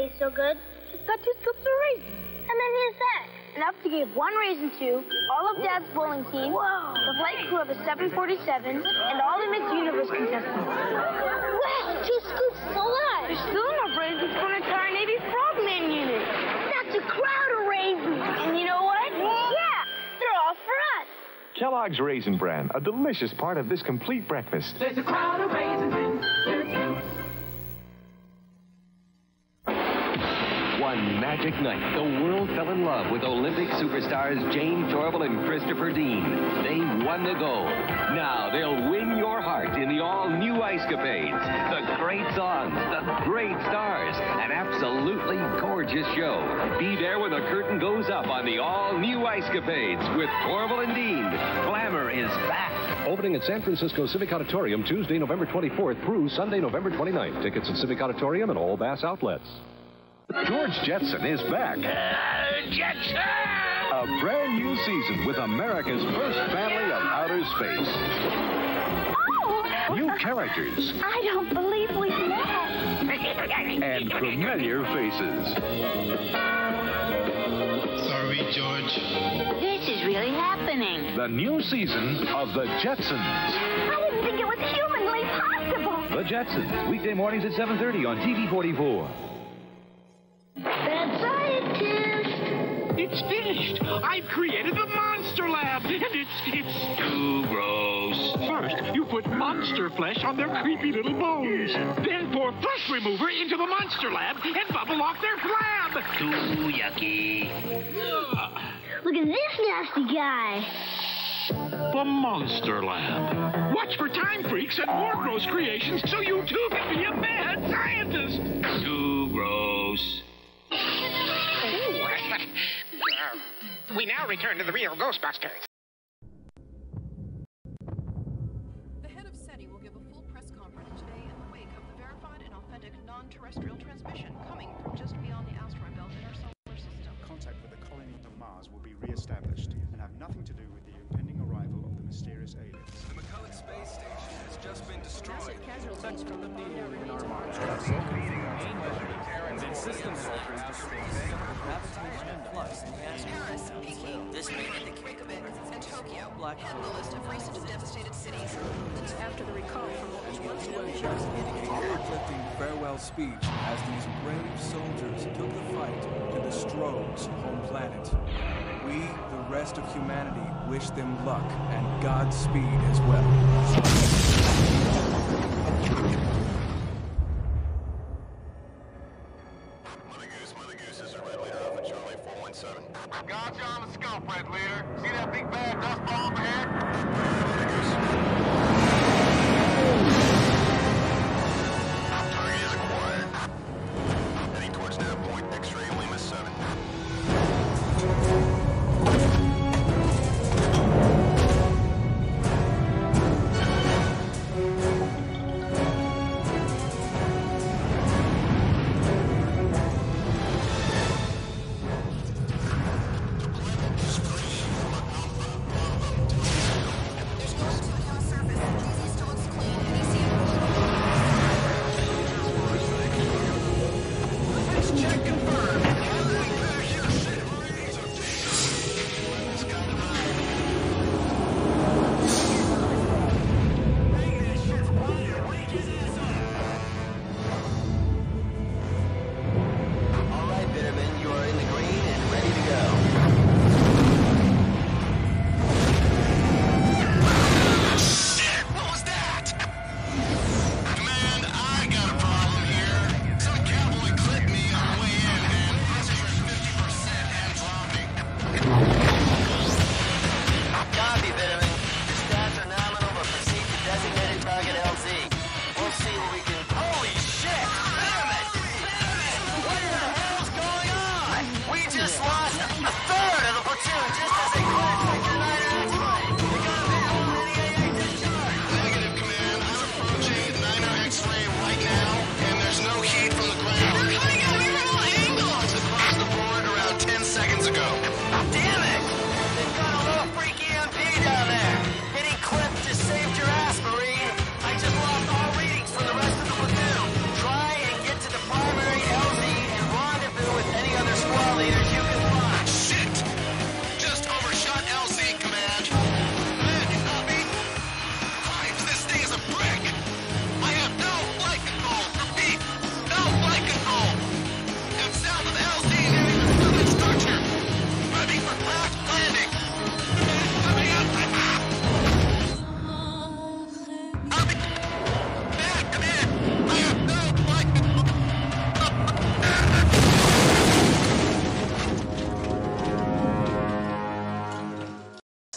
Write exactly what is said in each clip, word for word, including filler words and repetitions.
taste so good? Just got two scoops of raisins. And then here's that. Enough to give one raisin to all of Dad's bowling team, Whoa. the flight crew of a seven forty-seven, and all the Miss Universe contestants. Wow, two scoops is a lot. There's still enough raisins for an entire Navy Frogman unit. That's a crowd of raisins. And you know what? Whoa. Yeah, they're all for us. Kellogg's Raisin Brand, a delicious part of this complete breakfast. There's a crowd of raisins in One magic night, the world fell in love with Olympic superstars Jane Torvill and Christopher Dean. They won the gold. Now they'll win your heart in the all-new Ice Capades. The great songs, the great stars, an absolutely gorgeous show. Be there when the curtain goes up on the all-new Ice Capades with Torvill and Dean. Glamour is back. Opening at San Francisco Civic Auditorium Tuesday, November twenty-fourth through Sunday, November twenty-ninth. Tickets at Civic Auditorium and all Bass outlets. George Jetson is back. Uh, Jetson! A brand new season with America's first family of outer space. Oh! New characters. I don't believe we've met. And familiar faces. Sorry, George. This is really happening. The new season of The Jetsons. I didn't think it was humanly possible. The Jetsons, weekday mornings at seven thirty on T V forty-four. Bad scientist! It's finished! I've created the Monster Lab! And it's, it's too gross. First, you put monster flesh on their creepy little bones. Then pour flesh remover into the Monster Lab and bubble off their flab! Too yucky. Look at this nasty guy. The Monster Lab. Watch for time freaks and more gross creations so you too can be a mad scientist! Too gross. We now return to the real Ghostbusters. The head of SETI will give a full press conference today in the wake of the verified and authentic non-terrestrial transmission coming from just beyond the asteroid belt in our solar system. Contact with the colony of Mars will be re-established and have nothing to do with the impending arrival of the mysterious aliens. The McCulloch space station has just been destroyed. Casualties from the Paris, Peking, this Reykjavik, and Tokyo head the list of recent and devastated cities. After the recall from what was once known as a heart-lifting farewell speech, as these brave soldiers took the fight to the Stroh's home planet. We, the rest of humanity, wish them luck and Godspeed as well.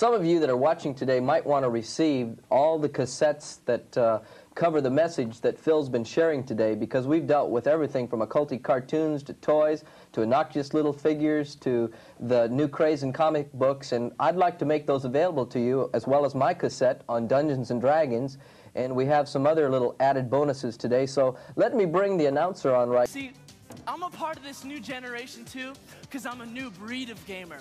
some of you that are watching today might want to receive all the cassettes that uh, cover the message that Phil's been sharing today, because we've dealt with everything from occulty cartoons to toys to innocuous little figures to the new craze in comic books, and I'd like to make those available to you, as well as my cassette on Dungeons and Dragons, and we have some other little added bonuses today, so let me bring the announcer on right. See, I'm a part of this new generation too, because I'm a new breed of gamer.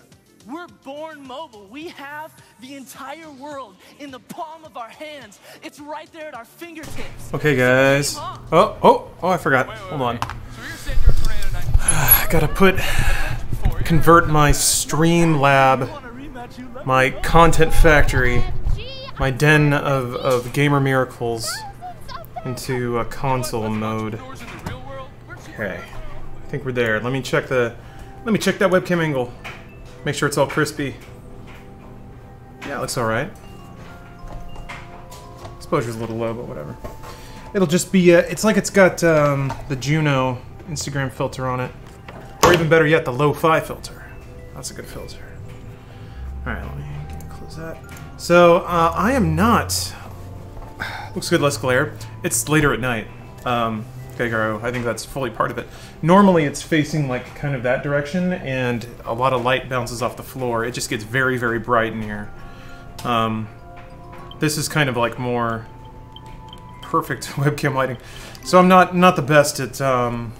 We're born mobile. We have the entire world in the palm of our hands. It's right there at our fingertips. Okay, guys. Oh, oh, oh, I forgot. Wait, wait, Hold on. So I gotta put, convert my StreamLab, my content factory, my den of, of gamer miracles into a console mode. Okay. I think we're there. Let me check the, let me check that webcam angle. Make sure it's all crispy. Yeah, it looks alright. Exposure's a little low, but whatever. It'll just be, uh, it's like it's got um, the Juno Instagram filter on it. Or even better yet, the Lo-Fi filter. That's a good filter. Alright, let me close that. So, uh, I am not... Looks good, less glare. It's later at night. Um, I think that's fully part of it. Normally it's facing like kind of that direction and a lot of light bounces off the floor. It just gets very, very bright in here. Um, this is kind of like more perfect webcam lighting. So I'm not, not the best at... Um,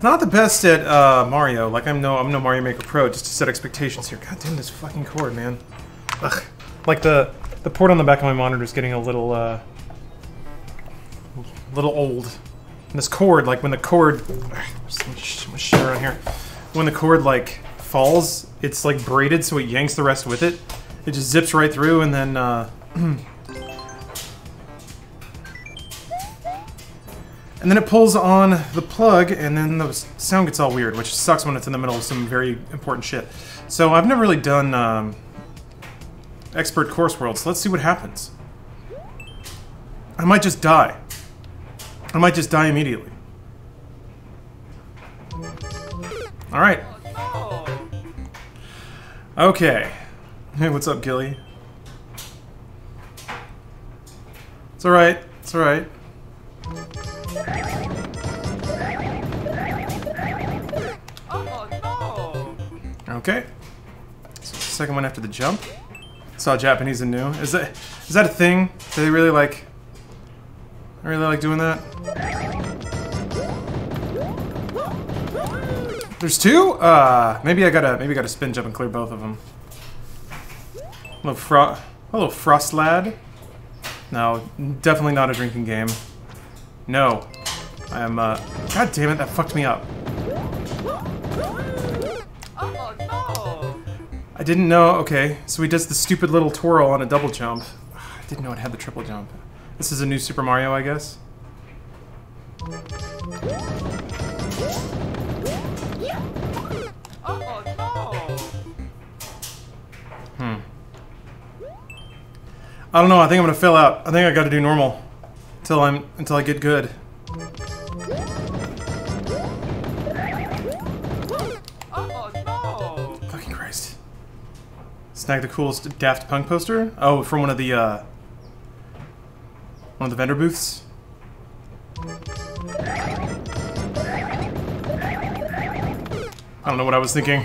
not the best at uh, Mario. Like I'm no, I'm no Mario Maker Pro, just to set expectations here. God damn this fucking cord, man. Ugh. Like the... The port on the back of my monitor is getting a little, uh, little old. And this cord, like when the cord, so much shit around here. When the cord like falls, it's like braided, so it yanks the rest with it. It just zips right through, and then uh, and then it pulls on the plug, and then the sound gets all weird, which sucks when it's in the middle of some very important shit. So I've never really done. Um, Expert Course World, so let's see what happens. I might just die. I might just die immediately. Alright. Okay. Hey, what's up, Gilly? It's alright. It's alright. Okay. So second one after the jump. Saw Japanese and new. Is that is that a thing? Do they really like? I really like doing that. There's two. Uh, maybe I gotta maybe I gotta spin jump and clear both of them. Hello, fro hello, Frost Lad. No, definitely not a drinking game. No, I am. Uh, God damn it, that fucked me up. I didn't know, okay, so he does the stupid little twirl on a double jump. I didn't know it had the triple jump. This is a new Super Mario, I guess. Oh, no. Hmm. I don't know, I think I'm gonna fail out. I think I gotta do normal. Until I'm until I get good. Snag the coolest Daft Punk poster? Oh, from one of the, uh... one of the vendor booths? I don't know what I was thinking.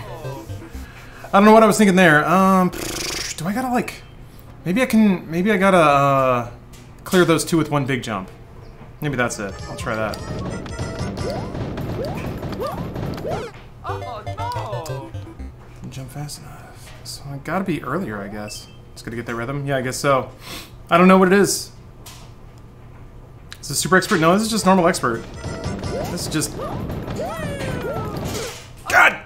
I don't know what I was thinking there. Um, do I gotta, like... Maybe I can... Maybe I gotta, uh... clear those two with one big jump. Maybe that's it. I'll try that. Jump fast enough. So I gotta be earlier, I guess. Just gotta get that rhythm. Yeah, I guess so. I don't know what it is. Is this super expert? No, this is just normal expert. This is just... God!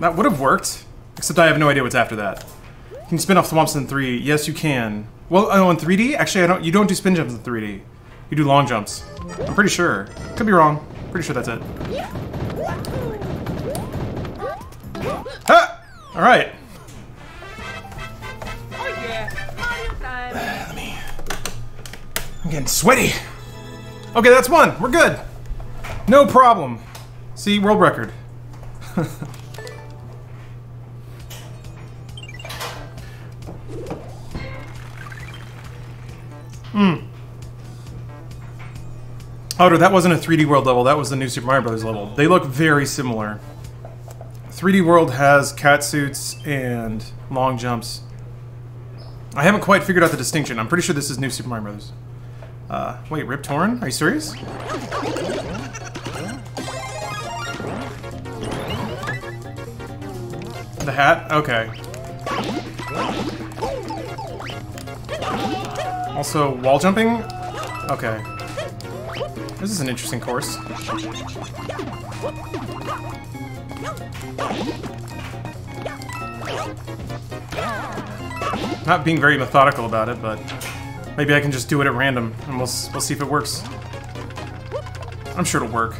That would have worked. Except I have no idea what's after that. Can you spin off thwomps in three D? Yes, you can. Well, oh, in three D? Actually, I don't. You don't do spin jumps in three D. You do long jumps. I'm pretty sure. Could be wrong. Pretty sure that's it. Ah! Alright. Let me... I'm getting sweaty. Okay, that's one. We're good. No problem. See, world record. Mm. Oh, no, that wasn't a three D World level. That was the new Super Mario Bros. level. They look very similar. three D World has cat suits and long jumps. I haven't quite figured out the distinction. I'm pretty sure this is new Super Mario Bros. Uh, wait, Rip Torn? Are you serious? The hat? Okay. Also, wall jumping? Okay. This is an interesting course. Not being very methodical about it, but maybe I can just do it at random, and we'll we'll see if it works. I'm sure it'll work.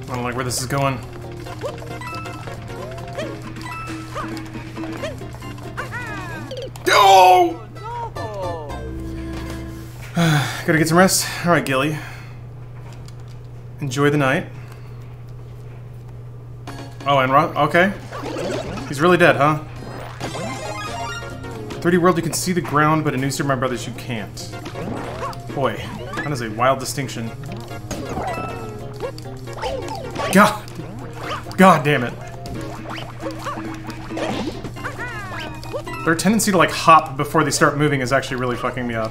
I don't like where this is going. Oh! Gotta get some rest. Alright, Gilly. Enjoy the night. Oh, and Rob. Okay. He's really dead, huh? three D World, you can see the ground, but in New Super Mario Brothers, you can't. Boy, that is a wild distinction. God! God damn it. Their tendency to, like, hop before they start moving is actually really fucking me up.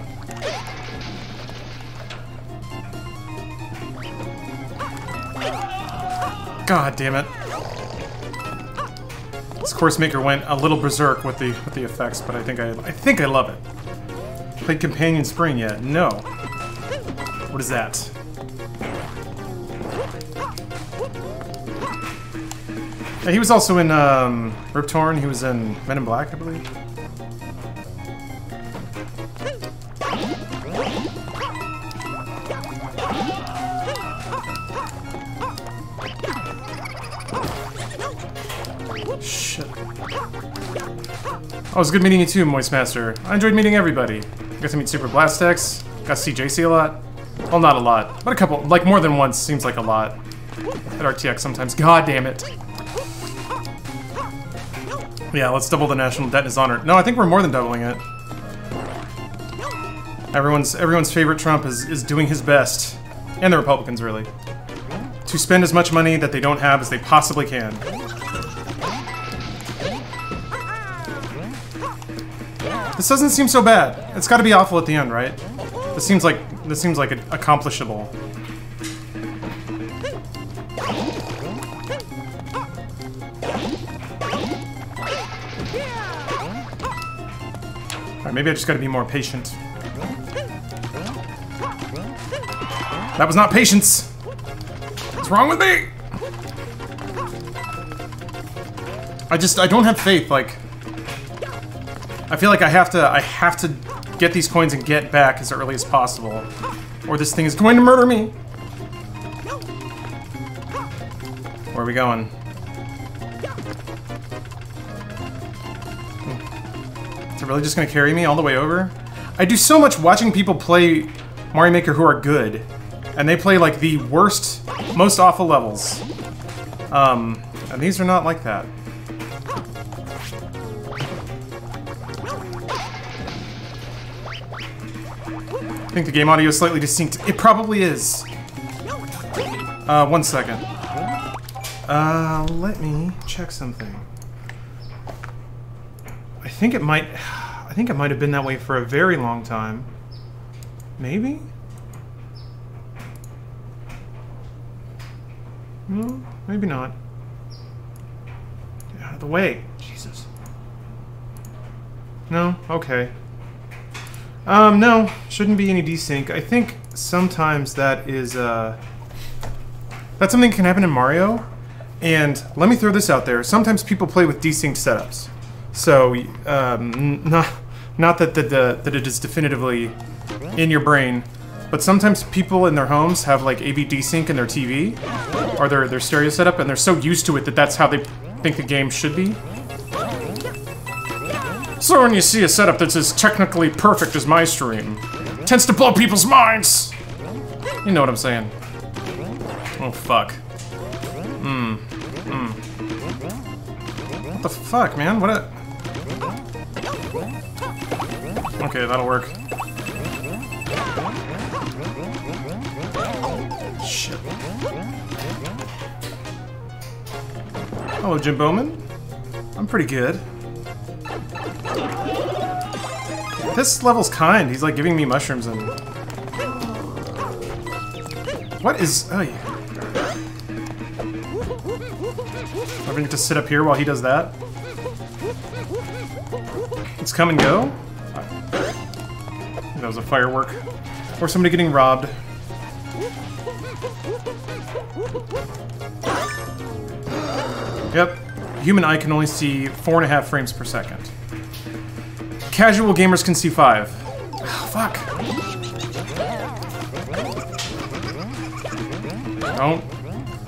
God damn it. This course maker went a little berserk with the with the effects, but I think I I think I love it. Played Companion Spring yet? No. What is that? Yeah, he was also in um, Rip Torn. He was in Men in Black, I believe. Oh, it was good meeting you too, Moist Master. I enjoyed meeting everybody. Got to meet Super Blastex. Got to see J C a lot. Well, not a lot, but a couple. Like, more than once seems like a lot. At R T X sometimes. God damn it. Yeah, let's double the national debt in his honor. No, I think we're more than doubling it. Everyone's everyone's favorite Trump is, is doing his best. And the Republicans, really. To spend as much money that they don't have as they possibly can. This doesn't seem so bad. It's got to be awful at the end, right? This seems like this seems like accomplishable. All right, maybe I just got to be more patient. That was not patience. What's wrong with me? I just I don't have faith. Like, I feel like I have to I have to get these coins and get back as early as possible, or this thing is going to murder me. Where are we going? Is it really just gonna carry me all the way over? I do so much watching people play Mario Maker who are good, and they play like the worst, most awful levels. Um, and these are not like that. I think the game audio is slightly distinct. It probably is. Uh, one second. Uh, let me check something. I think it might... I think it might have been that way for a very long time. Maybe? No, maybe not. Get out of the way. Jesus. No? Okay. Um, no, shouldn't be any desync. I think sometimes that is, uh... that's something that can happen in Mario. And let me throw this out there. Sometimes people play with desynced setups. So, um, not, not that, the, the, that it is definitively in your brain, but sometimes people in their homes have, like, A B desync in their T V, or their, their stereo setup, and they're so used to it that that's how they think the game should be. So when you see a setup that's as technically perfect as my stream, it tends to blow people's minds! You know what I'm saying. Oh, fuck. Mmm. Mmm. the fuck, man? What a... Okay, that'll work. Shit. Hello, Jim Bowman. I'm pretty good. This level's kind. He's like giving me mushrooms and... What is... Oh, yeah. I'm going to sit up here while he does that. Let's come and go. That was a firework. Or somebody getting robbed. Yep. Human eye can only see four and a half frames per second. Casual gamers can see five. Oh, fuck. Don't.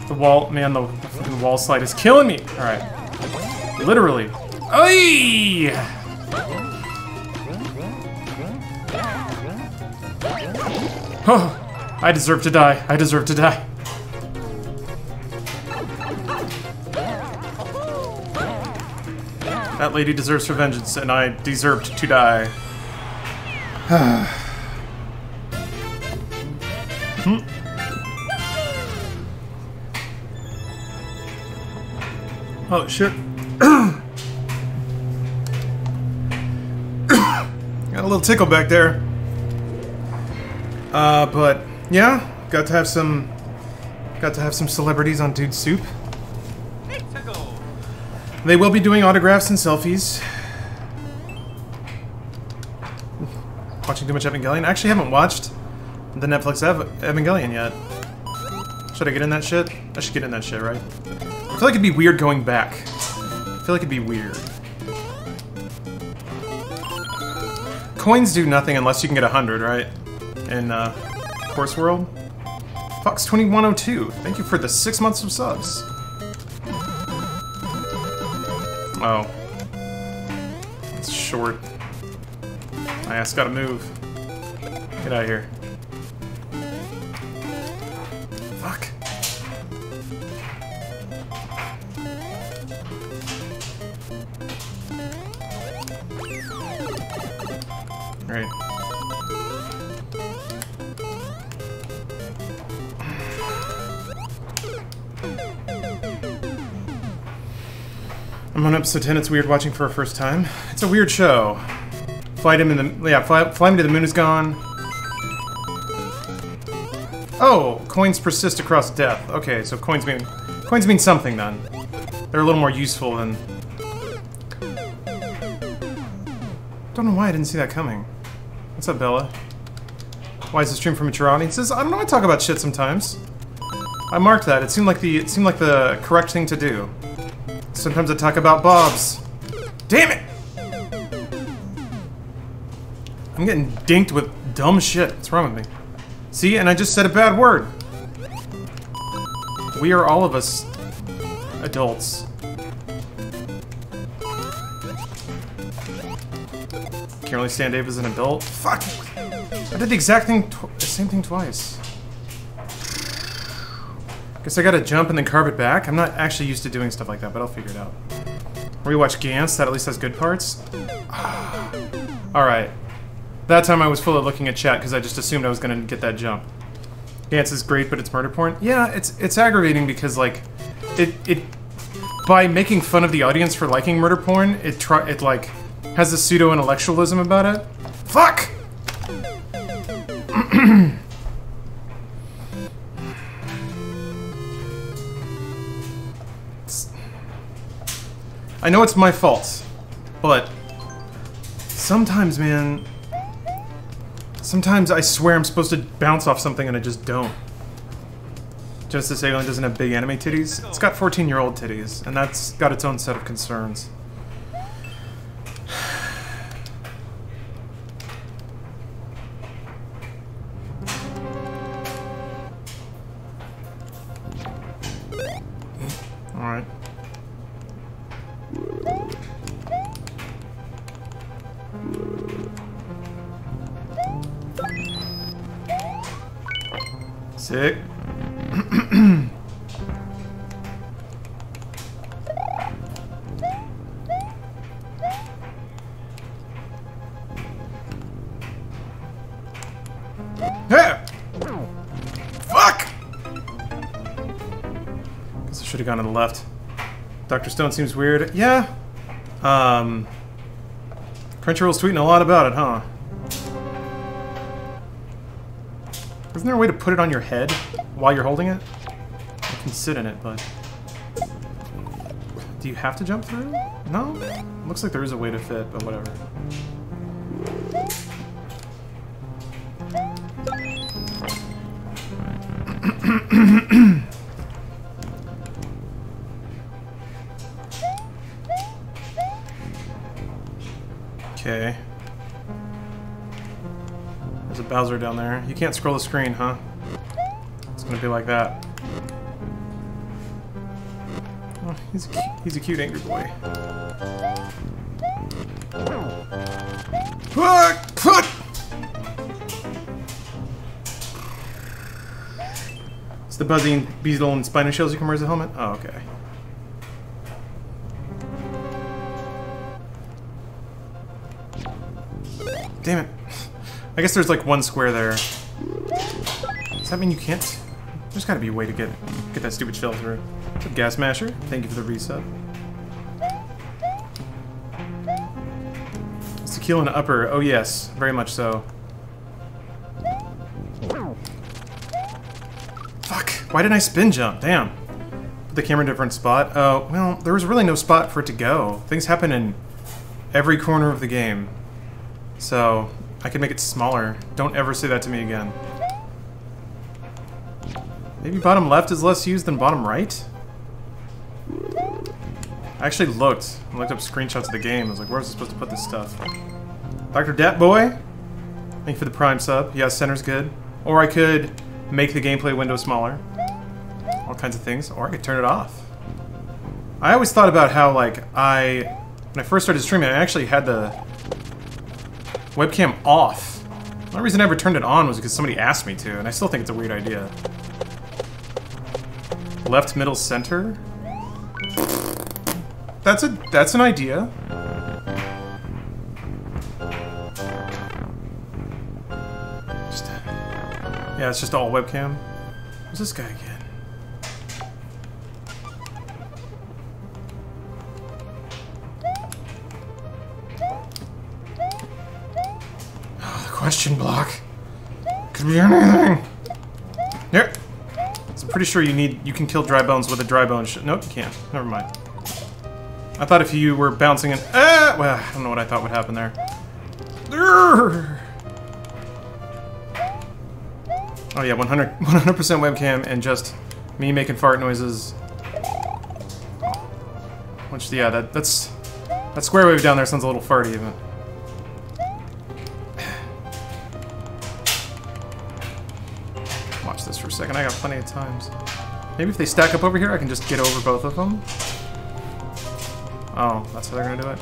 The wall, man, the, the wall slide is killing me. All right. Literally. Oy! Oh, I deserve to die. I deserve to die. That lady deserves her vengeance, and I deserved to die. hmm. Oh, shit. Got a little tickle back there. Uh, but, yeah, got to have some... Got to have some celebrities on Dude Soup. They will be doing autographs and selfies. Watching too much Evangelion? I actually haven't watched the Netflix ev Evangelion yet. Should I get in that shit? I should get in that shit, right? I feel like it'd be weird going back. I feel like it'd be weird. Coins do nothing unless you can get one hundred, right? In, uh, Course World. Fox twenty-one oh two, thank you for the six months of subs. Oh. It's short. My ass gotta move. Get out of here. Fuck. Alright. I'm on episode ten, it's weird watching for a first time. It's a weird show. Fly him in the... yeah, fly, fly me to the moon is gone. Oh! Coins persist across death. Okay, so coins mean... coins mean something, then. They're a little more useful than... Don't know why I didn't see that coming. What's up, Bella? Why is the stream from mature audiences? I don't know, I talk about shit sometimes. I marked that. It seemed like the... it seemed like the correct thing to do. Sometimes I talk about Bob's. Damn it! I'm getting dinked with dumb shit. What's wrong with me? See, and I just said a bad word. We are all of us adults. Can't really stand Dave as an adult. Fuck! I did the exact thing, tw- the same thing twice. Guess I gotta jump and then carve it back. I'm not actually used to doing stuff like that, but I'll figure it out. Rewatch Gans, that at least has good parts. Alright. That time I was full of looking at chat because I just assumed I was gonna get that jump. Gans is great, but it's murder porn. Yeah, it's it's aggravating because, like, it it by making fun of the audience for liking murder porn, it try it like has a pseudo-intellectualism about it. Fuck! I know it's my fault, but sometimes, man, sometimes I swear I'm supposed to bounce off something and I just don't. Justice Alien doesn't have big anime titties. It's got fourteen-year-old titties, and that's got its own set of concerns. Sick. should have gone to the left. Doctor Stone seems weird. Yeah. Um, Crunchyroll's tweeting a lot about it, huh? Isn't there a way to put it on your head while you're holding it? You can sit in it, but... do you have to jump through? No? Looks like there is a way to fit, but whatever. Okay. There's a Bowser down there. You can't scroll the screen, huh? It's gonna be like that. Oh, he's, a, he's a cute angry boy. It's the buzzing beetle and spinal shells you can wear as a helmet? Oh, okay. Damn it. I guess there's like one square there. Does that mean you can't? There's gotta be a way to get get that stupid shell through. Gas Masher, thank you for the reset. It's to kill an upper. Oh yes, very much so. Fuck, why didn't I spin jump? Damn. Put the camera in a different spot. Oh, uh, well, there was really no spot for it to go. Things happen in every corner of the game. So, I can make it smaller. Don't ever say that to me again. Maybe bottom left is less used than bottom right? I actually looked. I looked up screenshots of the game. I was like, where was I supposed to put this stuff? Doctor Datboy? Thank you for the prime sub. Yeah, center's good. Or I could make the gameplay window smaller. All kinds of things. Or I could turn it off. I always thought about how, like, I... when I first started streaming, I actually had the... webcam off. The only reason I ever turned it on was because somebody asked me to, and I still think it's a weird idea. Left, middle, center? That's a that's an idea. Just, yeah, it's just all webcam. Who's this guy again? Question block. Could be anything. Here. So I'm pretty sure you need you can kill dry bones with a dry bone. Sh nope, you can't. Never mind. I thought if you were bouncing an ah, well, I don't know what I thought would happen there. Urgh. Oh yeah, one hundred percent webcam and just me making fart noises. Which yeah, that that's that square wave down there sounds a little farty even. Second, I got plenty of times. Maybe if they stack up over here, I can just get over both of them. Oh, that's how they're gonna do it.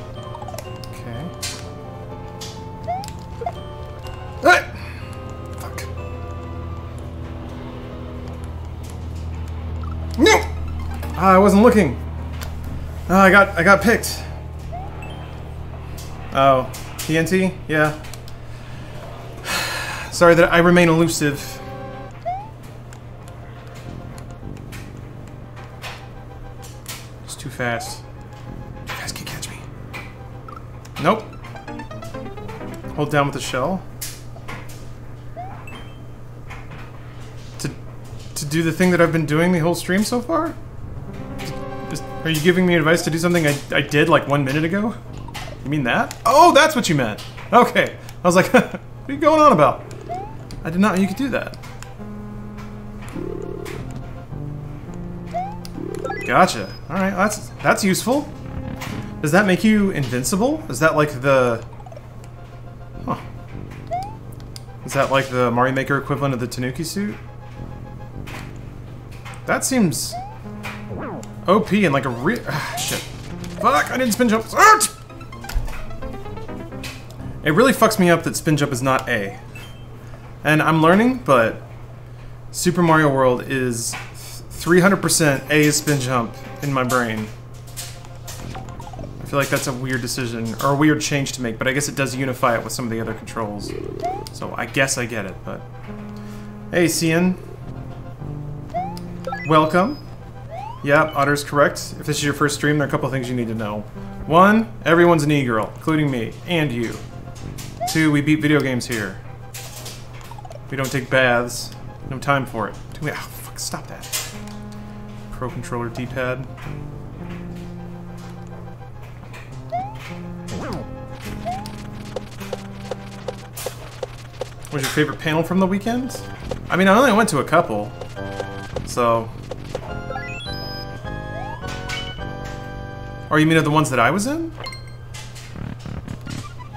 Okay. Ah! Fuck. No! Ah, I wasn't looking. Ah, I got I got picked. Oh, T N T? Yeah. Sorry that I remain elusive. Fast. You guys can't catch me. Nope. Hold down with the shell. To to do the thing that I've been doing the whole stream so far? Is, are you giving me advice to do something I, I did like one minute ago? You mean that? Oh, that's what you meant. Okay. I was like, what are you going on about? I did not know you could do that. Gotcha. Alright, that's that's useful. Does that make you invincible? Is that like the... huh. Is that like the Mario Maker equivalent of the Tanuki suit? That seems... O P and like a real... ah, shit. Fuck, I didn't spin jump. Ah! It really fucks me up that spin jump is not A. And I'm learning, but... Super Mario World is... three hundred percent A is spin jump in my brain. I feel like that's a weird decision, or a weird change to make, but I guess it does unify it with some of the other controls. So I guess I get it, but... hey, Cian. Welcome. Yeah, Otter's correct. If this is your first stream, there are a couple things you need to know. One, everyone's an e-girl, including me, and you. Two, we beat video games here. We don't take baths. No time for it. Do we- oh, fuck, stop that. Pro controller D-pad. What was your favorite panel from the weekend? I mean, I only went to a couple, so... Or you mean of the ones that I was in?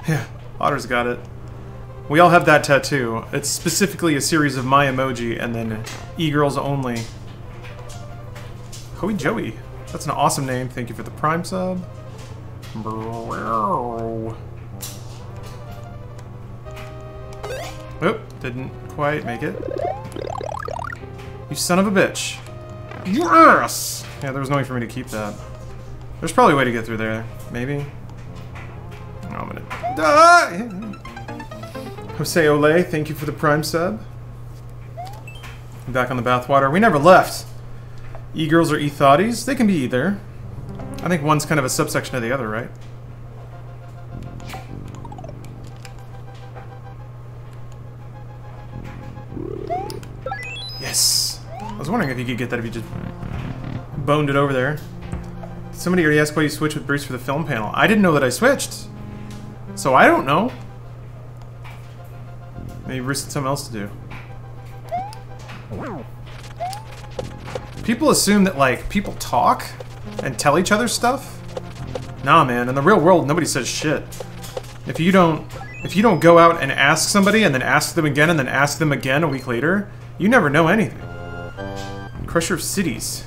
Yeah, Otter's got it. We all have that tattoo. It's specifically a series of my emoji and then e-girls only. Hoey Joey. That's an awesome name. Thank you for the prime sub. Bro. Oop, didn't quite make it. You son of a bitch. Yes! Yeah, there was no way for me to keep that. There's probably a way to get through there. Maybe. Oh, I'm gonna die! Jose Olay, thank you for the prime sub. I'm back on the bathwater. We never left! E-girls or e-thotties? They can be either. I think one's kind of a subsection of the other, right? Yes! I was wondering if you could get that if you just boned it over there. Somebody already asked why you switched with Bruce for the film panel. I didn't know that I switched! So I don't know! Maybe Bruce had something else to do. People assume that, like, people talk and tell each other stuff. Nah, man, in the real world, nobody says shit. If you don't... If you don't go out and ask somebody, and then ask them again, and then ask them again a week later, you never know anything. Crusher of Cities.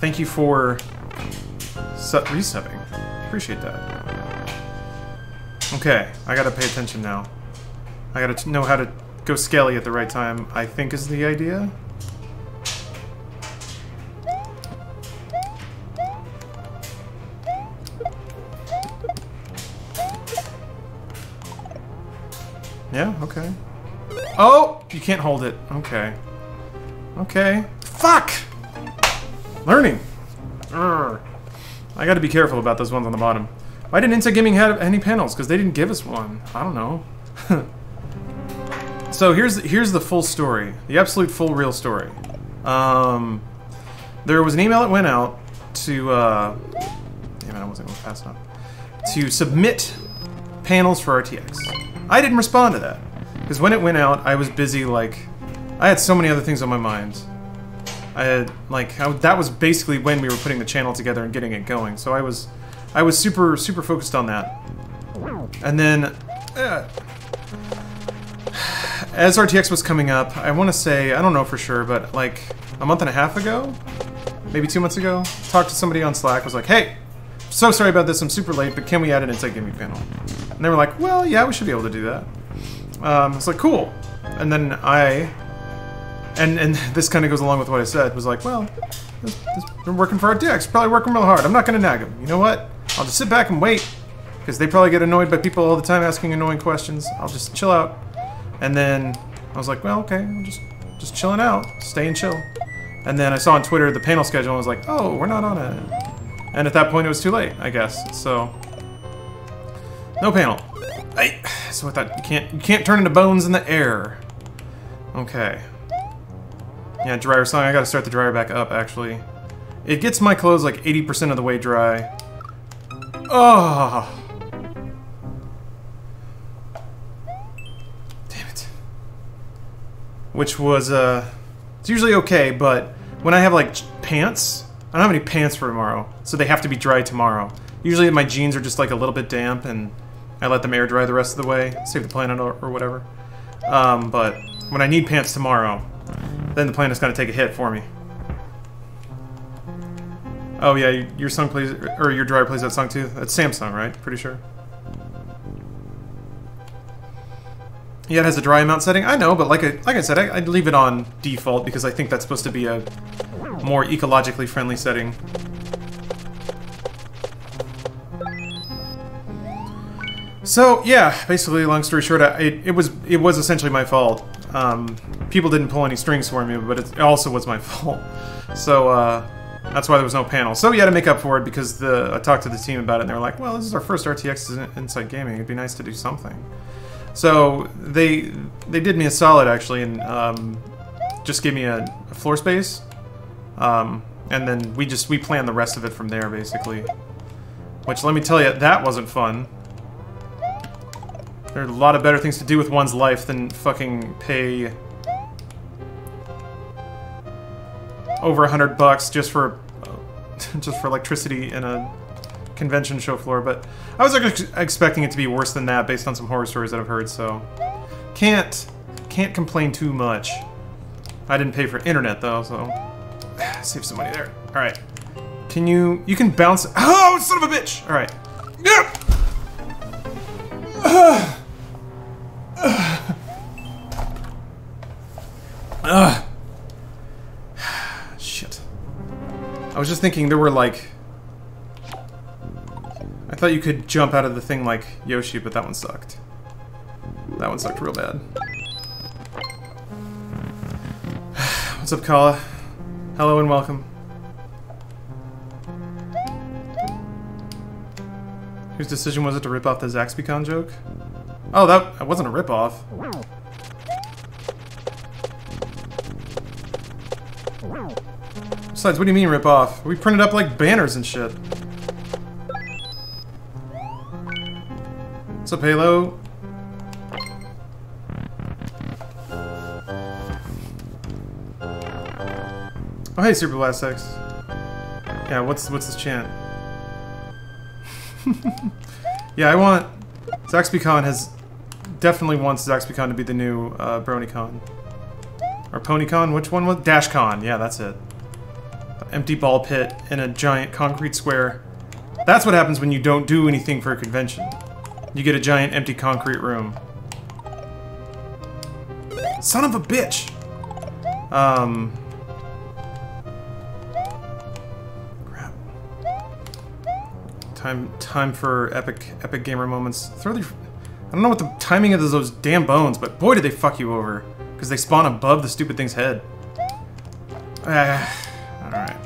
Thank you for resubbing. Appreciate that. Okay, I gotta pay attention now. I gotta t know how to go skelly at the right time, I think is the idea. Yeah, okay. Oh! You can't hold it. Okay. Okay. Fuck! Learning! Urgh. I gotta be careful about those ones on the bottom. Why didn't Inside Gaming have any panels? Because they didn't give us one. I don't know. So here's here's the full story. The absolute full real story. Um, there was an email that went out to... Uh, damn it, I wasn't going to pass it up. To submit panels for R T X. I didn't respond to that. Because when it went out, I was busy, like... I had so many other things on my mind. I had, like... I, that was basically when we were putting the channel together and getting it going. So I was... I was super, super focused on that. And then... Uh, As R T X was coming up, I want to say, I don't know for sure, but like a month and a half ago, maybe two months ago, talked to somebody on Slack, was like, hey, so sorry about this, I'm super late, but can we add an Inside Gaming panel? And they were like, well, yeah, we should be able to do that. Um, I was like, cool. And then I, and and this kind of goes along with what I said, was like, well, this, this, they're working for R T X, probably working real hard, I'm not going to nag them. You know what? I'll just sit back and wait, because they probably get annoyed by people all the time asking annoying questions. I'll just chill out. And then I was like, well, okay, I'm just, just chilling out. Stay and chill. And then I saw on Twitter the panel schedule, and I was like, oh, we're not on it. And at that point, it was too late, I guess. So, no panel. I, so I thought, you can't, you can't turn into bones in the air. Okay. Yeah, dryer song. I got to start the dryer back up, actually. It gets my clothes like eighty percent of the way dry. Oh. Which was, uh, it's usually okay, but when I have, like, pants, I don't have any pants for tomorrow, so they have to be dry tomorrow. Usually my jeans are just, like, a little bit damp, and I let them air dry the rest of the way, save the planet or, or whatever. Um, but when I need pants tomorrow, then the planet's gonna take a hit for me. Oh, yeah, your song plays, or your dryer plays that song, too? That's Samsung, right? Pretty sure. Yeah, it has a dry amount setting. I know, but like I, like I said, I, I'd leave it on default because I think that's supposed to be a more ecologically friendly setting. So yeah, basically, long story short, I, it, it was it was essentially my fault. Um, people didn't pull any strings for me, but it also was my fault. So uh, That's why there was no panel. So we had to make up for it because the I talked to the team about it, and they were like, well, this is our first R T X Inside Gaming. It'd be nice to do something. So they they did me a solid, actually, and um, just gave me a, a floor space. Um, and then we just, we planned the rest of it from there, basically. Which, let me tell you, that wasn't fun. There are a lot of better things to do with one's life than fucking pay over a hundred bucks just for just for electricity in a convention show floor. But I was ex expecting it to be worse than that based on some horror stories that I've heard. So can't can't complain too much. I didn't pay for internet though, so save some money there. All right, can you you can bounce? Oh, son of a bitch! All right, yeah. Ugh. Ugh. Ugh. Shit. I was just thinking there were like... I thought you could jump out of the thing like Yoshi, but that one sucked. That one sucked real bad. What's up, Kala? Hello and welcome. Whose decision was it to rip off the ZaxbyCon joke? Oh, that, that wasn't a rip-off. Besides, what do you mean rip-off? We printed up, like, banners and shit. What's up, Halo? Oh, hey, Super Blast X. Yeah, what's, what's this chant? Yeah, I want... ZaxbyCon has... Definitely wants ZaxbyCon to be the new uh, BronyCon. Or PonyCon? Which one was... DashCon. Yeah, that's it. An empty ball pit in a giant concrete square. That's what happens when you don't do anything for a convention. You get a giant empty concrete room. Son of a bitch! Um... Time, time for epic, epic gamer moments. Throw the, I don't know what the timing of those damn bones, but boy did they fuck you over, because they spawn above the stupid thing's head. Ah, all right.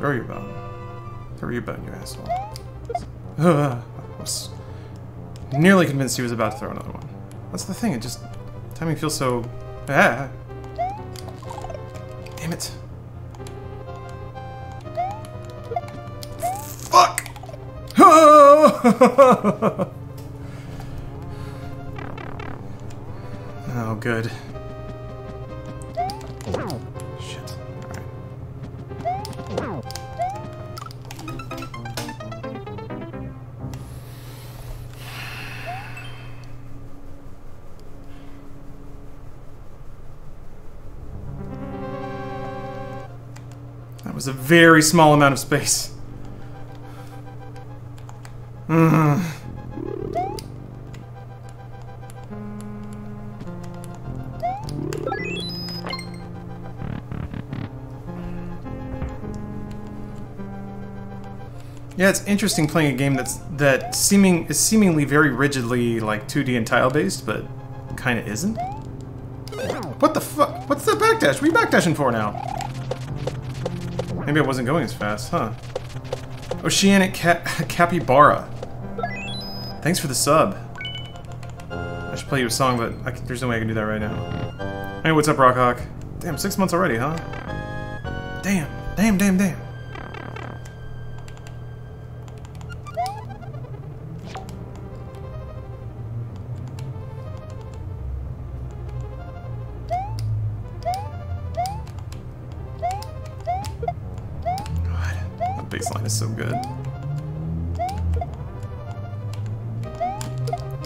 Throw your bone. Throw your bone, you asshole. Uh, I was nearly convinced he was about to throw another one. That's the thing, it just... Timing feels so... Ah. Damn it. Fuck! Oh, good. Shit. Alright. That was a very small amount of space. Mm. Yeah, it's interesting playing a game that's that seeming is seemingly very rigidly like two D and tile based, but kind of isn't. What the fuck? What's that backdash? What are you backdashing for now? Maybe I wasn't going as fast, huh? Oceanic Cap Capybara. Thanks for the sub. I should play you a song, but I can, there's no way I can do that right now. Hey, what's up, Rockhawk? Damn, six months already, huh? Damn, damn, damn, damn. Baseline is so good.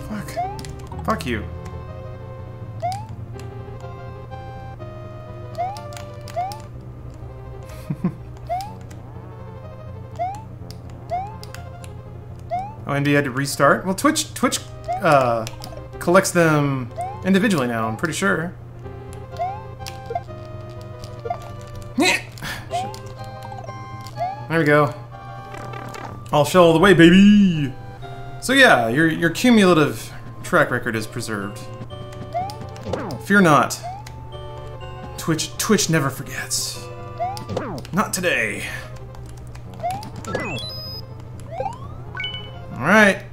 Fuck. Fuck you. Oh, and you had to restart? Well, Twitch Twitch uh, collects them individually now, I'm pretty sure. There we go. All shell all the way, baby! So yeah, your, your cumulative track record is preserved. Fear not. Twitch, Twitch never forgets. Not today. Alright.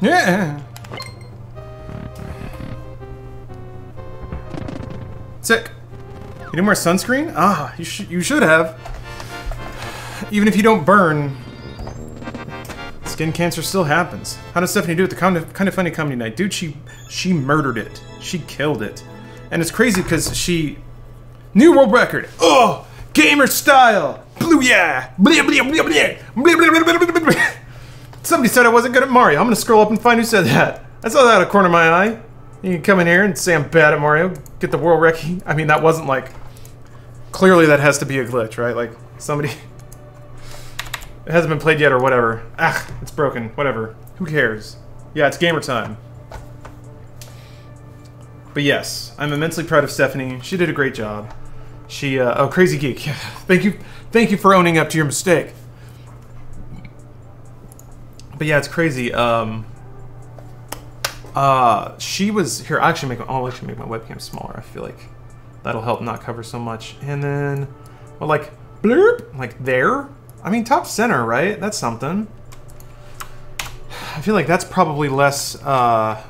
Yeah. Sick. You didn't wear sunscreen? Ah, you sh you should have. Even if you don't burn, skin cancer still happens. How does Stephanie do it? The kind of kind of funny comedy night, dude. She she murdered it. She killed it. And it's crazy because she new world record. Oh, gamer style. Blue yeah. Blah blah blah blah. Somebody said I wasn't good at Mario. I'm gonna scroll up and find who said that. I saw that out of the corner of my eye. You can come in here and say I'm bad at Mario. Get the world record. I mean, that wasn't like... Clearly that has to be a glitch, right? Like, somebody... It hasn't been played yet or whatever. Ah, it's broken. Whatever. Who cares? Yeah, it's gamer time. But yes, I'm immensely proud of Stephanie. She did a great job. She, uh... Oh, Crazy Geek. Thank you. Thank you for owning up to your mistake. But yeah, it's crazy. Um, uh, she was here. I actually make. My, I'll actually make my webcam smaller. I feel like that'll help not cover so much. And then, well, like blurp, like there. I mean, top center, right? That's something. I feel like that's probably less. Uh,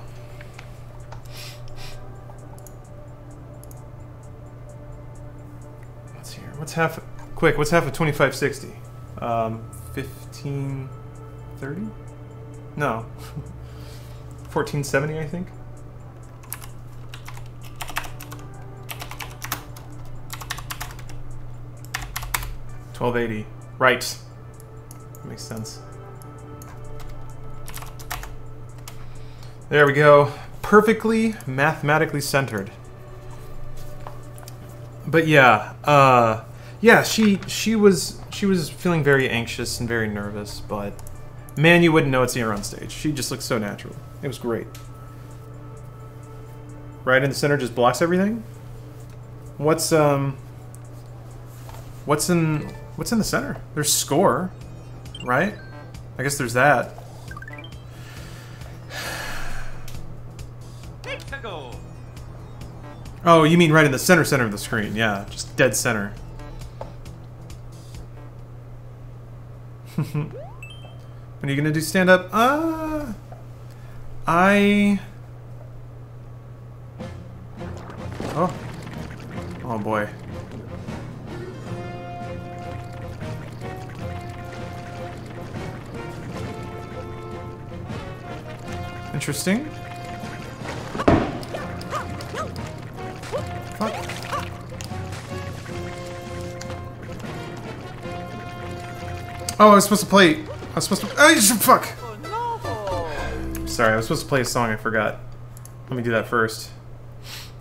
what's here? What's half? Quick. What's half of twenty-five sixty? Um, fifteen. thirty? No. fourteen seventy, I think. twelve eighty. Right. That makes sense. There we go. Perfectly mathematically centered. But yeah, uh yeah, she she was she was feeling very anxious and very nervous, but man, you wouldn't know it's her on stage. She just looks so natural. It was great. Right in the center just blocks everything. What's um What's in what's in the center? There's score, right? I guess there's that. Oh, you mean right in the center center of the screen. Yeah, just dead center. When are you gonna do stand-up? Uh, I... Oh. Oh, boy. Interesting. Fuck. Oh, I was supposed to play... I was supposed to- oh, fuck! Oh, no. Sorry, I was supposed to play a song, I forgot. Let me do that first.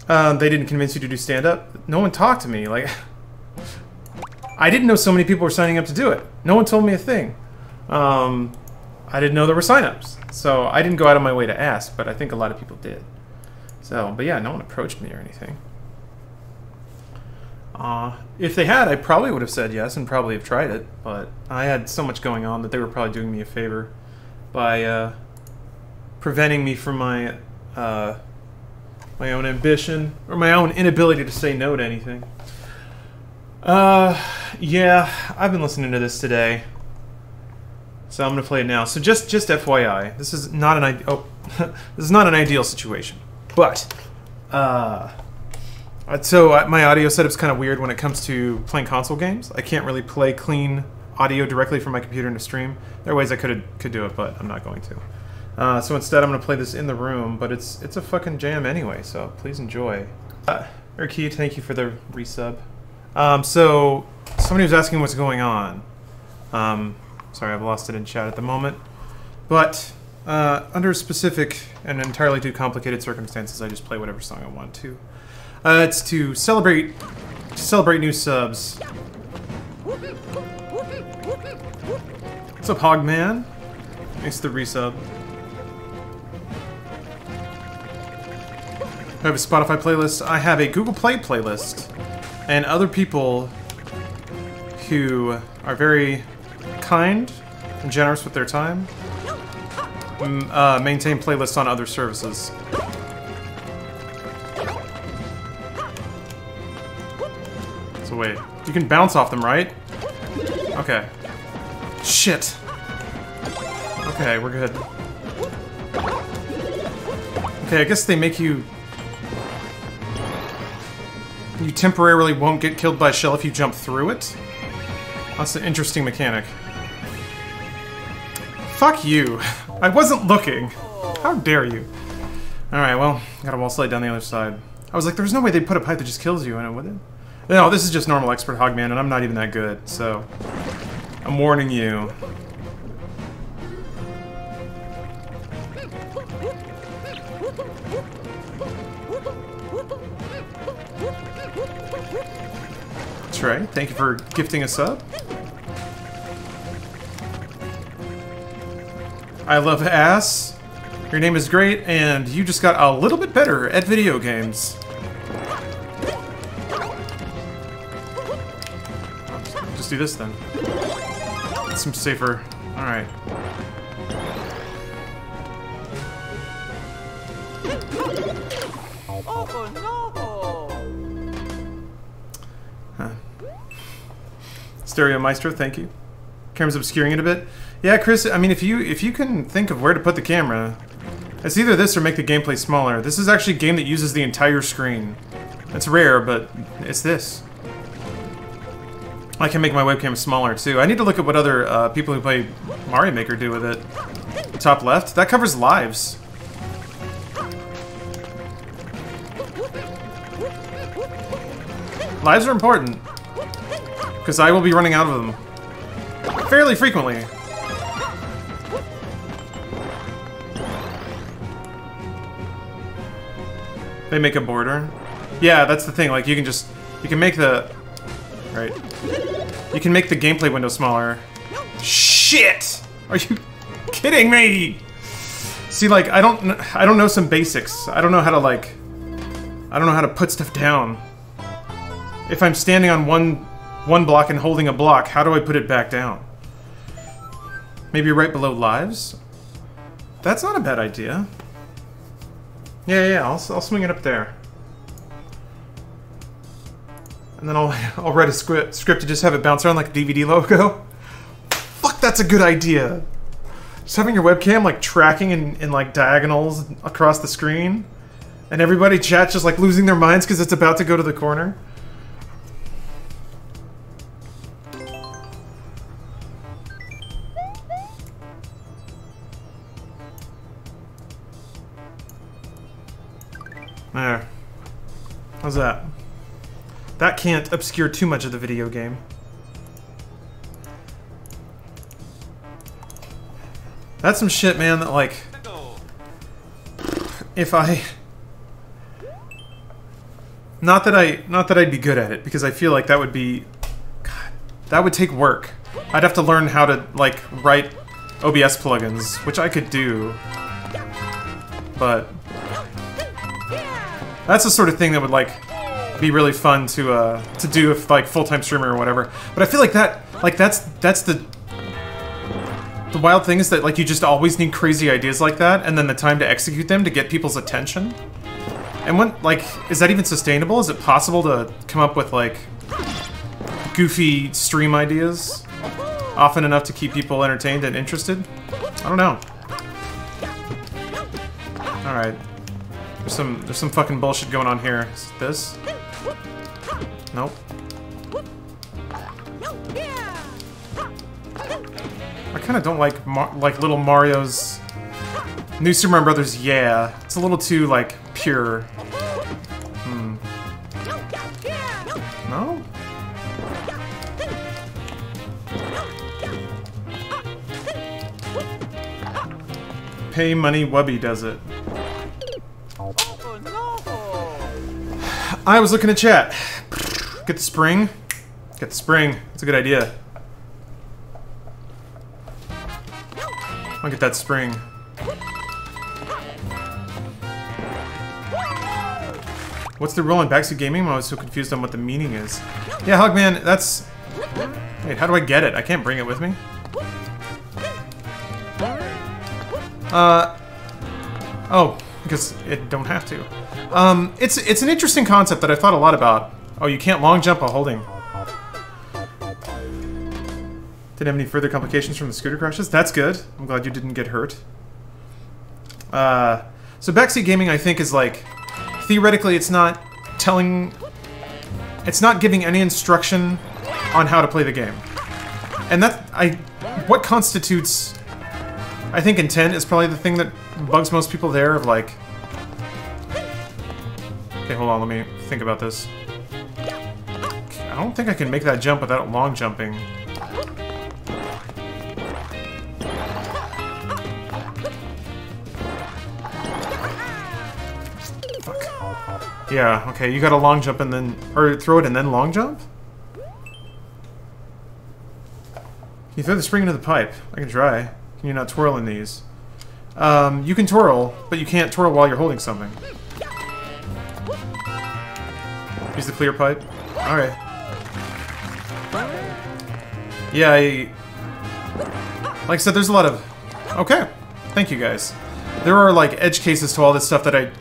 Um, they didn't convince you to do stand-up? No one talked to me, like... I didn't know so many people were signing up to do it. No one told me a thing. Um, I didn't know there were sign-ups. So I didn't go out of my way to ask, but I think a lot of people did. So, but yeah, no one approached me or anything. Uh, if they had, I probably would have said yes and probably have tried it, but I had so much going on that they were probably doing me a favor by uh, preventing me from my uh, my own ambition or my own inability to say no to anything. Uh, yeah, I've been listening to this today, so I'm gonna play it now. So just just F Y I, this is not an I oh this is not an ideal situation, but. Uh, So uh, my audio setup's kind of weird when it comes to playing console games. I can't really play clean audio directly from my computer into stream. There are ways I could could do it, but I'm not going to. Uh, so instead, I'm going to play this in the room. But it's it's a fucking jam anyway. So please enjoy. Uh, Erkeet, thank you for the resub. Um, so somebody was asking what's going on. Um, sorry, I've lost it in chat at the moment. But uh, under specific and entirely too complicated circumstances, I just play whatever song I want to. Uh, it's to celebrate, to celebrate new subs. What's up, Hogman? Thanks for the resub. I have a Spotify playlist. I have a Google Play playlist. And other people who are very kind and generous with their time uh, maintain playlists on other services. So wait, you can bounce off them, right? Okay. Shit. Okay, we're good. Okay, I guess they make you... You temporarily won't get killed by a shell if you jump through it? That's an interesting mechanic. Fuck you. I wasn't looking. How dare you. Alright, well, got a wall slide down the other side. I was like, there's no way they'd put a pipe that just kills you in it, would it? No, this is just normal expert Hogman, and I'm not even that good, so... I'm warning you. Trey, thank you for gifting us up. I love ass. Your name is great, and you just got a little bit better at video games. Just do this then. Some safer. Alright. Oh, no. Huh. Stereo Maestro, thank you. Camera's obscuring it a bit. Yeah, Chris, I mean if you if you can think of where to put the camera, it's either this or make the gameplay smaller. This is actually a game that uses the entire screen. That's rare, but it's this. I can make my webcam smaller, too. I need to look at what other uh, people who play Mario Maker do with it. Top left. That covers lives. Lives are important. Because I will be running out of them. Fairly frequently. They make a border. Yeah, that's the thing. Like, you can just... You can make the... Right. You can make the gameplay window smaller. Shit! Are you kidding me? See, like, I don't, kn I don't know some basics. I don't know how to, like, I don't know how to put stuff down. If I'm standing on one, one block and holding a block, how do I put it back down? Maybe right below lives? That's not a bad idea. Yeah, yeah, I'll, I'll swing it up there. And then I'll, I'll write a script, script to just have it bounce around like a D V D logo. Fuck, that's a good idea. Just having your webcam, like, tracking in, in like, diagonals across the screen. And everybody chat's just, like, losing their minds because it's about to go to the corner. There. How's that? That can't obscure too much of the video game. That's some shit, man, that, like... If I... Not that I... Not that I'd be good at it, because I feel like that would be... God, that would take work. I'd have to learn how to, like, write O B S plugins, which I could do. But... That's the sort of thing that would, like... be really fun to uh, to do if like full-time streamer or whatever. But I feel like that like that's that's the the wild thing is that like you just always need crazy ideas like that and then the time to execute them to get people's attention. And when like is that even sustainable? Is it possible to come up with like goofy stream ideas often enough to keep people entertained and interested? I don't know. All right. There's some there's some fucking bullshit going on here. Is this? Nope. I kind of don't like Mar like Little Mario's New Super Mario Brothers. Yeah, it's a little too like pure. Hmm. No. Pay money, Wubby does it. I was looking at chat. Get the spring. Get the spring. That's a good idea. I'll get that spring. What's the rule in backseat gaming? I was so confused on what the meaning is. Yeah, Hogman, that's... Wait, how do I get it? I can't bring it with me. Uh... Oh, because it don't have to. Um, it's it's an interesting concept that I've thought a lot about. Oh, you can't long jump while holding. Didn't have any further complications from the scooter crashes. That's good. I'm glad you didn't get hurt. Uh, so backseat gaming, I think, is like... Theoretically, it's not telling... It's not giving any instruction on how to play the game. And that... I... What constitutes... I think intent is probably the thing that bugs most people there, of like... Okay, hold on, let me think about this. I don't think I can make that jump without long jumping. Fuck. Yeah, okay, you gotta long jump and then... Or throw it and then long jump? You throw the spring into the pipe. I can try. Can you not twirl in these? Um, you can twirl, but you can't twirl while you're holding something. Use the clear pipe. Alright. Yeah, I... Like I said, there's a lot of... Okay. Thank you, guys. There are, like, edge cases to all this stuff that I...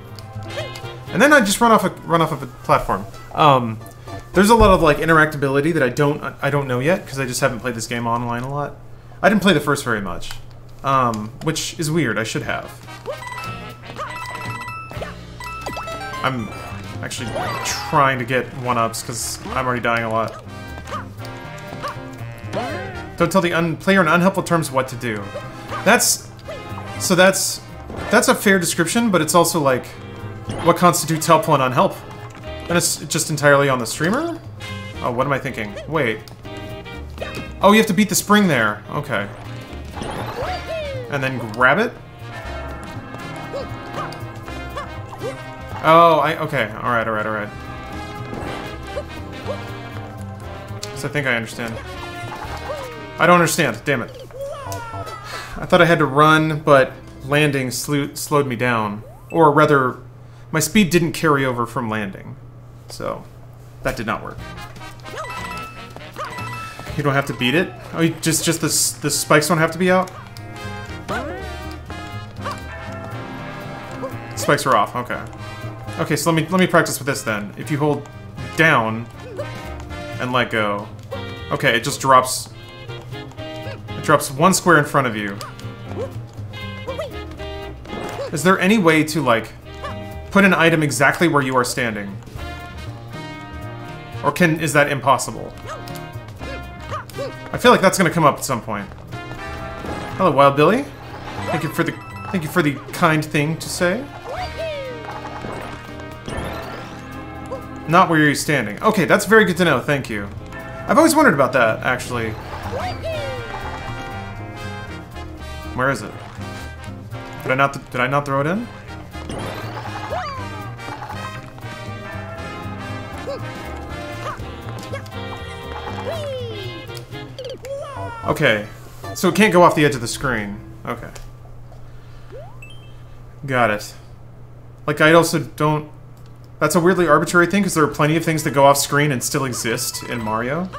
And then I just run off a, run off of a platform. Um, there's a lot of, like, interactability that I don't, I don't know yet, because I just haven't played this game online a lot. I didn't play the first very much. Um, which is weird. I should have. I'm actually trying to get one-ups because I'm already dying a lot. Don't tell the un player in unhelpful terms what to do. That's... So that's... That's a fair description, but it's also like... What constitutes helpful and unhelpful? And it's just entirely on the streamer? Oh, what am I thinking? Wait. Oh, you have to beat the spring there. Okay. And then grab it? Oh, I... Okay. Alright, alright, alright. So I think I understand. I don't understand. Damn it. I thought I had to run, but landing slew, slowed me down. Or rather, my speed didn't carry over from landing. So, that did not work. You don't have to beat it? Oh, you just, just the, the spikes don't have to be out? Spikes are off, okay. Okay, so let me let me practice with this then. If you hold down and let go. Okay, it just drops it drops one square in front of you. Is there any way to like put an item exactly where you are standing? Or can is that impossible? I feel like that's gonna come up at some point. Hello, Wild Billy. Thank you for the thank you for the kind thing to say. Not where you're standing. Okay, that's very good to know, thank you. I've always wondered about that, actually. Where is it? Did I not, th did I not throw it in? Okay, so it can't go off the edge of the screen. Okay. Got it. Like, I also don't... That's a weirdly arbitrary thing, because there are plenty of things that go off-screen and still exist in Mario.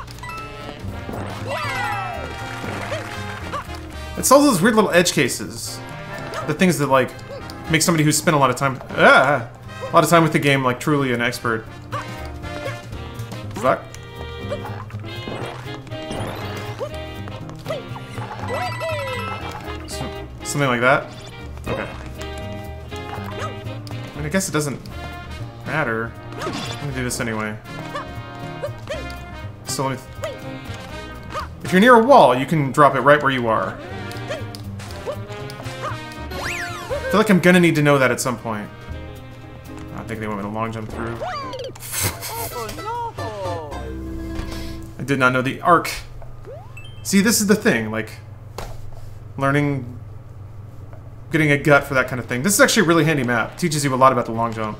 It's all those weird little edge cases. The things that, like, make somebody who's spent a lot of time... Ah! A lot of time with the game, like, truly an expert. Fuck. Something like that? Okay. I mean, I guess it doesn't... matter. I'm gonna do this anyway. So let me th if you're near a wall, you can drop it right where you are. I feel like I'm gonna need to know that at some point. I think they went with a long jump through. I did not know the arc. See, this is the thing, like... Learning... Getting a gut for that kind of thing. This is actually a really handy map. It teaches you a lot about the long jump.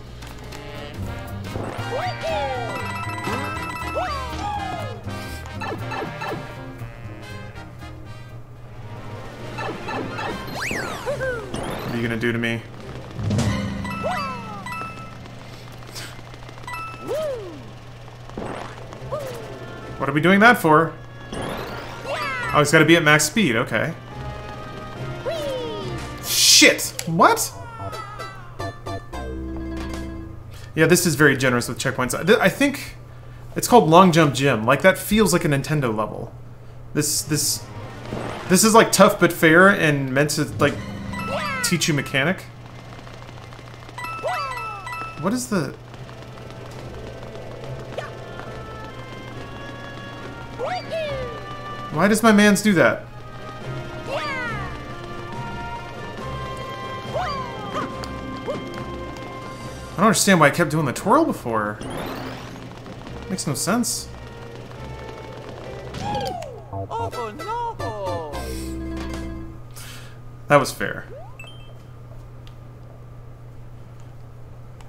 gonna do to me? What are we doing that for? Oh, he's gotta be at max speed, okay. Shit! What? Yeah, this is very generous with checkpoints. I think it's called Long Jump Gym. Like, that feels like a Nintendo level. This, this, this is like tough but fair and meant to, like, teach you mechanic. What is the... Why does my man's do that? I don't understand why I kept doing the twirl before. Makes no sense. That was fair.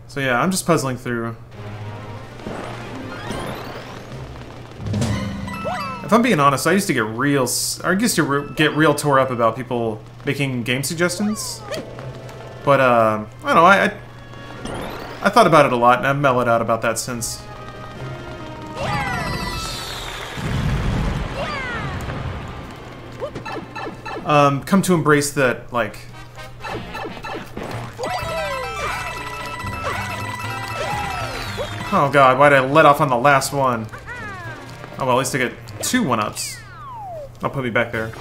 So yeah, I'm just puzzling through. If I'm being honest, I used to get real... I used to re get real tore up about people making game suggestions. But, uh... I don't know, I... I I thought about it a lot, and I've mellowed out about that since. Um, come to embrace that, like... Oh god, why did I let off on the last one? Oh well, at least I get two one-ups. I'll put me back there.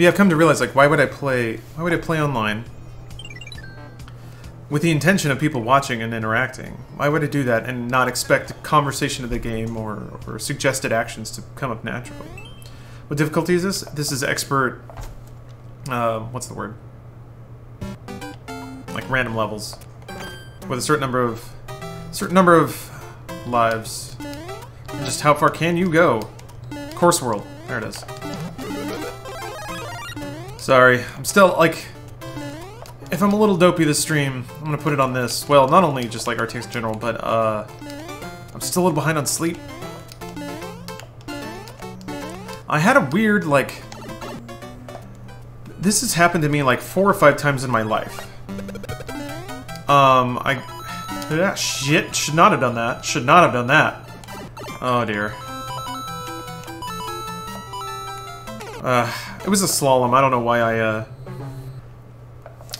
Yeah, I've come to realize, like, why would I play? Why would I play online with the intention of people watching and interacting? Why would I do that and not expect a conversation of the game or, or suggested actions to come up naturally? What difficulty is this? This is expert. Uh, what's the word? Like random levels with a certain number of certain number of lives. And just how far can you go? Course World. There it is. Sorry, I'm still, like, if I'm a little dopey this stream, I'm gonna put it on this. Well, not only just, like, R T X in general, but, uh, I'm still a little behind on sleep. I had a weird, like, this has happened to me, like, four or five times in my life. Um, I, ah, shit, should not have done that. Should not have done that. Oh, dear. Uh... It was a slalom. I don't know why I, uh,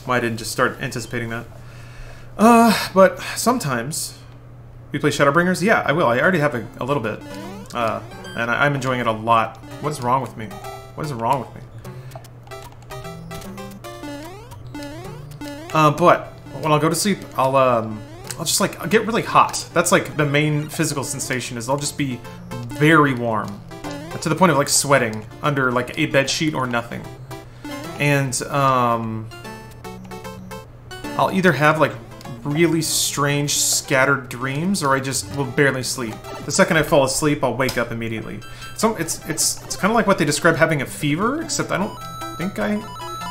why I didn't just start anticipating that. Uh, but sometimes we play Shadowbringers. Yeah, I will. I already have a, a little bit, uh, and I, I'm enjoying it a lot. What is wrong with me? What is wrong with me? Uh, but when I'll go to sleep, I'll um, I'll just like I'll get really hot. That's like the main physical sensation is I'll just be very warm. To the point of, like, sweating under, like, a bed sheet or nothing. And, um... I'll either have, like, really strange, scattered dreams, or I just will barely sleep. The second I fall asleep, I'll wake up immediately. So it's it's, it's kind of like what they describe having a fever, except I don't think I...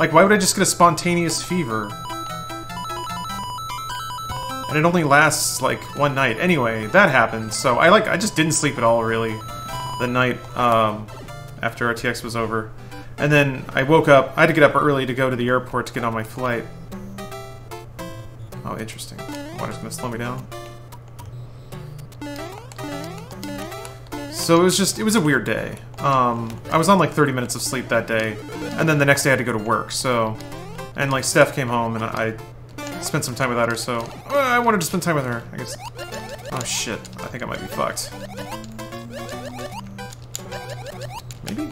Like, why would I just get a spontaneous fever? And it only lasts, like, one night. Anyway, that happened, so I, like, I just didn't sleep at all, really. The night um, after R T X was over. And then I woke up. I had to get up early to go to the airport to get on my flight. Oh, interesting. Water's gonna slow me down. So it was just, it was a weird day. Um, I was on like thirty minutes of sleep that day. And then the next day I had to go to work, so... And like Steph came home and I spent some time without her, so... Well, I wanted to spend time with her, I guess. Oh shit, I think I might be fucked. Maybe?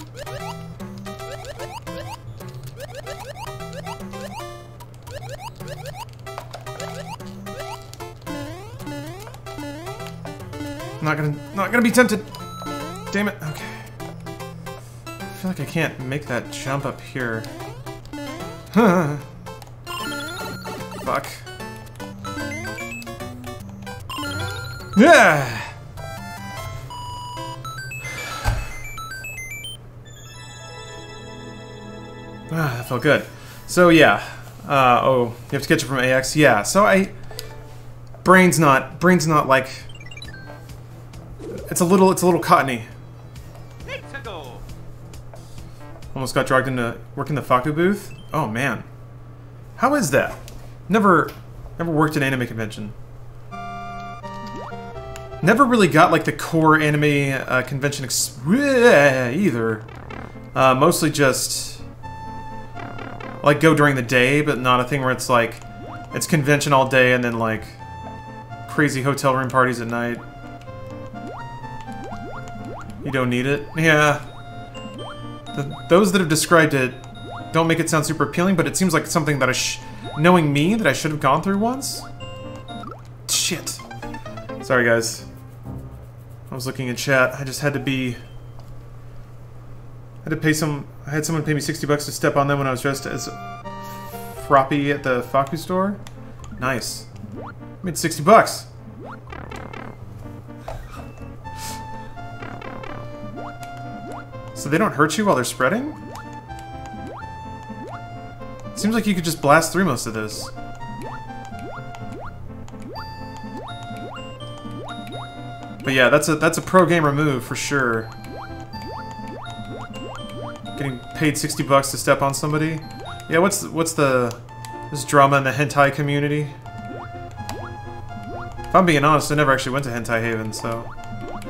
Not gonna, not gonna be tempted. Damn it. Okay. I feel like I can't make that jump up here. Fuck. Yeah. Ah, that felt good. So yeah, uh, oh, you have to catch it from A X. Yeah, so I, brain's not, brain's not like, It's a little, it's a little cottony. Almost got dragged into working the Faku booth. Oh man, how is that? Never, never worked at an anime convention. Never really got like the core anime uh, convention ex either. Uh, mostly just like go during the day, but not a thing where it's like it's convention all day and then like crazy hotel room parties at night. You don't need it. Yeah. The, those that have described it don't make it sound super appealing, but it seems like something that I sh- knowing me, that I should have gone through once? Shit. Sorry, guys. I was looking in chat. I just had to be... I had to pay some... I had someone pay me sixty bucks to step on them when I was dressed as Froppy at the Faku store. Nice. I made sixty bucks. So they don't hurt you while they're spreading? Seems like you could just blast through most of this. But yeah, that's a that's a pro gamer move for sure. Getting paid sixty bucks to step on somebody. Yeah, what's what's the this drama in the hentai community? If I'm being honest, I never actually went to Hentai Haven, so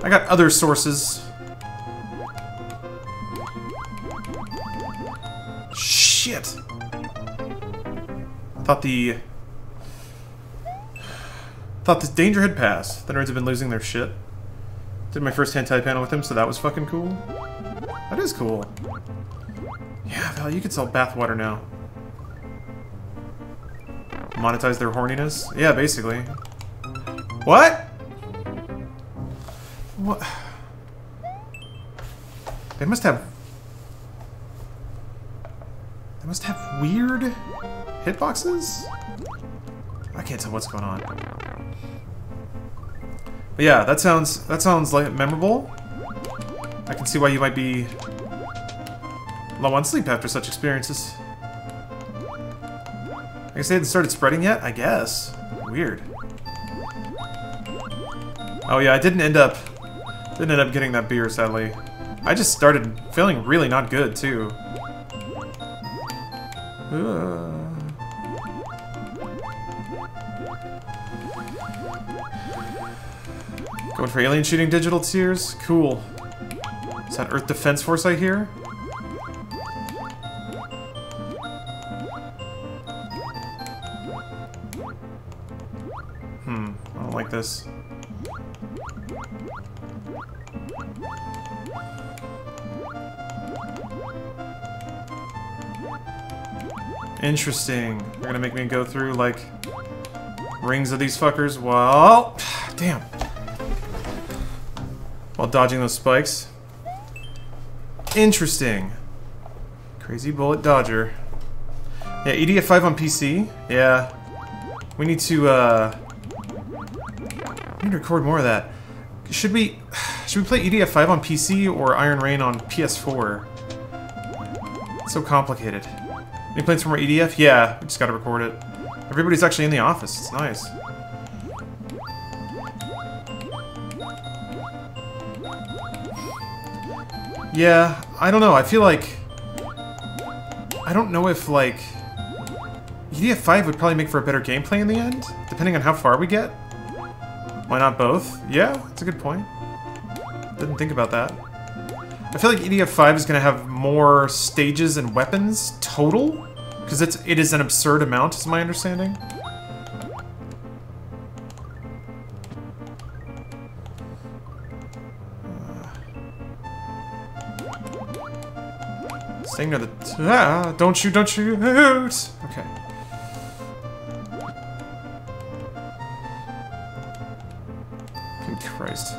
I got other sources. Shit! Thought the... Thought this danger had passed. The nerds have been losing their shit. Did my first hentai panel with him, so that was fucking cool. That is cool. Yeah, Val, you could sell bathwater now. Monetize their horniness? Yeah, basically. What? What? They must have... They must have weird hitboxes? I can't tell what's going on. But yeah, that sounds that sounds like memorable. I can see why you might be low on sleep after such experiences. I guess they hadn't started spreading yet, I guess. Weird. Oh yeah, I didn't end up didn't end up getting that beer, sadly. I just started feeling really not good too. Uh. Going for alien shooting digital tiers? Cool. Is that Earth Defense Force I hear? Hmm, I don't like this. Interesting. They're gonna make me go through, like, rings of these fuckers while... Damn. While dodging those spikes. Interesting. Crazy bullet dodger. Yeah, E D F five on P C. Yeah. We need to, uh... we need to record more of that. Should we... Should we play E D F five on P C or Iron Rain on P S four? It's so complicated. Any plans for more E D F? Yeah, we just gotta record it. Everybody's actually in the office, it's nice. Yeah, I don't know, I feel like... I don't know if, like... E D F five would probably make for a better gameplay in the end, depending on how far we get. Why not both? Yeah, that's a good point. Didn't think about that. I feel like E D F five is going to have more stages and weapons total, because it's it is an absurd amount, is my understanding. Uh, staying near the t ah, don't shoot, don't shoot. Okay. Good Christ.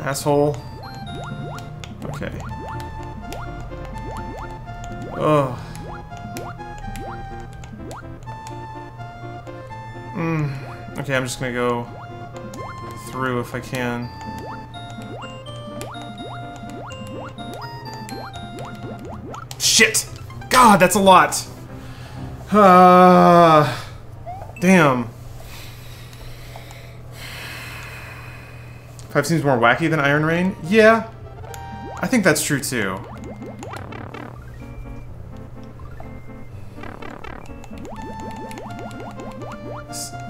Asshole. Okay. Ugh. Mm. Okay, I'm just gonna go through if I can. Shit! God, that's a lot! Ah, uh, damn. Five seems more wacky than Iron Rain? Yeah, I think that's true too.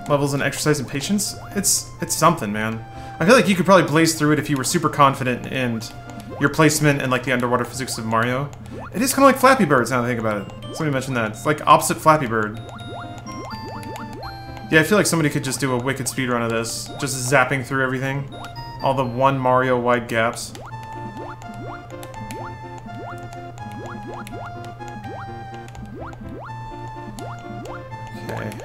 Levels in exercise and patience? It's it's something, man. I feel like you could probably blaze through it if you were super confident in your placement and like the underwater physics of Mario. It is kind of like Flappy Birds now that I think about it. Somebody mentioned that. It's like opposite Flappy Bird. Yeah, I feel like somebody could just do a wicked speedrun of this. Just zapping through everything. All the one Mario wide gaps. Okay.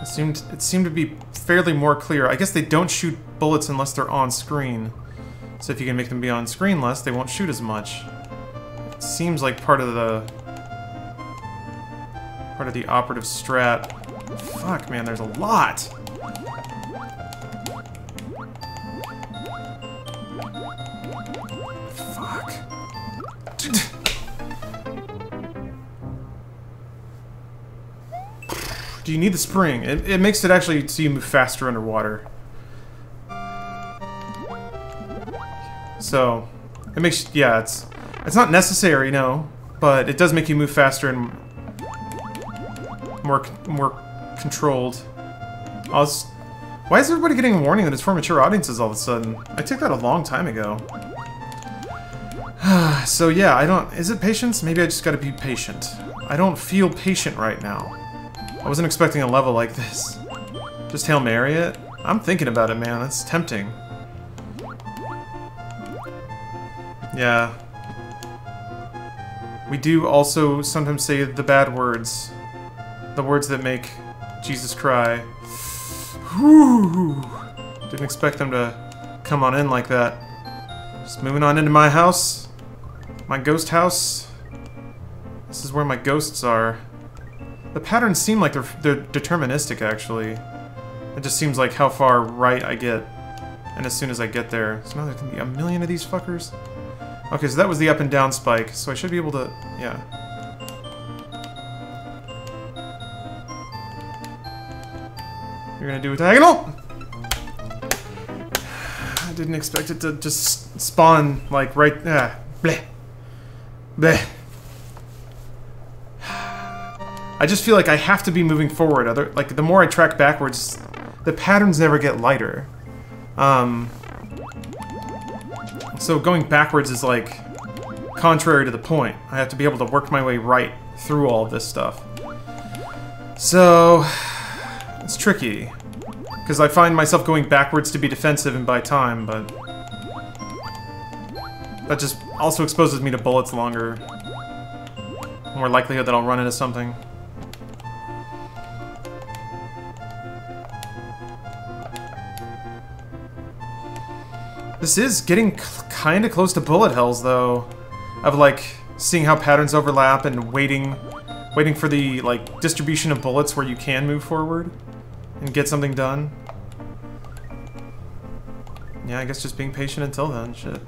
It seemed, it seemed to be fairly more clear. I guess they don't shoot bullets unless they're on screen. So if you can make them be on screen less, they won't shoot as much. It seems like part of the... part of the operative strat. Fuck, man, there's a lot! Do you need the spring? It, it makes it actually so you move faster underwater. So, it makes, yeah, it's it's not necessary, no, but it does make you move faster and more more controlled. I was, why is everybody getting a warning that it's for mature audiences all of a sudden? I took that a long time ago. So yeah, I don't, is it patience? Maybe I just gotta be patient. I don't feel patient right now. I wasn't expecting a level like this. Just Hail Mary it? I'm thinking about it, man. That's tempting. Yeah. We do also sometimes say the bad words. The words that make Jesus cry. Whew. Didn't expect them to come on in like that. Just moving on into my house. My ghost house. This is where my ghosts are. The patterns seem like they're, they're deterministic, actually. It just seems like how far right I get. And as soon as I get there... So now there's gonna be a million of these fuckers? Okay, so that was the up and down spike, so I should be able to... yeah. You're gonna do a diagonal! I didn't expect it to just spawn, like, right... Ah, bleh. Bleh. I just feel like I have to be moving forward. Other, like, the more I track backwards, the patterns never get lighter. Um, so going backwards is, like, contrary to the point. I have to be able to work my way right through all of this stuff. So, it's tricky. Because I find myself going backwards to be defensive and buy time, but... that just also exposes me to bullets longer. More likelihood that I'll run into something. This is getting kind of close to bullet hells, though, of like seeing how patterns overlap and waiting, waiting for the like distribution of bullets where you can move forward and get something done. Yeah, I guess just being patient until then. Shit.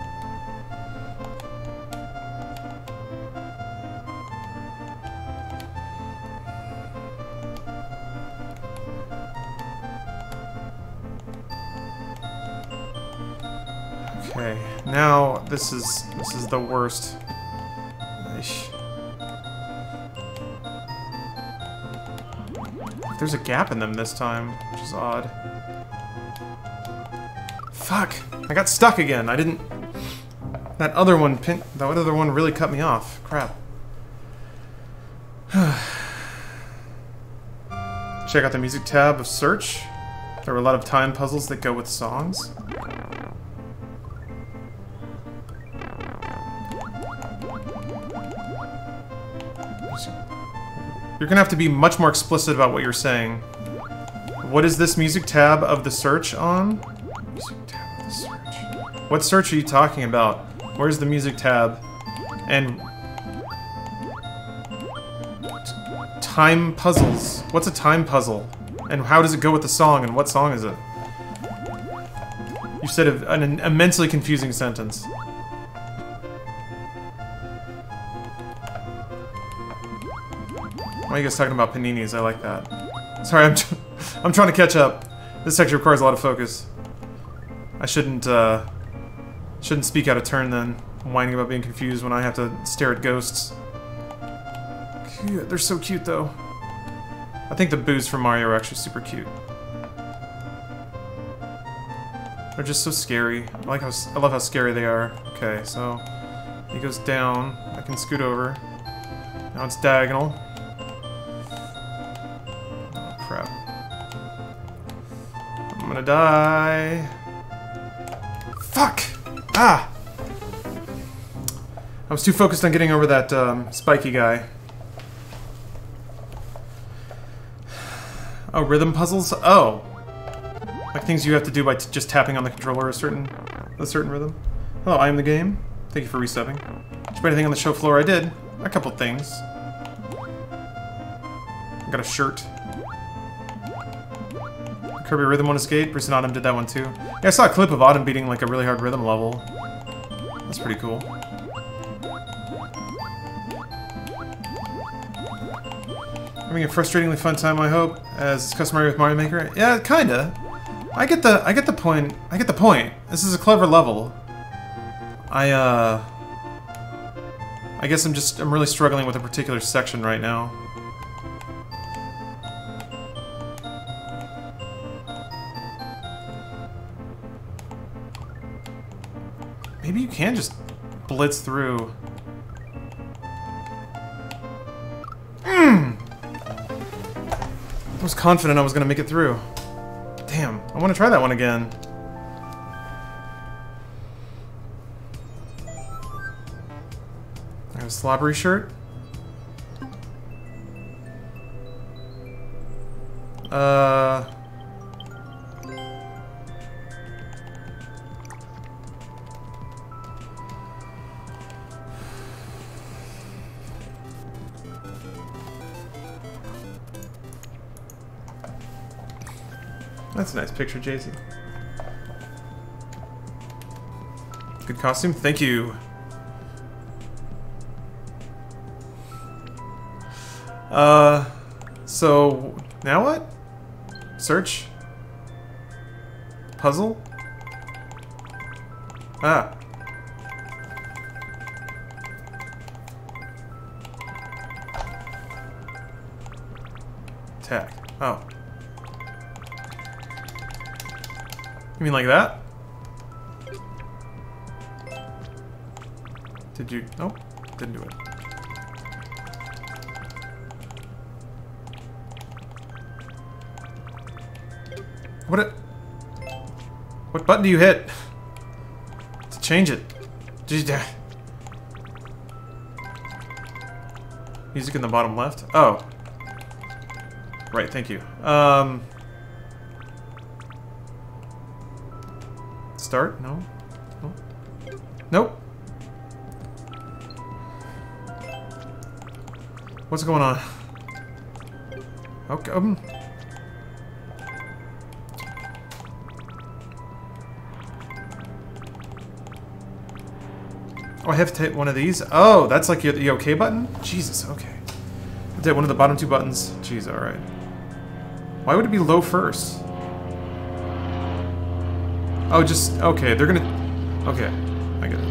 Okay, now this is this is the worst. Eesh. There's a gap in them this time, which is odd. Fuck! I got stuck again. I didn't. That other one pin. That other one really cut me off. Crap. Check out the music tab of search. There were a lot of time puzzles that go with songs. You're gonna have to be much more explicit about what you're saying. What is this music tab of the search on? Music tab of the search. What search are you talking about? Where's the music tab? And... time puzzles. What's a time puzzle? And how does it go with the song, and what song is it? You said a, an immensely confusing sentence. Why are you guys talking about paninis? I like that. Sorry, I'm tr I'm trying to catch up. This actually requires a lot of focus. I shouldn't uh, shouldn't speak out of turn then, whining about being confused when I have to stare at ghosts. They're so cute though. I think the boos from Mario are actually super cute. They're just so scary. I like how I love how scary they are. Okay, so he goes down. I can scoot over. Now it's diagonal. Oh crap! I'm gonna die. Fuck! Ah! I was too focused on getting over that um, spiky guy. Oh, rhythm puzzles? Oh. Like things you have to do by t just tapping on the controller a certain a certain rhythm. Hello, I am the game. Thank you for resubbing. Did you put anything on the show floor? I did. A couple things. I got a shirt. Kirby Rhythm on Escape. Bruce and Autumn did that one too. Yeah, I saw a clip of Autumn beating like a really hard rhythm level. That's pretty cool. Having a frustratingly fun time, I hope, as is customary with Mario Maker. Yeah, kinda. I get the I get the point. I get the point. This is a clever level. I uh I guess I'm just I'm really struggling with a particular section right now. Maybe you can just blitz through. Mm. I was confident I was gonna make it through. Damn, I want to try that one again. I have a slobbery shirt. Uh... That's a nice picture, Jay-Z. Good costume? Thank you. Uh, so, now what? Search? Puzzle? Ah. Tag. Oh. You mean like that? Did you? Nope. Didn't do it. What? It, what button do you hit to change it? Did you, music in the bottom left. Oh. Right. Thank you. Um. Start? No? No? Nope. What's going on? Okay. Um. Oh, I have to hit one of these. Oh, that's like the OK button? Jesus, okay. I have to hit one of the bottom two buttons. Jeez, alright. Why would it be low first? Oh, just, okay, they're gonna, okay, I get it.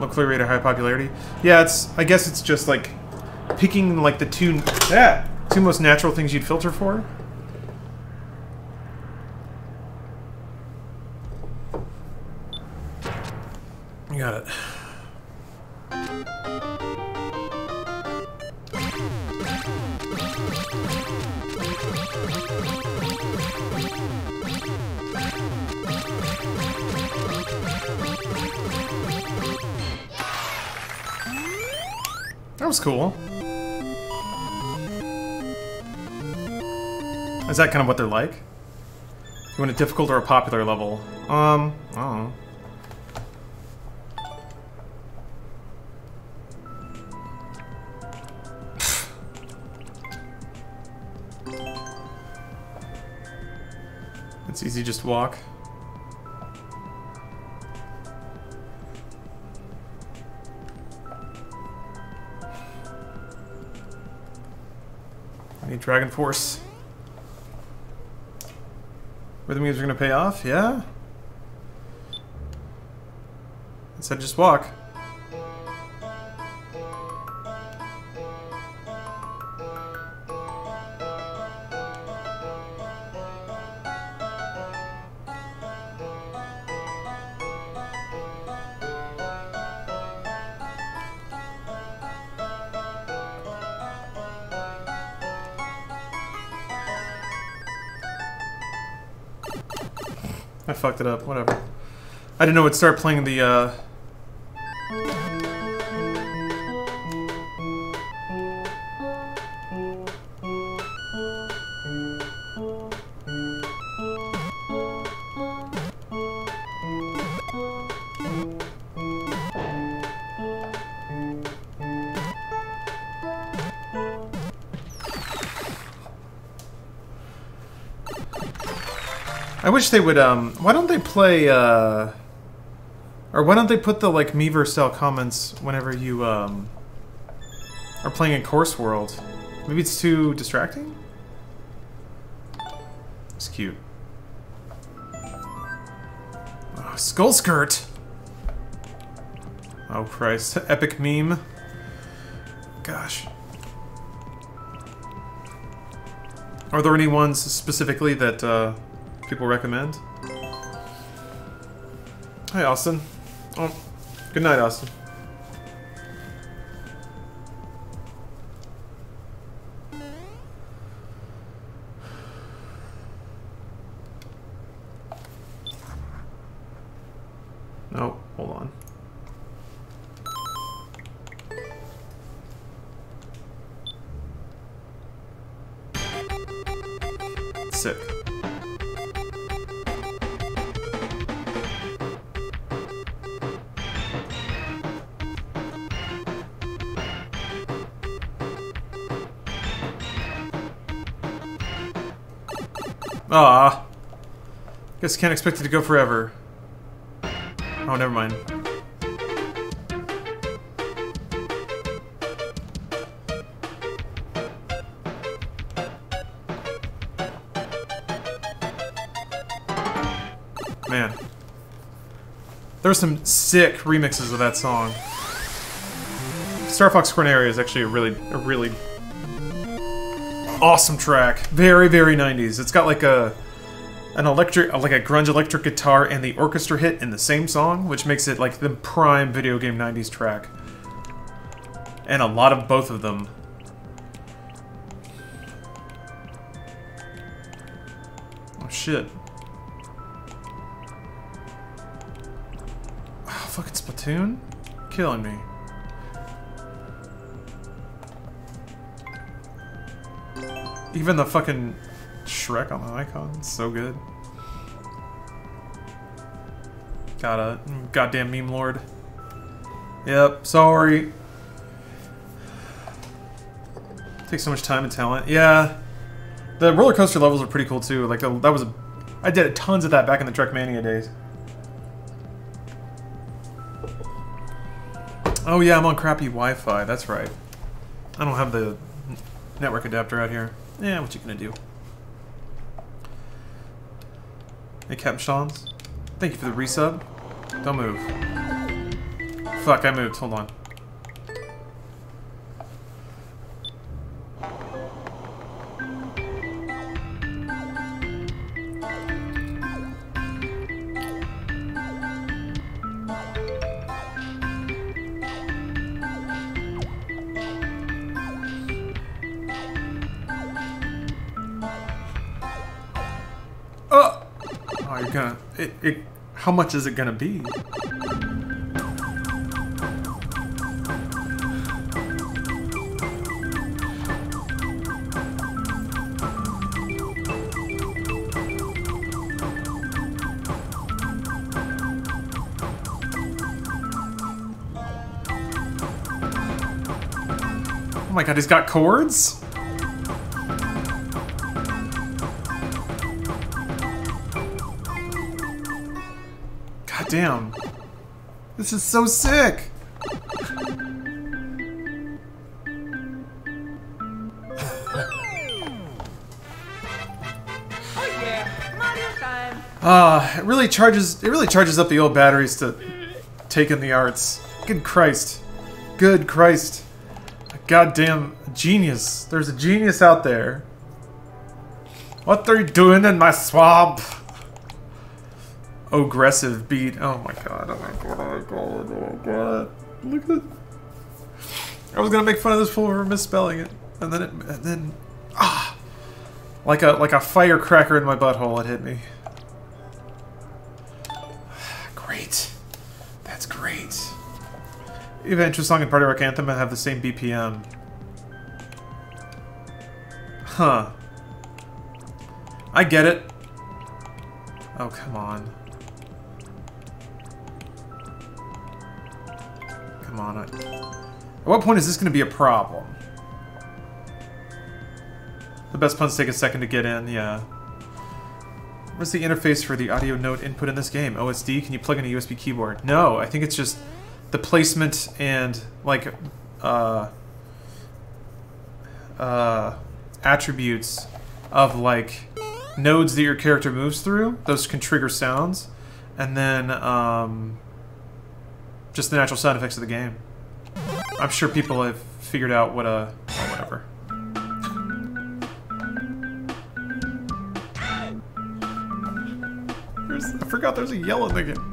Locally rated high popularity. Yeah, it's, I guess it's just like picking like the two, yeah, two most natural things you'd filter for. You got it. That was cool. Is that kind of what they're like? You want a difficult or a popular level? Um, I don't know. It's easy, just walk. I need Dragon Force. Rhythm games are gonna pay off, yeah? I said just walk. I fucked it up, whatever. I didn't know it'd start playing the, uh... I wish they would, um, why don't they play, uh, or why don't they put the, like, Miiverse-style comments whenever you, um, are playing in Course World? Maybe it's too distracting? It's cute. Oh, Skull Skirt! Oh, Christ. Epic meme. Gosh. Are there any ones specifically that, uh... people recommend? Hi, Austin. Oh, good night, Austin. No, hold on. Sick. Ah, guess can't expect it to go forever. Oh, never mind. Man, there were some sick remixes of that song. Star Fox Corneria is actually a really, a really. Awesome track. Very, very nineties. It's got like a an electric, like a grunge electric guitar and the orchestra hit in the same song, which makes it like the prime video game nineties track. And a lot of both of them. Oh shit. Oh, fucking Splatoon? Killing me. Even the fucking Shrek on the icon, so good. Got a goddamn meme lord. Yep, sorry. Takes so much time and talent. Yeah, the roller coaster levels are pretty cool too. Like that was, a, I did tons of that back in the Trekmania days. Oh yeah, I'm on crappy Wi-Fi. That's right. I don't have the network adapter out here. Yeah, what you gonna do? Hey, Captain Sean's. Thank you for the resub. Don't move. Fuck, I moved. Hold on. Gonna, it, it, how much is it gonna be? Oh my god, he's got chords? damn. This is so sick! Ah, uh, it really charges. It really charges up the old batteries to take in the arts. Good Christ, good Christ, a goddamn genius! There's a genius out there. What they're doing in my swamp? Aggressive beat. Oh my god! Oh my god! Oh my god! Oh my god! Look at it. I was gonna make fun of this fool for misspelling it, and then it, and then, ah, like a like a firecracker in my butthole, it hit me. Great. That's great. Even Intro Song and Party Rock Anthem have the same B P M. Huh. I get it. Oh, come on. Come on. At what point is this going to be a problem? The best puns take a second to get in, yeah. What's the interface for the audio note input in this game? O S D? Can you plug in a U S B keyboard? No, I think it's just the placement and, like, uh, uh, attributes of, like, nodes that your character moves through. Those can trigger sounds. And then, um, just the natural sound effects of the game. I'm sure people have figured out what a... Oh, whatever. I forgot there's a yell in the game.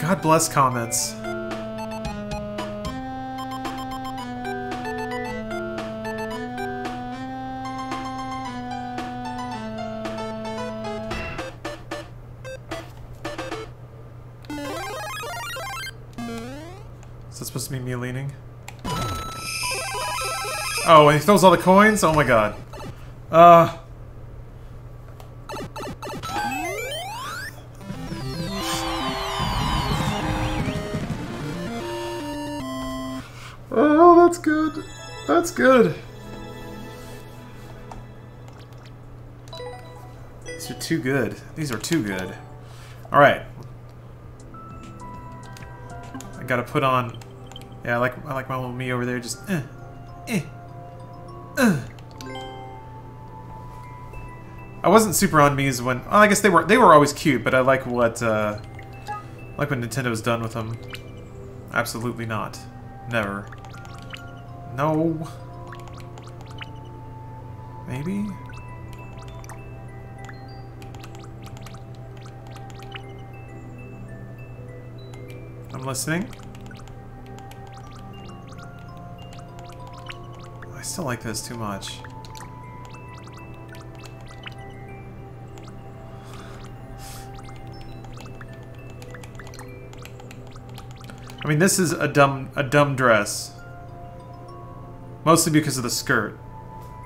God bless comments. Is that supposed to be me leaning? Oh, and he throws all the coins? Oh my god. Uh... That's good. These are too good. These are too good. Alright. I gotta put on... Yeah, I like, I like my little me over there. Just... Uh, eh, uh. I wasn't super on me's when... Well, I guess they were They were always cute, but I like what... Uh, like what Nintendo's done with them. Absolutely not. Never. No. Maybe? I'm listening. I still like this too much. I mean, this is a dumb a dumb dress. Mostly because of the skirt.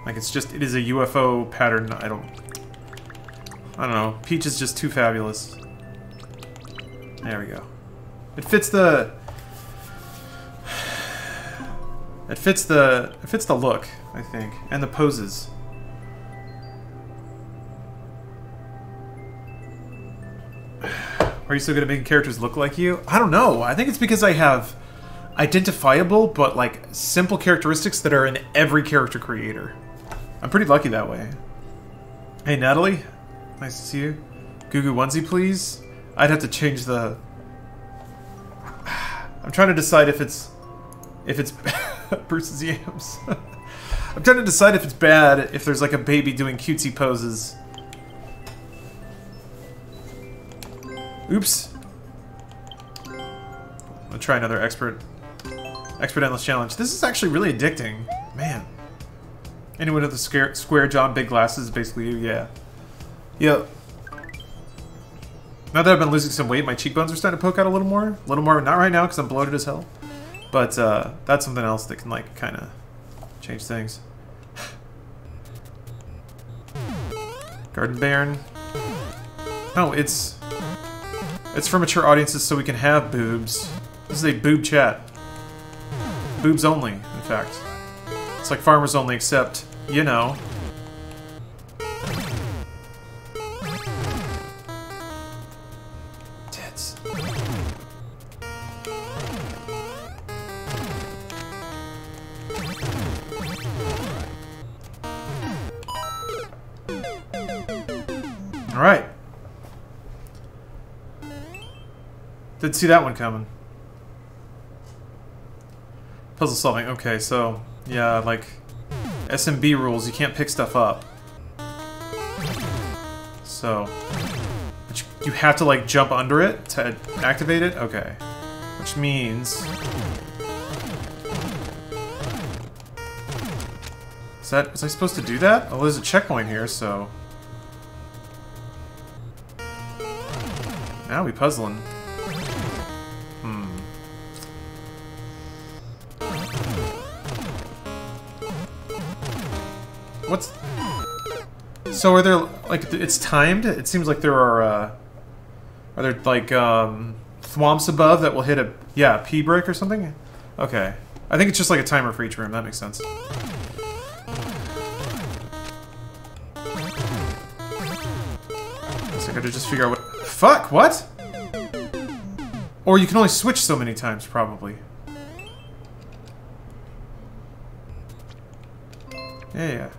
Like, it's just, it is a U F O pattern. I don't... I don't know. Peach is just too fabulous. There we go. It fits the... It fits the... It fits the look, I think. And the poses. Are you still good at making characters look like you? I don't know. I think it's because I have... identifiable, but like simple characteristics that are in every character creator. I'm pretty lucky that way. Hey Natalie, nice to see you. Goo Goo Onesie, please. I'd have to change the. I'm trying to decide if it's if it's Bruce's yams. I'm trying to decide if it's bad if there's like a baby doing cutesy poses. Oops. I'll try another expert. Expert Endless Challenge. This is actually really addicting. Man. Anyone with a square, square jaw and big glasses is basically you, yeah. Yep. Now that I've been losing some weight, my cheekbones are starting to poke out a little more. A little more, not right now because I'm bloated as hell. But uh, that's something else that can like kind of change things. Garden Baron. No, it's... It's for mature audiences so we can have boobs. This is a boob chat. Boobs only, in fact. It's like Farmers Only, except, you know. Tits. Alright. Didn't see that one coming. Puzzle solving, okay, so... Yeah, like, S M B rules, you can't pick stuff up. So, but you, you have to, like, jump under it to activate it? Okay. Which means... Is that, was I supposed to do that? Oh, there's a checkpoint here, so... Now we puzzling. What's... So are there, like, it's timed? It seems like there are, uh... Are there, like, um... thwomps above that will hit a... Yeah, a pee break or something? Okay. I think it's just like a timer for each room. That makes sense. I guess I gotta just figure out what... Fuck, what? Or you can only switch so many times, probably. Yeah, yeah.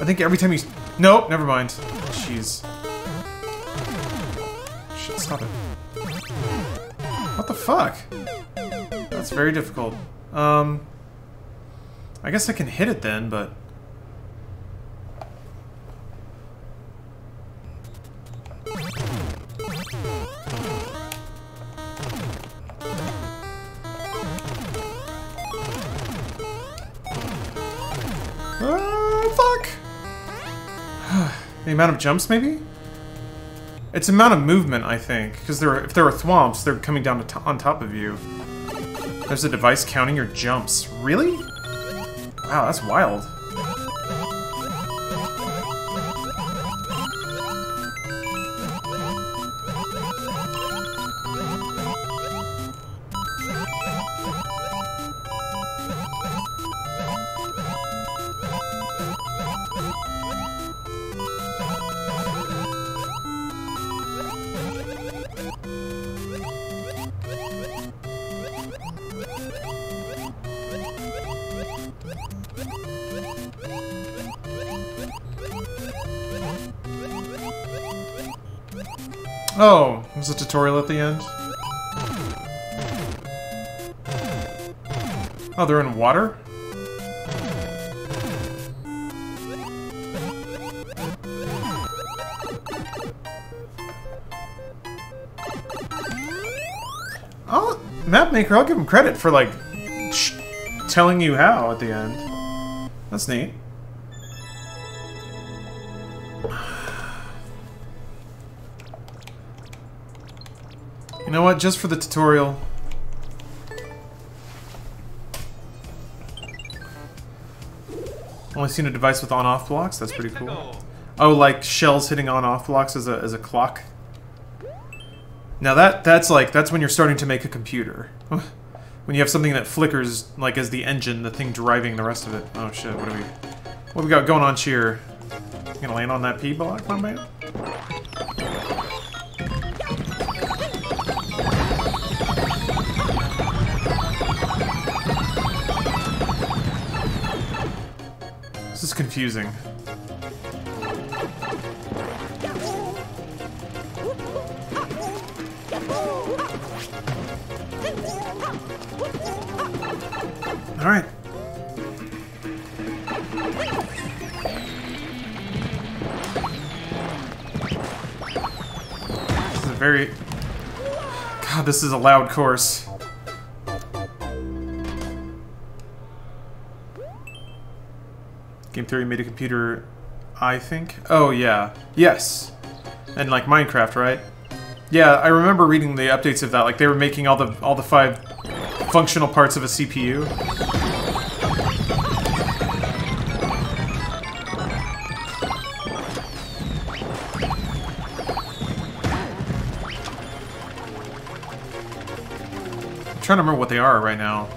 I think every time you... Nope, never mind. Jeez. Shit, stop it. What the fuck? That's very difficult. Um... I guess I can hit it then, but... The amount of jumps, maybe? It's amount of movement, I think. Because there are, if there are thwomps, they're coming down to t on top of you. There's a device counting your jumps. Really? Wow, that's wild. Oh, there's a tutorial at the end. Oh, they're in water? Oh, Map Maker, I'll give him credit for, like, sh telling you how at the end. That's neat. You know what? Just for the tutorial. Only seen a device with on-off blocks. That's pretty cool. Oh, like shells hitting on-off blocks as a as a clock. Now that that's like that's when you're starting to make a computer. When you have something that flickers like as the engine, the thing driving the rest of it. Oh shit! What do we what do we got going on here? You gonna land on that P block, my man? This is confusing. All right. This is a very... God, this is a loud course. Game Theory made a computer, I think. Oh, yeah. Yes. And, like, Minecraft, right? Yeah, I remember reading the updates of that. Like, they were making all the all the five functional parts of a C P U. I'm trying to remember what they are right now.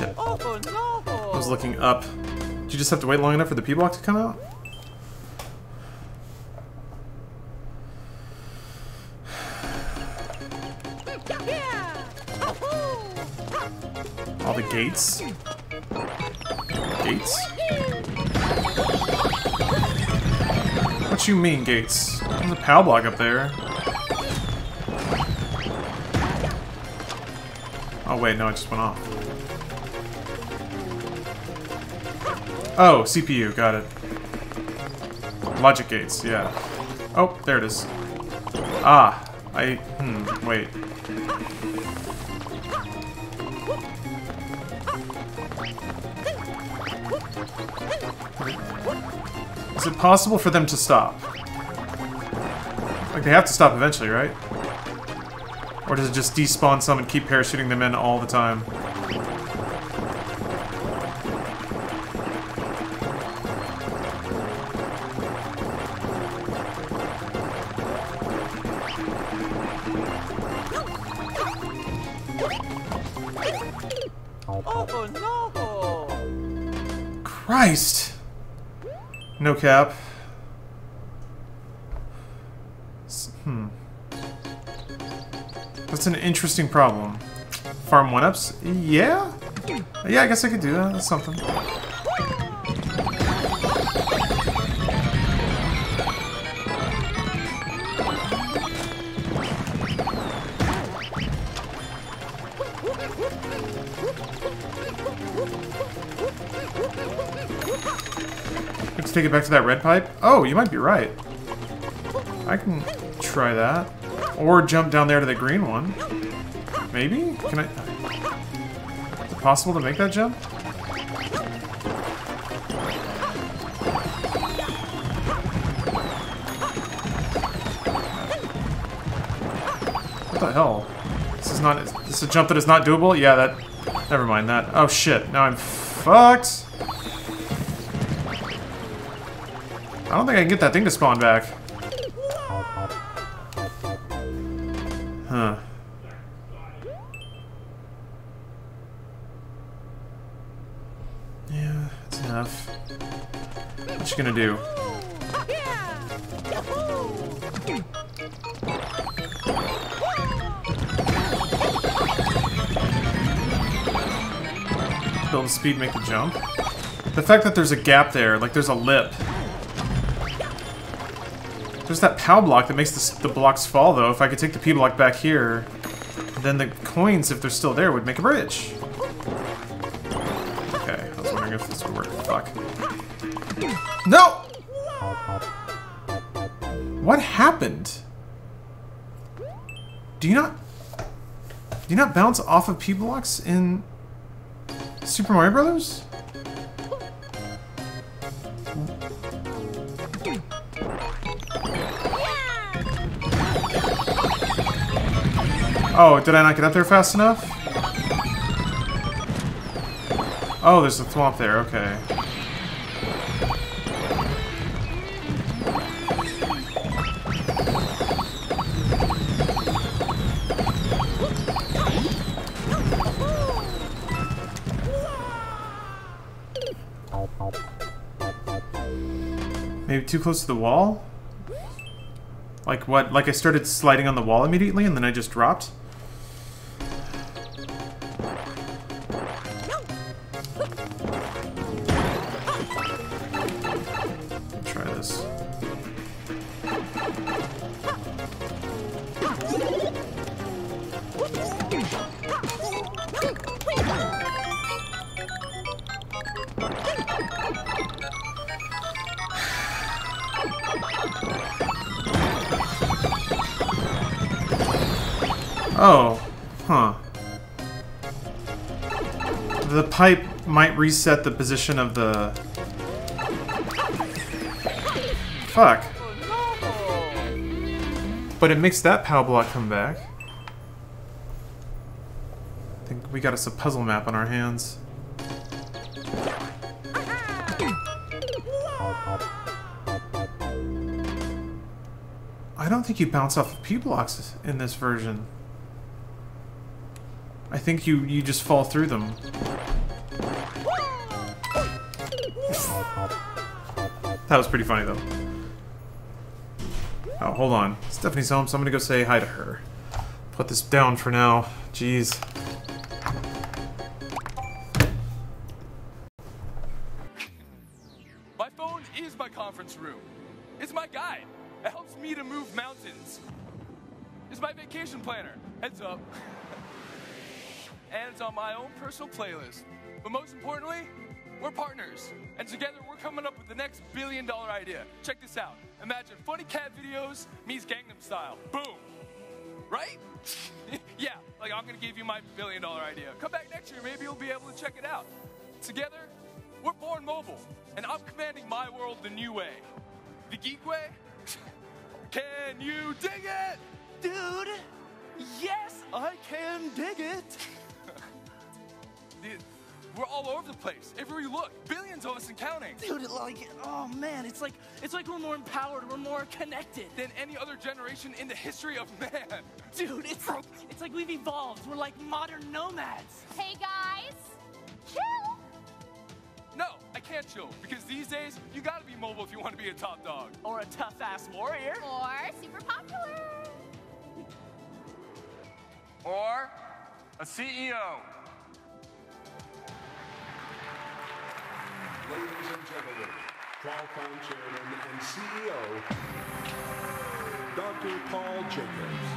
I was looking up. Did you just have to wait long enough for the P-Block to come out? All the gates. Gates? What you mean, gates? There's a PAL block up there. Oh wait, no, it just went off. Oh, C P U, got it. Logic gates, yeah. Oh, there it is. Ah, I... hmm, wait. Is it possible for them to stop? Like, they have to stop eventually, right? Or does it just despawn some and keep parachuting them in all the time? Christ! No cap. Hmm. That's an interesting problem. Farm one-ups? Yeah? Yeah, I guess I could do that. That's something. Take it back to that red pipe? Oh, you might be right. I can try that. Or jump down there to the green one. Maybe? Can I... Is it possible to make that jump? What the hell? This is not... This is a jump that is not doable? Yeah, that... Never mind that. Oh, shit. Now I'm fucked. I don't think I can get that thing to spawn back. Huh. Yeah, that's enough. What you gonna do? Build the speed, make the jump. The fact that there's a gap there, like there's a lip. There's that POW block that makes the, the blocks fall, though. If I could take the P block back here, then the coins, if they're still there, would make a bridge. Okay, I was wondering if this would work. Fuck. No! What happened? Do you not... Do you not bounce off of P blocks in Super Mario Brothers? Oh, did I not get up there fast enough? Oh, there's a thwomp there, okay. Maybe too close to the wall? Like what? Like I started sliding on the wall immediately and then I just dropped? Oh, huh. The pipe might reset the position of the... Fuck. But it makes that POW block come back. I think we got us a puzzle map on our hands. I don't think you bounce off of P-blocks in this version. I think you, you just fall through them. That was pretty funny, though. Oh, hold on. Stephanie's home, so I'm gonna go say hi to her. Put this down for now. Jeez. My phone is my conference room. It's my guide. It helps me to move mountains. It's my vacation planner. Heads up. And it's on my own personal playlist. But most importantly, we're partners. And together we're coming up with the next billion dollar idea. Check this out. Imagine funny cat videos meets Gangnam Style. Boom. Right? Yeah, like I'm gonna give you my billion dollar idea. Come back next year, maybe you'll be able to check it out. Together, we're born mobile. And I'm commanding my world the new way. The geek way? Can you dig it? Dude, yes, I can dig it. Dude, we're all over the place. Everywhere you look, billions of us and counting. Dude, like, oh man, it's like, it's like we're more empowered, we're more connected than any other generation in the history of man. Dude, it's like, it's like we've evolved. We're like modern nomads. Hey guys, chill. No, I can't chill, because these days, you gotta be mobile if you want to be a top dog. Or a tough-ass warrior. Or super popular. Or a C E O. Ladies and gentlemen, Qualcomm Chairman and C E O, Doctor Paul Jacobs.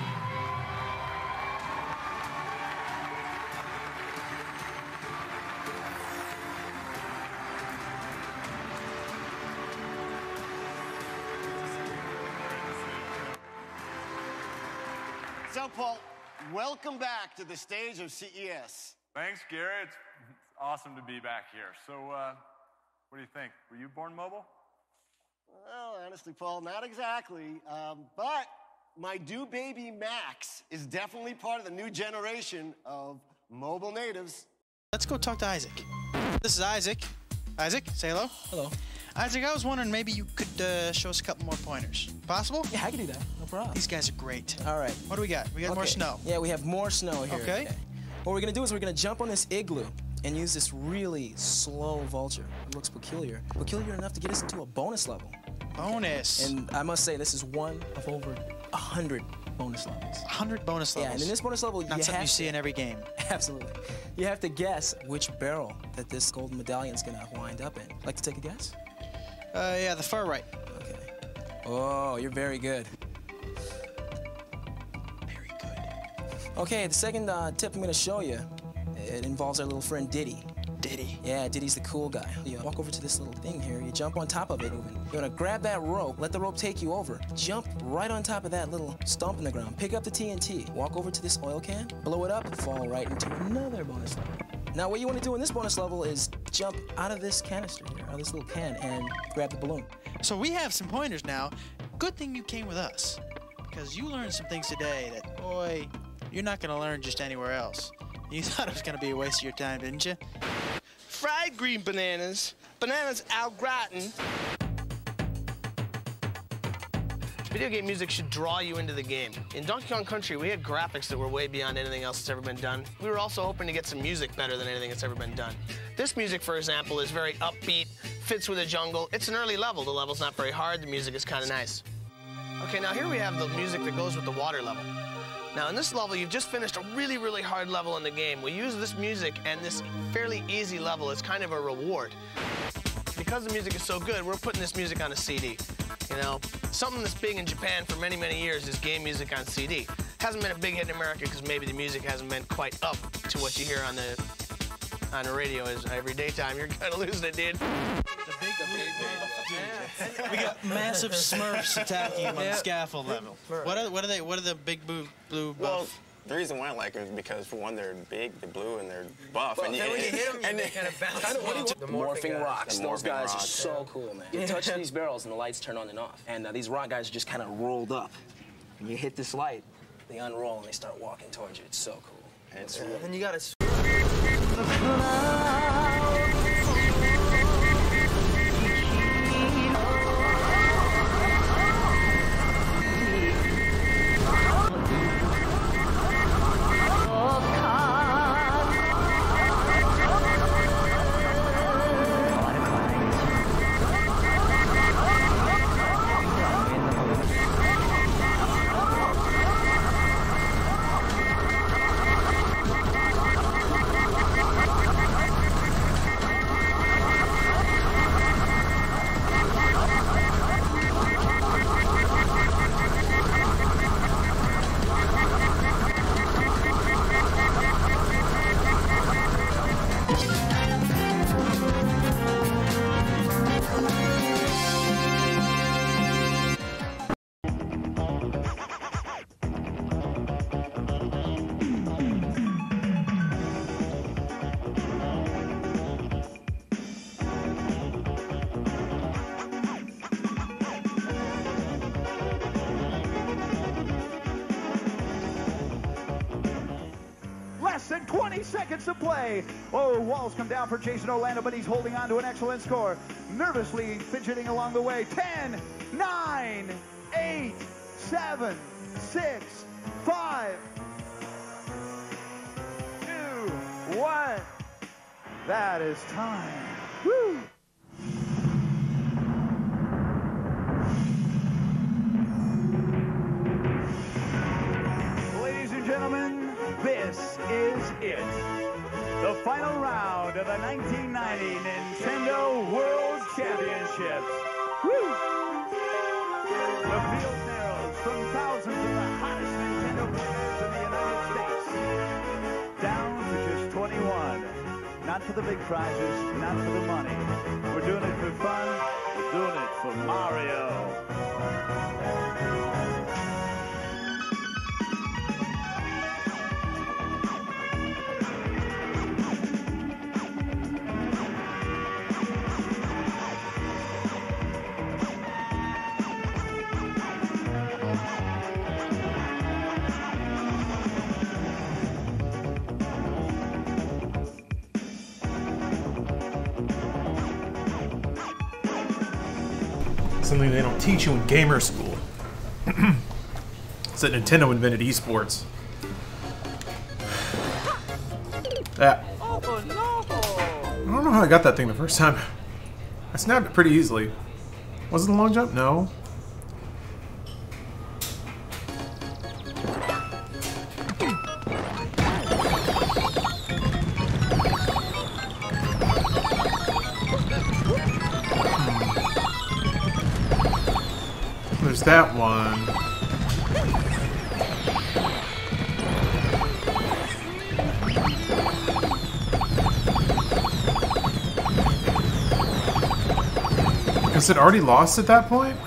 So, Paul, welcome back to the stage of C E S. Thanks, Gary. It's awesome to be back here. So, uh, what do you think? Were you born mobile? Well, honestly, Paul, not exactly. Um, but my new baby Max is definitely part of the new generation of mobile natives. Let's go talk to Isaac. This is Isaac. Isaac, say hello. Hello. Isaac, I was wondering maybe you could uh, show us a couple more pointers. Possible? Yeah, I can do that. No problem. These guys are great. All right. What do we got? We got okay. more snow. Yeah, we have more snow here. Okay. okay. What we're going to do is we're going to jump on this igloo and use this really slow vulture. It looks peculiar. Peculiar enough to get us into a bonus level. Bonus. Okay. And I must say, this is one of over one hundred bonus levels. one hundred bonus levels. Yeah, and in this bonus level, Not you something you see to, in every game. Absolutely. You have to guess which barrel that this golden medallion's going to wind up in. Like to take a guess? Uh, yeah, the far right. Okay. Oh, you're very good. Very good. Okay, the second uh, tip I'm going to show you, it involves our little friend Diddy. Diddy? Yeah, Diddy's the cool guy. You walk over to this little thing here, you jump on top of it. Moving. You want to grab that rope, let the rope take you over. Jump right on top of that little stump in the ground. Pick up the T N T, walk over to this oil can, blow it up, and fall right into another bonus level. Now, what you want to do in this bonus level is jump out of this canister here, out of this little can, and grab the balloon. So we have some pointers now. Good thing you came with us, because you learned some things today that, boy, you're not going to learn just anywhere else. You thought it was going to be a waste of your time, didn't you? Fried green bananas, bananas au gratin. Video game music should draw you into the game. In Donkey Kong Country, we had graphics that were way beyond anything else that's ever been done. We were also hoping to get some music better than anything that's ever been done. This music, for example, is very upbeat, fits with a jungle. It's an early level. The level's not very hard. The music is kind of nice. Okay, now here we have the music that goes with the water level. Now, in this level, you've just finished a really, really hard level in the game. We use this music and this fairly easy level as kind of a reward. Because the music is so good, we're putting this music on a C D. You know, something that's big in Japan for many, many years is game music on C D. Hasn't been a big hit in America because maybe the music hasn't been quite up to what you hear on the on the radio is every daytime. You're kind of losing it, dude. The big, the big, big, big. We got massive Smurfs attacking on the yeah. scaffold level. What are what are they? What are the big blue blue buff? Well, The reason why I like them is because, for one, they're big, they're blue, and they're buff. Well, and then you, when you hit them, and they kind of bounce. Kind of, what do you, the morphing guys. Rocks. The morphing Those guys rocks. Are so cool, man. You touch these barrels, and the lights turn on and off. And uh, these rock guys are just kind of rolled up. And you hit this light, they unroll, and they start walking towards you. It's so cool. And it's really then you got to... twenty seconds to play. Oh, walls come down for Jason Orlando, but he's holding on to an excellent score. Nervously fidgeting along the way. ten, nine, eight, seven, six, five, two, one. That is time. Woo! Ladies and gentlemen, this is it. The final round of the nineteen ninety Nintendo World Championships. Woo! The field narrows from thousands of the hottest Nintendo players in the United States down to just twenty-one. Not for the big prizes, not for the money. We're doing it for fun. We're doing it for Mario. Something they don't teach you in gamer school. It's that Nintendo invented esports. That. Oh, no. I don't know how I got that thing the first time. I snapped it pretty easily. Was it a long jump? No. That one. Is it already lost at that point?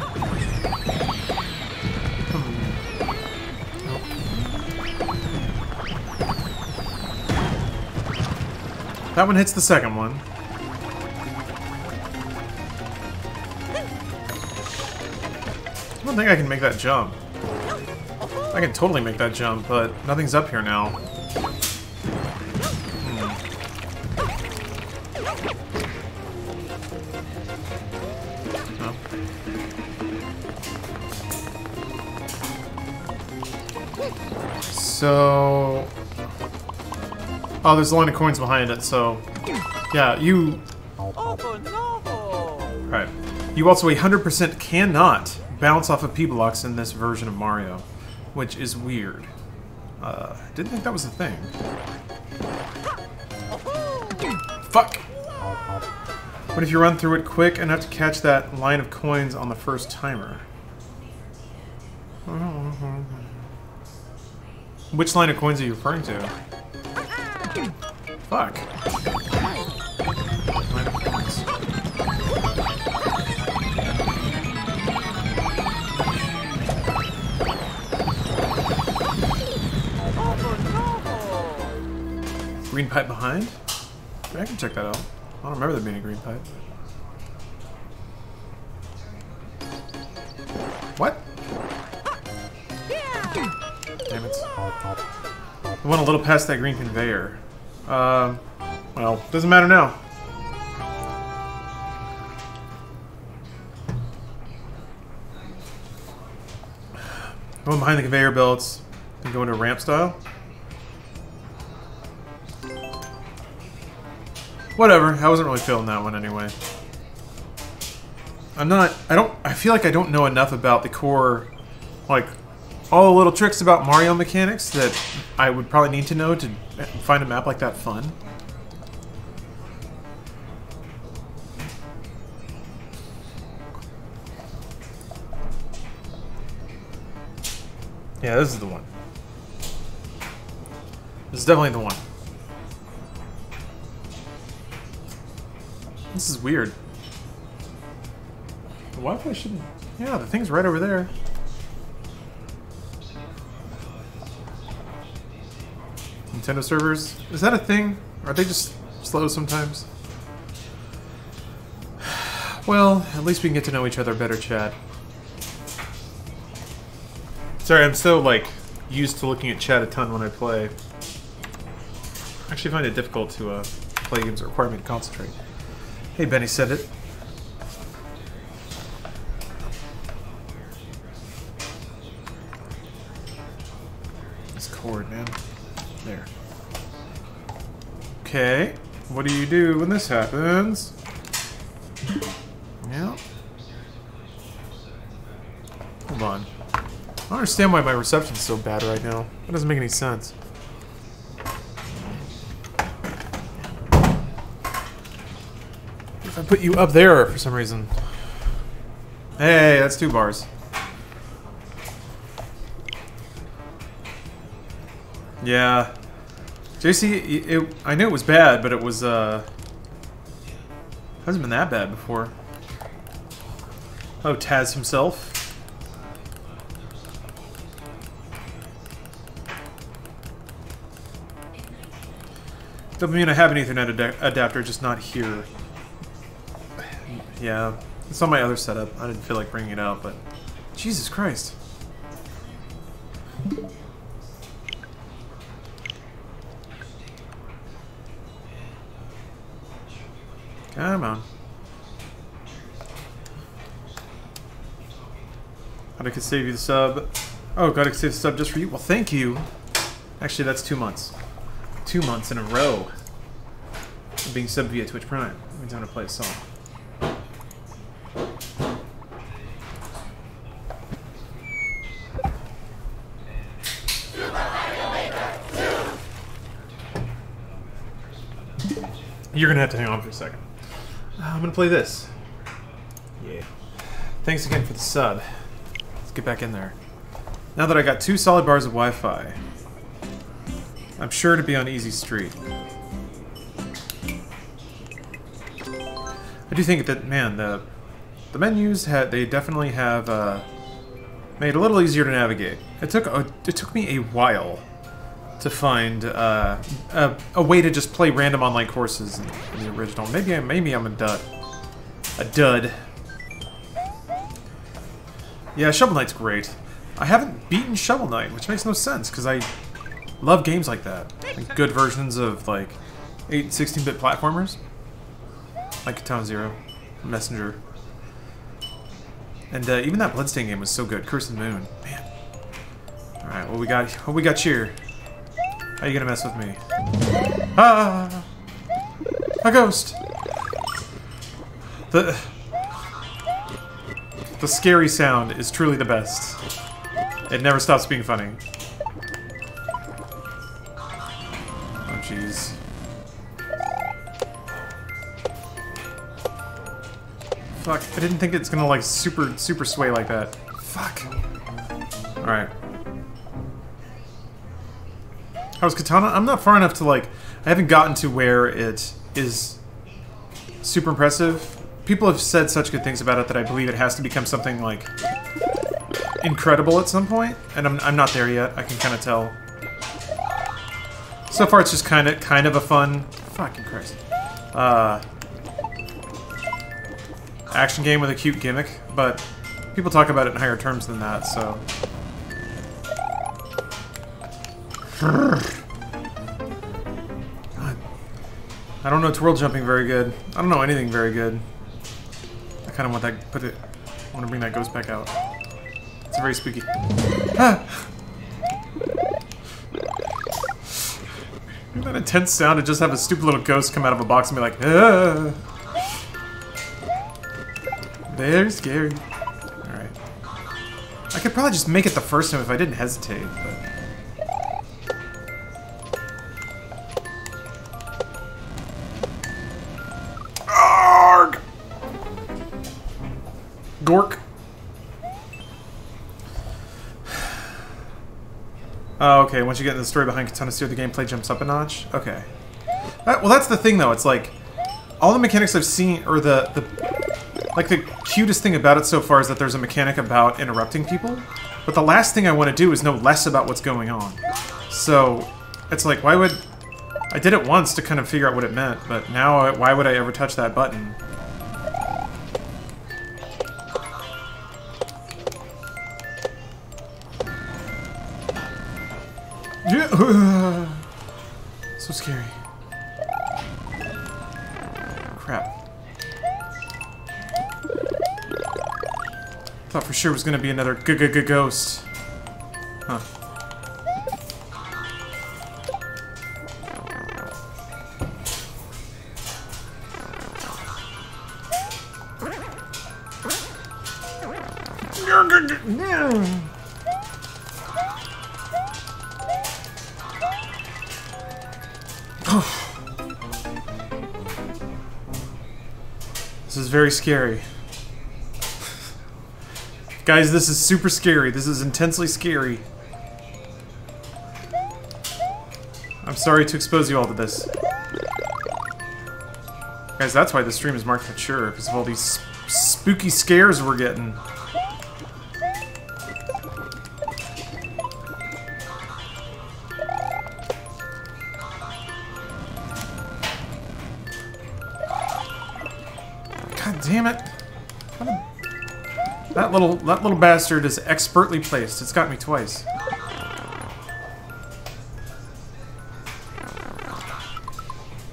Hmm. Oh. That one hits the second one. I don't think I can make that jump. I can totally make that jump, but nothing's up here now. Hmm. No. So... Oh, there's a line of coins behind it, so... Yeah, you... Alright. You also one hundred percent cannot bounce off of P-blocks in this version of Mario, which is weird. Uh, didn't think that was a thing. Fuck! What if you run through it quick enough to catch that line of coins on the first timer? Which line of coins are you referring to? Fuck. Line of coins. Oh, green pipe behind? I can check that out. I don't remember there being a green pipe. What? Damn it. I went a little past that green conveyor. Uh, well, doesn't matter now. I went behind the conveyor belts and go into ramp style. Whatever, I wasn't really feeling that one anyway. I'm not, I don't, I feel like I don't know enough about the core, like, all the little tricks about Mario mechanics that I would probably need to know to find a map like that fun. Yeah, this is the one. This is definitely the one. This is weird. The Wi-Fi shouldn't... Yeah, the thing's right over there. Nintendo servers. Is that a thing? Are they just slow sometimes? Well, at least we can get to know each other better, chat. Sorry, I'm so, like, used to looking at chat a ton when I play. I actually find it difficult to uh, play games that require me to concentrate. Hey, Benny said it. This cord, man. There. Okay. What do you do when this happens? Yeah. Hold on. I don't understand why my reception's so bad right now. That doesn't make any sense. I put you up there for some reason. Hey, that's two bars. Yeah. J C, it, it, I knew it was bad, but it was, uh... hasn't been that bad before. Oh, Taz himself. Doesn't mean I have an Ethernet ad adapter, just not here. Yeah, it's on my other setup. I didn't feel like bringing it out, but... Jesus Christ. Come on. God, I could save you the sub. Oh, God, I could save the sub just for you. Well, thank you. Actually, that's two months. Two months in a row. I'm being subbed via Twitch Prime. Let me time to play a song. You're gonna have to hang on for a second. Uh, I'm gonna play this. Yeah. Thanks again for the sub. Let's get back in there. Now that I got two solid bars of Wi-Fi, I'm sure to be on easy street. I do think that, man, the the menus had they definitely have uh, made it a little easier to navigate. It took a, it took me a while to find uh, a, a way to just play random online courses in, in the original. Maybe, I, maybe I'm a dud. A dud. Yeah, Shovel Knight's great. I haven't beaten Shovel Knight, which makes no sense, because I love games like that. Like good versions of, like, eight and sixteen-bit platformers. Like Katana Zero, Messenger. And uh, even that Bloodstained game was so good. Curse of the Moon. Man. Alright, what we got, what we got here? How are you gonna mess with me? Ah! A ghost! The... The scary sound is truly the best. It never stops being funny. Oh, jeez. Fuck, I didn't think it's gonna, like, super, super sway like that. Fuck. Alright. How's Katana? I'm not far enough to, like... I haven't gotten to where it is super impressive. People have said such good things about it that I believe it has to become something, like, incredible at some point. And I'm, I'm not there yet. I can kind of tell. So far, it's just kind of kind of a fun fucking Christ uh, action game with a cute gimmick, but people talk about it in higher terms than that. So. God. I don't know twirl jumping very good. I don't know anything very good. I kind of want that. Put it. I want to bring that ghost back out. It's very spooky. Ah. That intense sound to just have a stupid little ghost come out of a box and be like, ah. They're scary. Alright. I could probably just make it the first time if I didn't hesitate, but... Arrgh! Gork. Oh, okay, once you get into the story behind Katana Zero, the gameplay jumps up a notch? Okay. That, well, that's the thing, though. It's like, all the mechanics I've seen, or the, the... Like, the cutest thing about it so far is that there's a mechanic about interrupting people. But the last thing I want to do is know less about what's going on. So, it's like, why would... I did it once to kind of figure out what it meant, but now, why would I ever touch that button? Yeah. So scary. Crap. Thought for sure it was gonna be another g-g-g-ghost. Huh. Very scary. Guys, this is super scary. This is intensely scary. I'm sorry to expose you all to this. Guys, that's why the stream is marked mature, because of all these sp spooky scares we're getting. Little, that little bastard is expertly placed. It's got me twice.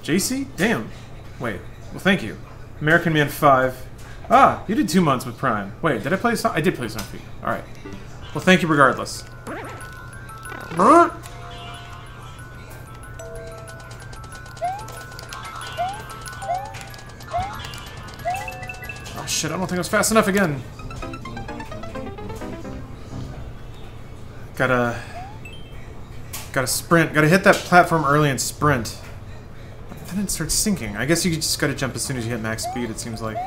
J C? Damn. Wait. Well, thank you. American Man five. Ah, you did two months with Prime. Wait, did I play something? I did play something. Alright. Well, thank you regardless. Oh shit, I don't think I was fast enough again. Gotta, gotta sprint. Gotta hit that platform early and sprint. Then it starts sinking. I guess you just gotta jump as soon as you hit max speed, it seems like.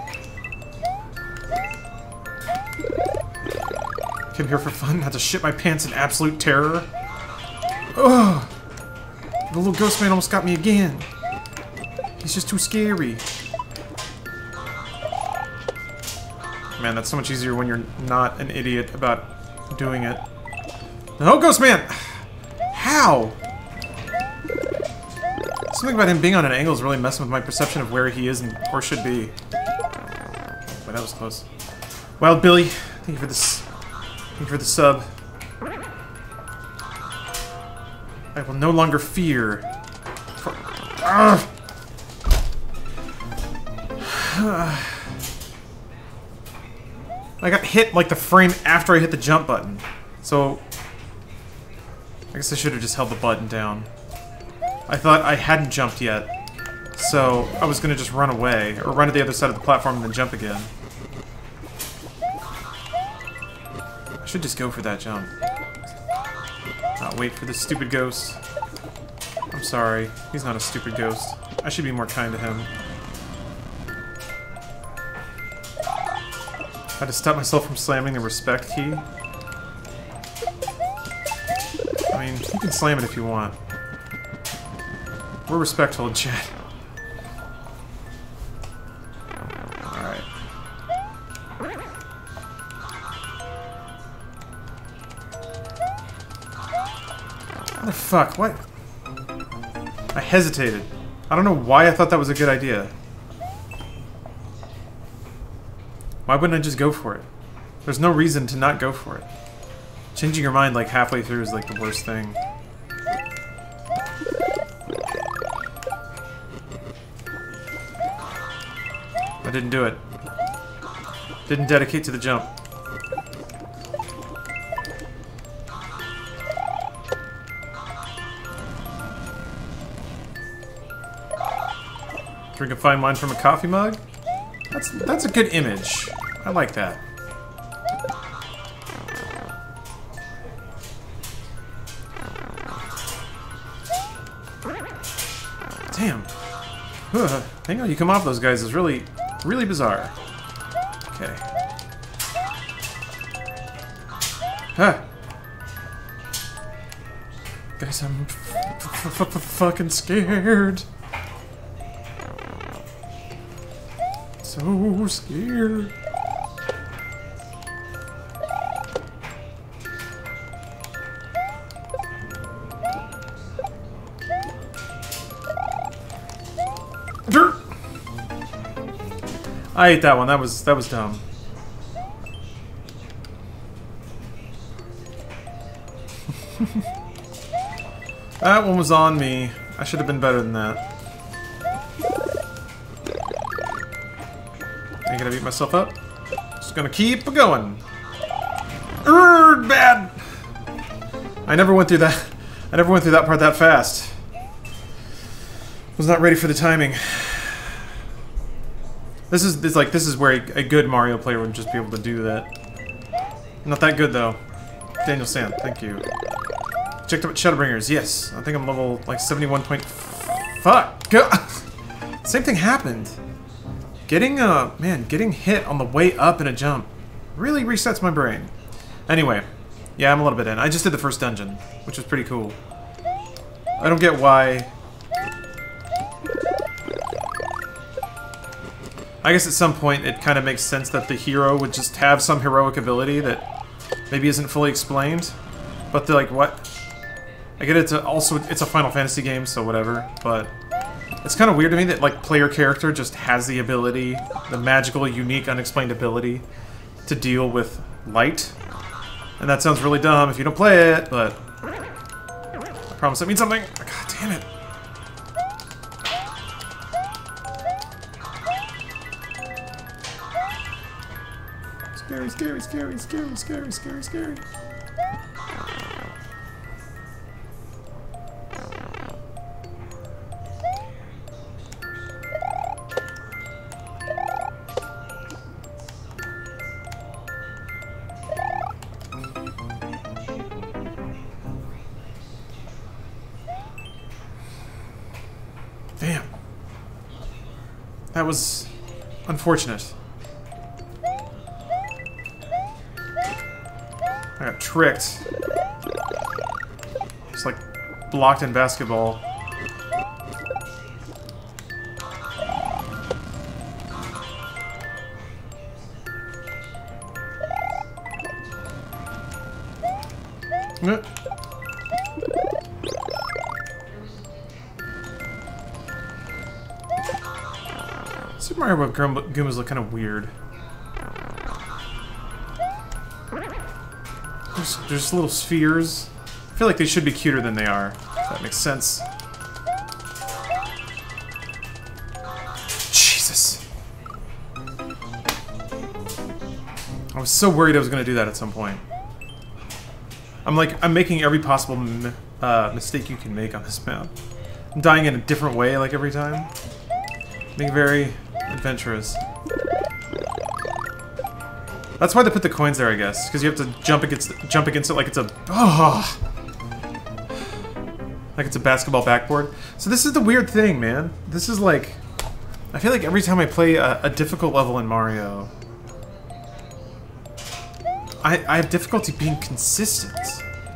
Came here for fun, had to shit my pants in absolute terror. Ugh! The little ghost man almost got me again. He's just too scary. Man, that's so much easier when you're not an idiot about doing it. No, Ghost Man! How? Something about him being on an angle is really messing with my perception of where he is and or should be. Boy, that was close. Wild Billy, thank you for this. Thank you for the sub. I will no longer fear. For, uh, I got hit like the frame after I hit the jump button. So, I guess I should have just held the button down. I thought I hadn't jumped yet, so I was gonna just run away, or run to the other side of the platform and then jump again. I should just go for that jump. Not wait for this stupid ghost. I'm sorry, he's not a stupid ghost. I should be more kind to him. I had to stop myself from slamming the respect key. I mean, you can slam it if you want. We're respectful, chat. Alright. What the fuck? What? hesitated. I don't know why I thought that was a good idea. Why wouldn't I just go for it? There's no reason to not go for it. Changing your mind like halfway through is like the worst thing. I didn't do it. Didn't dedicate to the jump. Drink a fine wine from a coffee mug? That's, that's a good image. I like that. Damn. Ugh. Hang on, you come off those guys is really, really bizarre. Okay. Huh. Guys, I'm f f f fucking scared. So scared. Dirt. I ate that one. That was that was dumb. That one was on me. I should have been better than that. I'm gonna beat myself up. Just gonna keep going. Err, bad. I never went through that. I never went through that part that fast. Was not ready for the timing. This is this like this is where a, a good Mario player would just be able to do that. Not that good though. Daniel Sand, thank you. Checked up at Shadowbringers. Yes, I think I'm level like seventy-one point. Fuck. Same thing happened. Getting uh man, getting hit on the way up in a jump really resets my brain. Anyway, yeah, I'm a little bit in. I just did the first dungeon, which was pretty cool. I don't get why. I guess at some point it kind of makes sense that the hero would just have some heroic ability that maybe isn't fully explained. But they're like, what? I get it's a, also it's a Final Fantasy game, so whatever. But it's kind of weird to me that, like, player character just has the ability, the magical, unique, unexplained ability to deal with light. And that sounds really dumb if you don't play it, but I promise it means something. God damn it. Scary, scary, scary, scary, scary, scary, scary. That was unfortunate. I got tricked. It's like blocked in basketball. Mario World Goombas look kind of weird. There's, there's just little spheres. I feel like they should be cuter than they are. If that makes sense. Jesus! I was so worried I was going to do that at some point. I'm like, I'm making every possible m uh, mistake you can make on this map. I'm dying in a different way, like every time. Being very adventurous. That's why they put the coins there, I guess, because you have to jump against jump against it like it's a oh, like it's a basketball backboard. So this is the weird thing, man. This is like, I feel like every time I play a, a difficult level in Mario, I I have difficulty being consistent.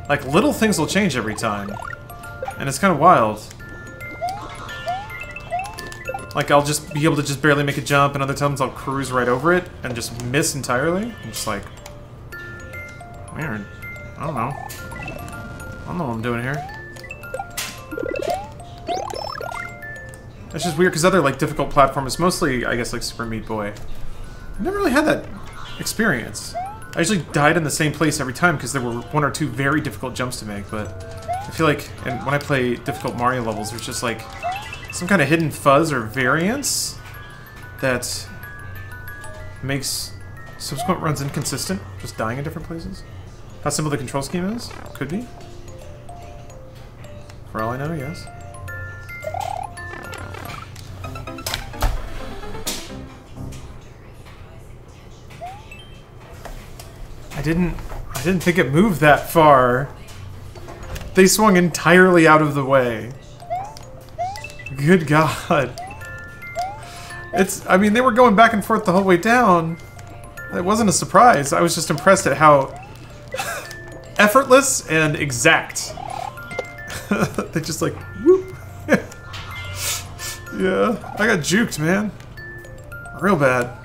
Like little things will change every time, and it's kind of wild. Like, I'll just be able to just barely make a jump, and other times I'll cruise right over it and just miss entirely. I'm just like, weird. I don't know. I don't know what I'm doing here. That's just weird, because other, like, difficult platformers, mostly, I guess, like, Super Meat Boy. I never really had that experience. I usually died in the same place every time, because there were one or two very difficult jumps to make, but I feel like, and when I play difficult Mario levels, there's just, like, some kind of hidden fuzz or variance that makes subsequent runs inconsistent, just dying in different places. How simple the control scheme is? Could be. For all I know, yes. I didn't... I didn't think it moved that far. They swung entirely out of the way. Good God. It's... I mean, they were going back and forth the whole way down. It wasn't a surprise. I was just impressed at how effortless and exact. They just like, whoop. Yeah, I got juked, man. Real bad.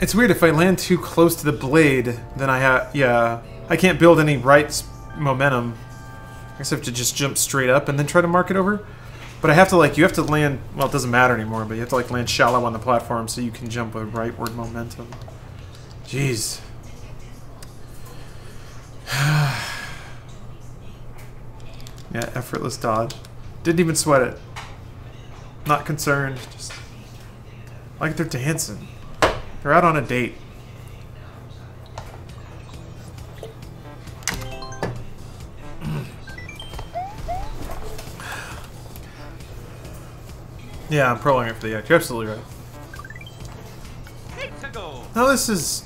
It's weird, if I land too close to the blade, then I have, yeah, I can't build any right momentum. I guess I have to just jump straight up and then try to mark it over. But I have to, like, you have to land, well, it doesn't matter anymore, but you have to, like, land shallow on the platform so you can jump with rightward momentum. Jeez. Yeah, effortless dodge. Didn't even sweat it. Not concerned, just like they're dancing. They're out on a date. Yeah, I'm prolonging it for the act. You're absolutely right. No, this is...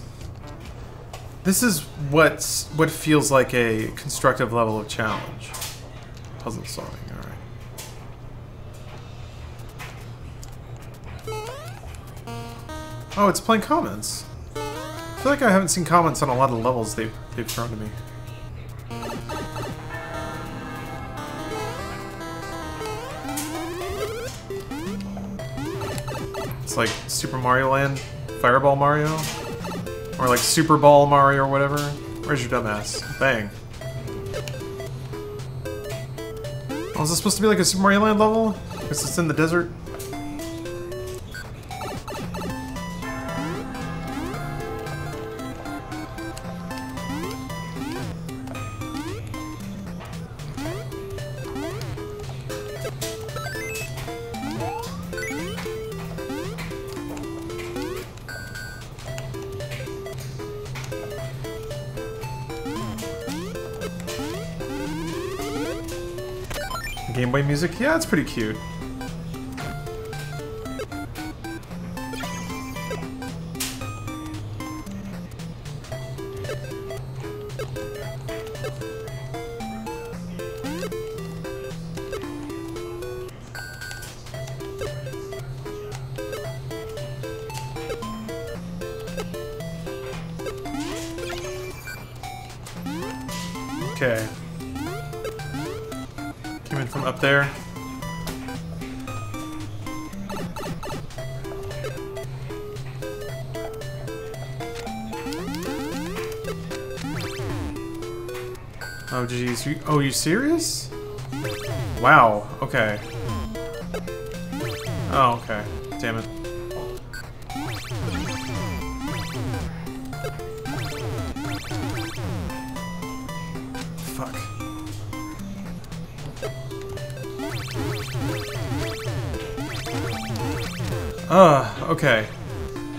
This is what's, what feels like a constructive level of challenge. Puzzle solving, alright. Oh, it's playing comments. I feel like I haven't seen comments on a lot of levels they've, they've thrown to me. It's like Super Mario Land, Fireball Mario, or like Super Ball Mario or whatever. Where's your dumbass? Bang. Oh, is this supposed to be like a Super Mario Land level? Because it's in the desert? Game Boy music? Yeah, it's pretty cute. Okay. From up there. Oh geez, you, oh you serious? Wow, okay. Oh, okay. Damn it. Ugh, okay.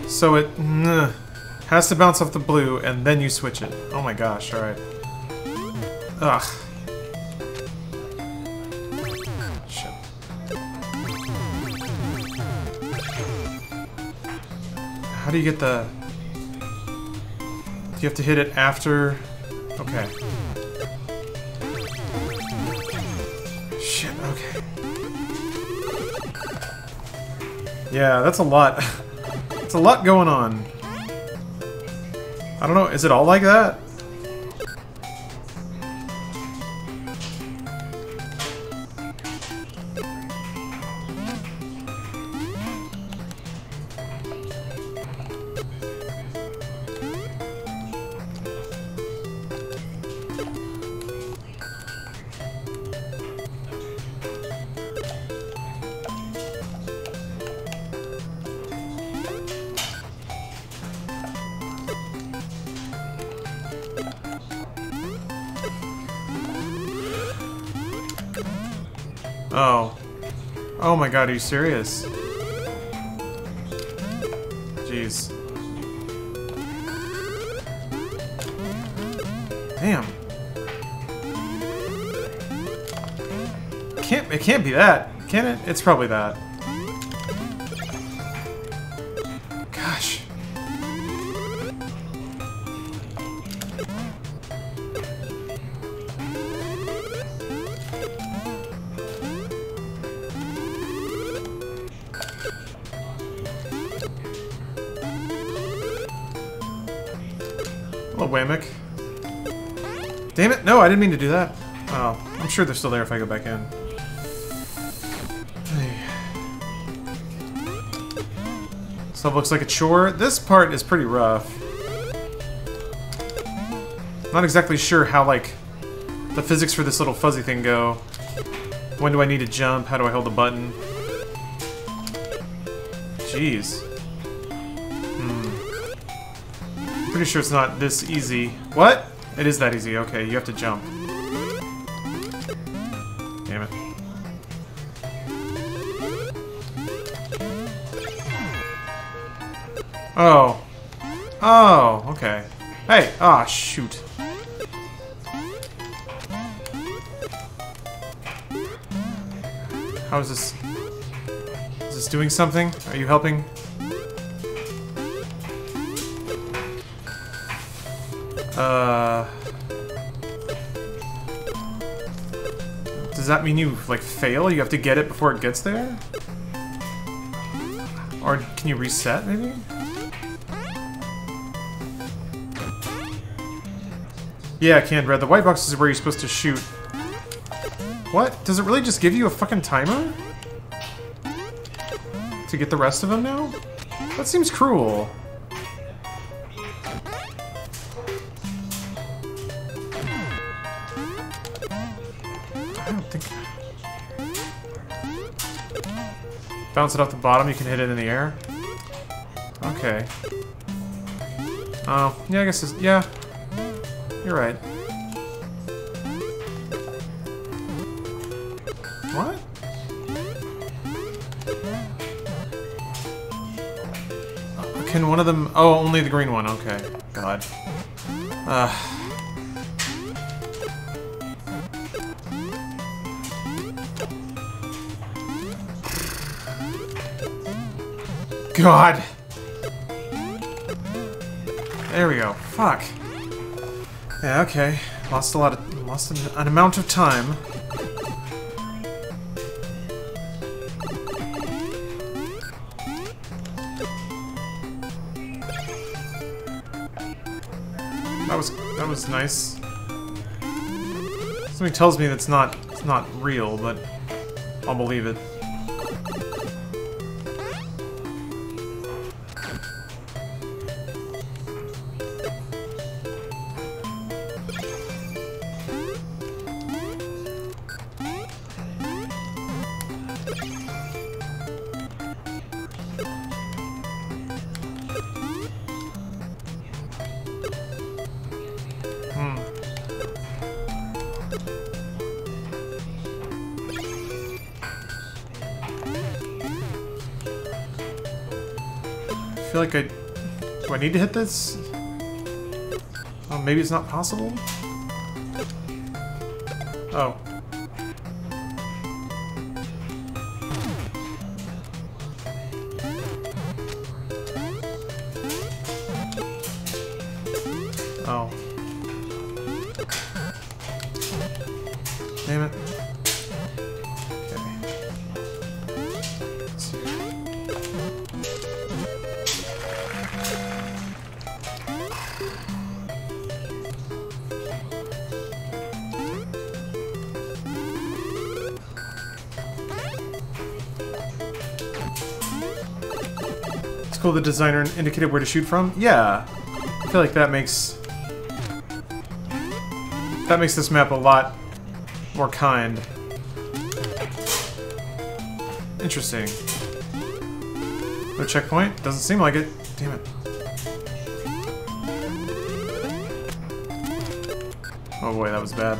So it mm, has to bounce off the blue, and then you switch it. Oh my gosh, alright. Ugh. Shit. How do you get the... Do you have to hit it after... Okay. Shit, okay. Yeah, that's a lot. It's a lot going on. I don't know, is it all like that? Oh. Oh my god, are you serious? Jeez. Damn. Can't, it can't be that, can it? It's probably that. Gosh. Hello, Wamick. Damn it! No, I didn't mean to do that. Oh, I'm sure they're still there if I go back in. So it looks like a chore. This part is pretty rough. Not exactly sure how, like, the physics for this little fuzzy thing go. When do I need to jump? How do I hold the button? Jeez. Hmm. I'm pretty sure it's not this easy. What? It is that easy. Okay, you have to jump. Damn it. Oh. Oh, okay. Hey! Ah, shoot. How is this? Is this doing something? Are you helping? Uh... Does that mean you, like, fail? You have to get it before it gets there? Or can you reset, maybe? Yeah, canned red. The white box is where you're supposed to shoot. What? Does it really just give you a fucking timer? To get the rest of them now? That seems cruel. I don't think... Bounce it off the bottom, you can hit it in the air. Okay. Oh, yeah, I guess it's... yeah. You're right. What? Can one of them... oh, only the green one. Okay. God. Uh. God! There we go. Fuck. Yeah, okay. Lost a lot of... lost an, an amount of time. That was... that was nice. Something tells me that's not... it's not real, but... I'll believe it. Like I, do I need to hit this? Oh, maybe it's not possible? Oh. Oh. Damn it. The designer indicated where to shoot from? Yeah. I feel like that makes... that makes this map a lot more kind. Interesting. No checkpoint? Doesn't seem like it. Damn it. Oh boy, that was bad.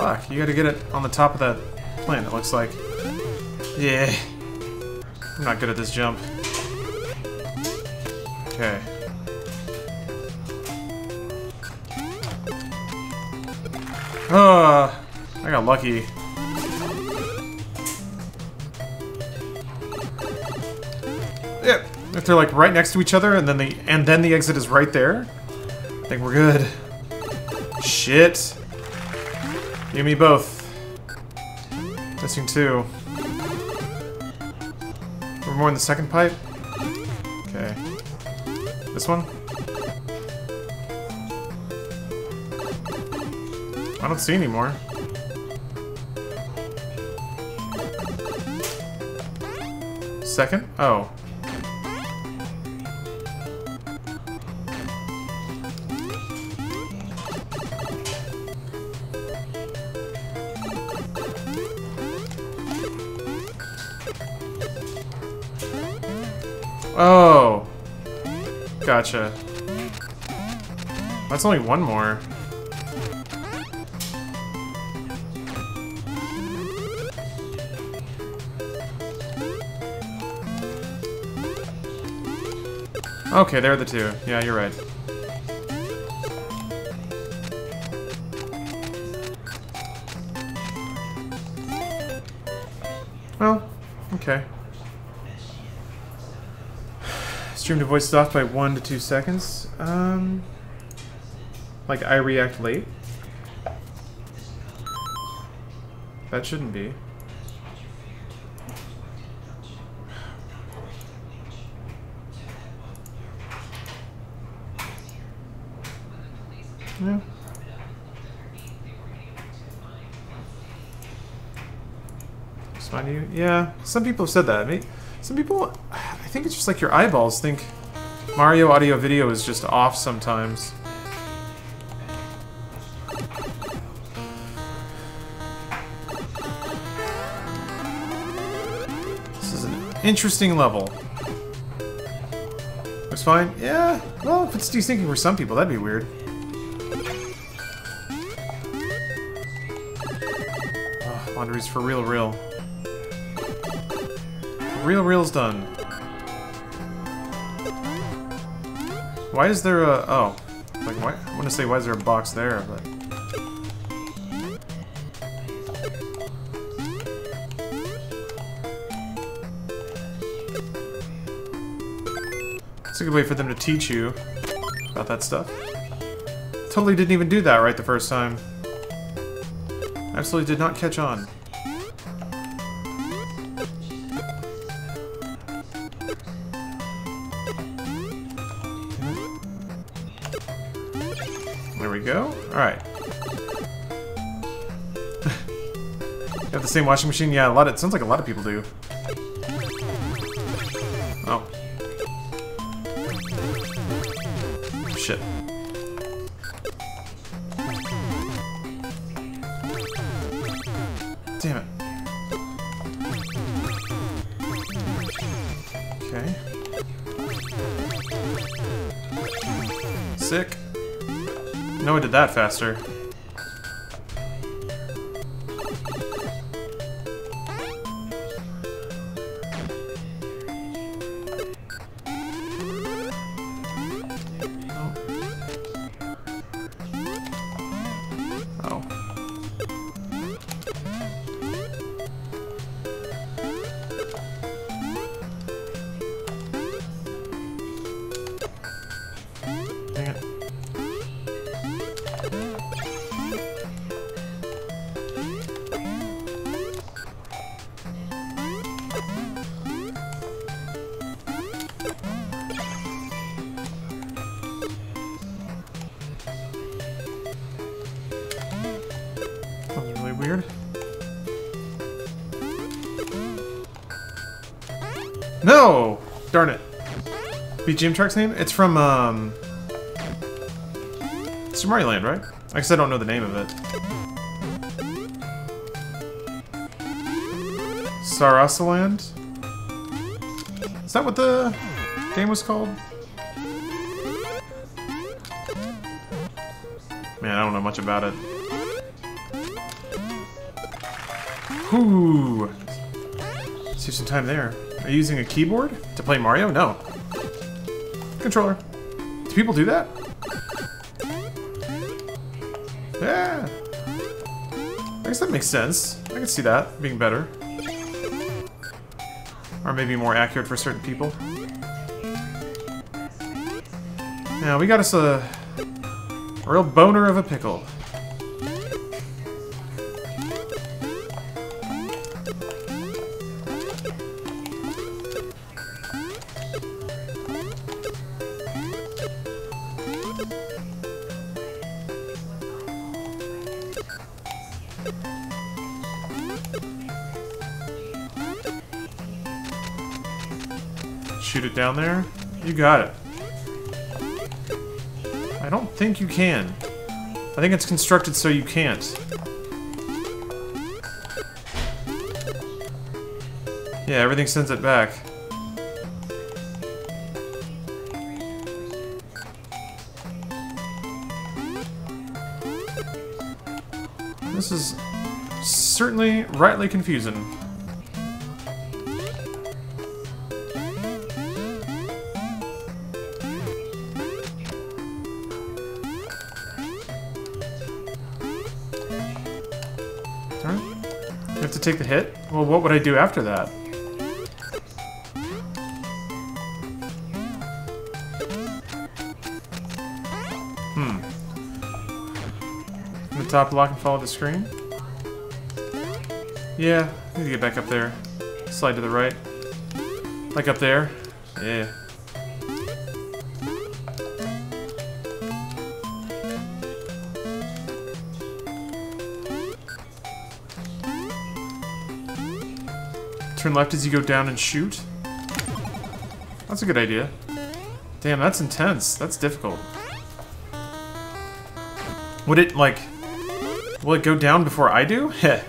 Fuck, you gotta get it on the top of that plant, it looks like. Yeah. I'm not good at this jump. Okay. Uh, I got lucky. Yep. If they're like right next to each other, and then the and then the exit is right there, I think we're good. Shit. Give me both. Missing two. We're more in the second pipe. Okay. This one. I don't see any more. Second? Oh. Oh. Gotcha. That's only one more. Okay, there are the two. Yeah, you're right. Well, okay. Stream to voice is off by one to two seconds. Um, like I react late. That shouldn't be. Yeah. Respond to you? Yeah. Some people have said that. I mean, some people, I think it's just like your eyeballs think Mario audio video is just off sometimes. This is an interesting level. Looks fine? Yeah. Well, if it's desyncing for some people, that'd be weird. Laundry's for real, real. Real, real's done. Why is there a... Oh. Like, why? I want to say, why is there a box there, but... It's a good way for them to teach you about that stuff. Totally didn't even do that right the first time. Absolutely did not catch on. There we go. Alright. You have the same washing machine? Yeah, a lot of, it sounds like a lot of people do. Oh. Shit. Damn it. Okay. Sick. No, I did that faster. Gym Shark's name? It's from, um... Super Mario Land, right? I guess I don't know the name of it. Sarasaland? Is that what the game was called? Man, I don't know much about it. Whew. Save some time there. Are you using a keyboard to play Mario? No. Controller. Do people do that? Yeah. I guess that makes sense. I can see that being better. Or maybe more accurate for certain people. Now, we got us a real boner of a pickle. Shoot it down there. You got it. I don't think you can. I think it's constructed so you can't. Yeah, everything sends it back. This is certainly rightly confusing. Take the hit? Well, what would I do after that? Hmm. From the top block and follow the screen? Yeah, I need to get back up there. Slide to the right. Like up there? Yeah. Turn left as you go down and shoot. That's a good idea. Damn, that's intense. That's difficult. Would it, like... Will it go down before I do? Heh.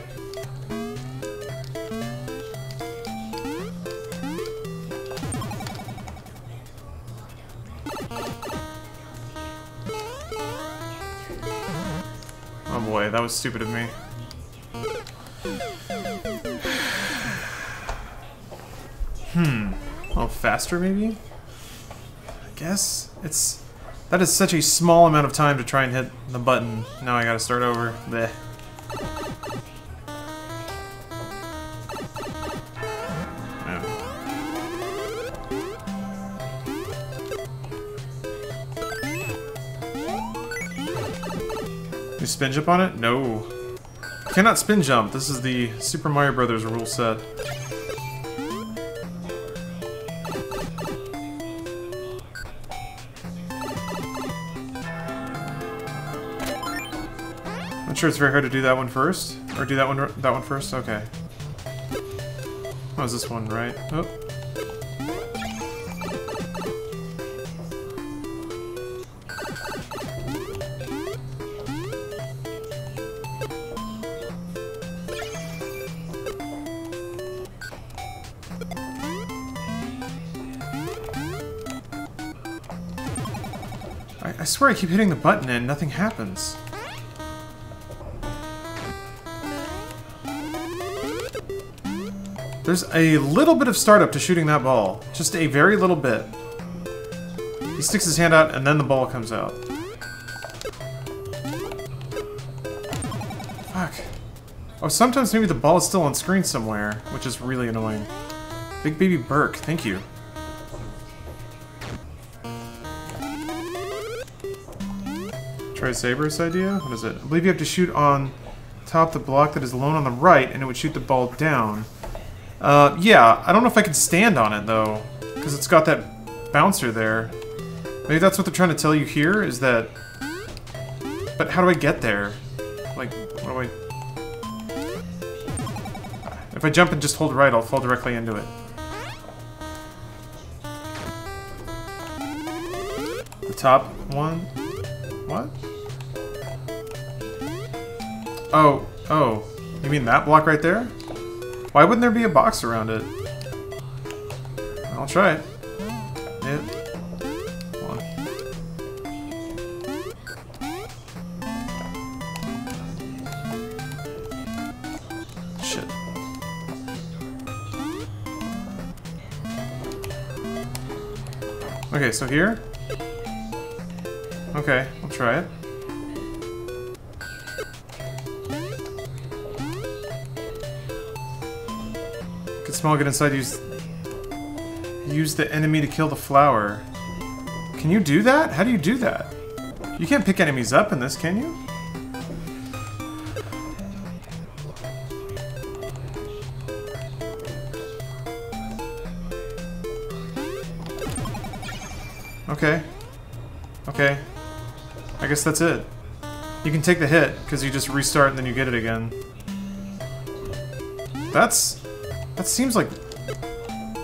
Oh boy, that was stupid of me. Hmm. Oh, faster maybe? I guess? It's... That is such a small amount of time to try and hit the button. Now I gotta start over. Blech. Oh. You spin jump on it? No. You cannot spin jump. This is the Super Mario Brothers rule set. Sure, it's very hard to do that one first, or do that one that one first. Okay. Oh, is this one right? Oh. I, I swear I keep hitting the button and nothing happens. There's a little bit of startup to shooting that ball. Just a very little bit. He sticks his hand out and then the ball comes out. Fuck. Oh, sometimes maybe the ball is still on screen somewhere, which is really annoying. Big Baby Burke, thank you. Try Saber's idea? What is it? I believe you have to shoot on top the block that is alone on the right and it would shoot the ball down. Uh, yeah, I don't know if I can stand on it, though, because it's got that bouncer there. Maybe that's what they're trying to tell you here, is that... But how do I get there? Like, what do I... If I jump and just hold right, I'll fall directly into it. The top one... What? Oh, oh. You mean that block right there? Why wouldn't there be a box around it? I'll try it. Yeah. Hold on. Shit. Okay, so here? Okay, I'll try it. Get small, get inside, use... Use the enemy to kill the flower. Can you do that? How do you do that? You can't pick enemies up in this, can you? Okay. Okay. I guess that's it. You can take the hit, because you just restart and then you get it again. That's... That seems like...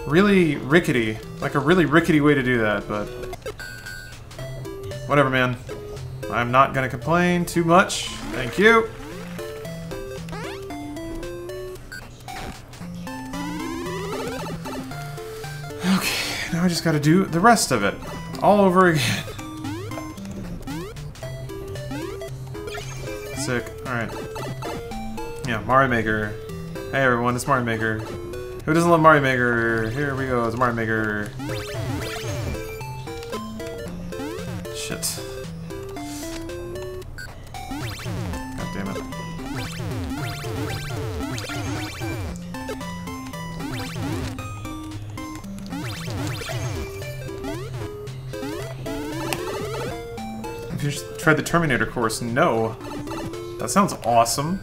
really rickety. Like a really rickety way to do that, but... Whatever, man. I'm not gonna complain too much. Thank you! Okay, now I just gotta do the rest of it. All over again. Sick. Alright. Yeah, Mario Maker. Hey everyone, it's Mario Maker. Who doesn't love Mario Maker? Here we go, it's Mario Maker. Shit. God damn it. Have you just tried the Terminator course? No. That sounds awesome.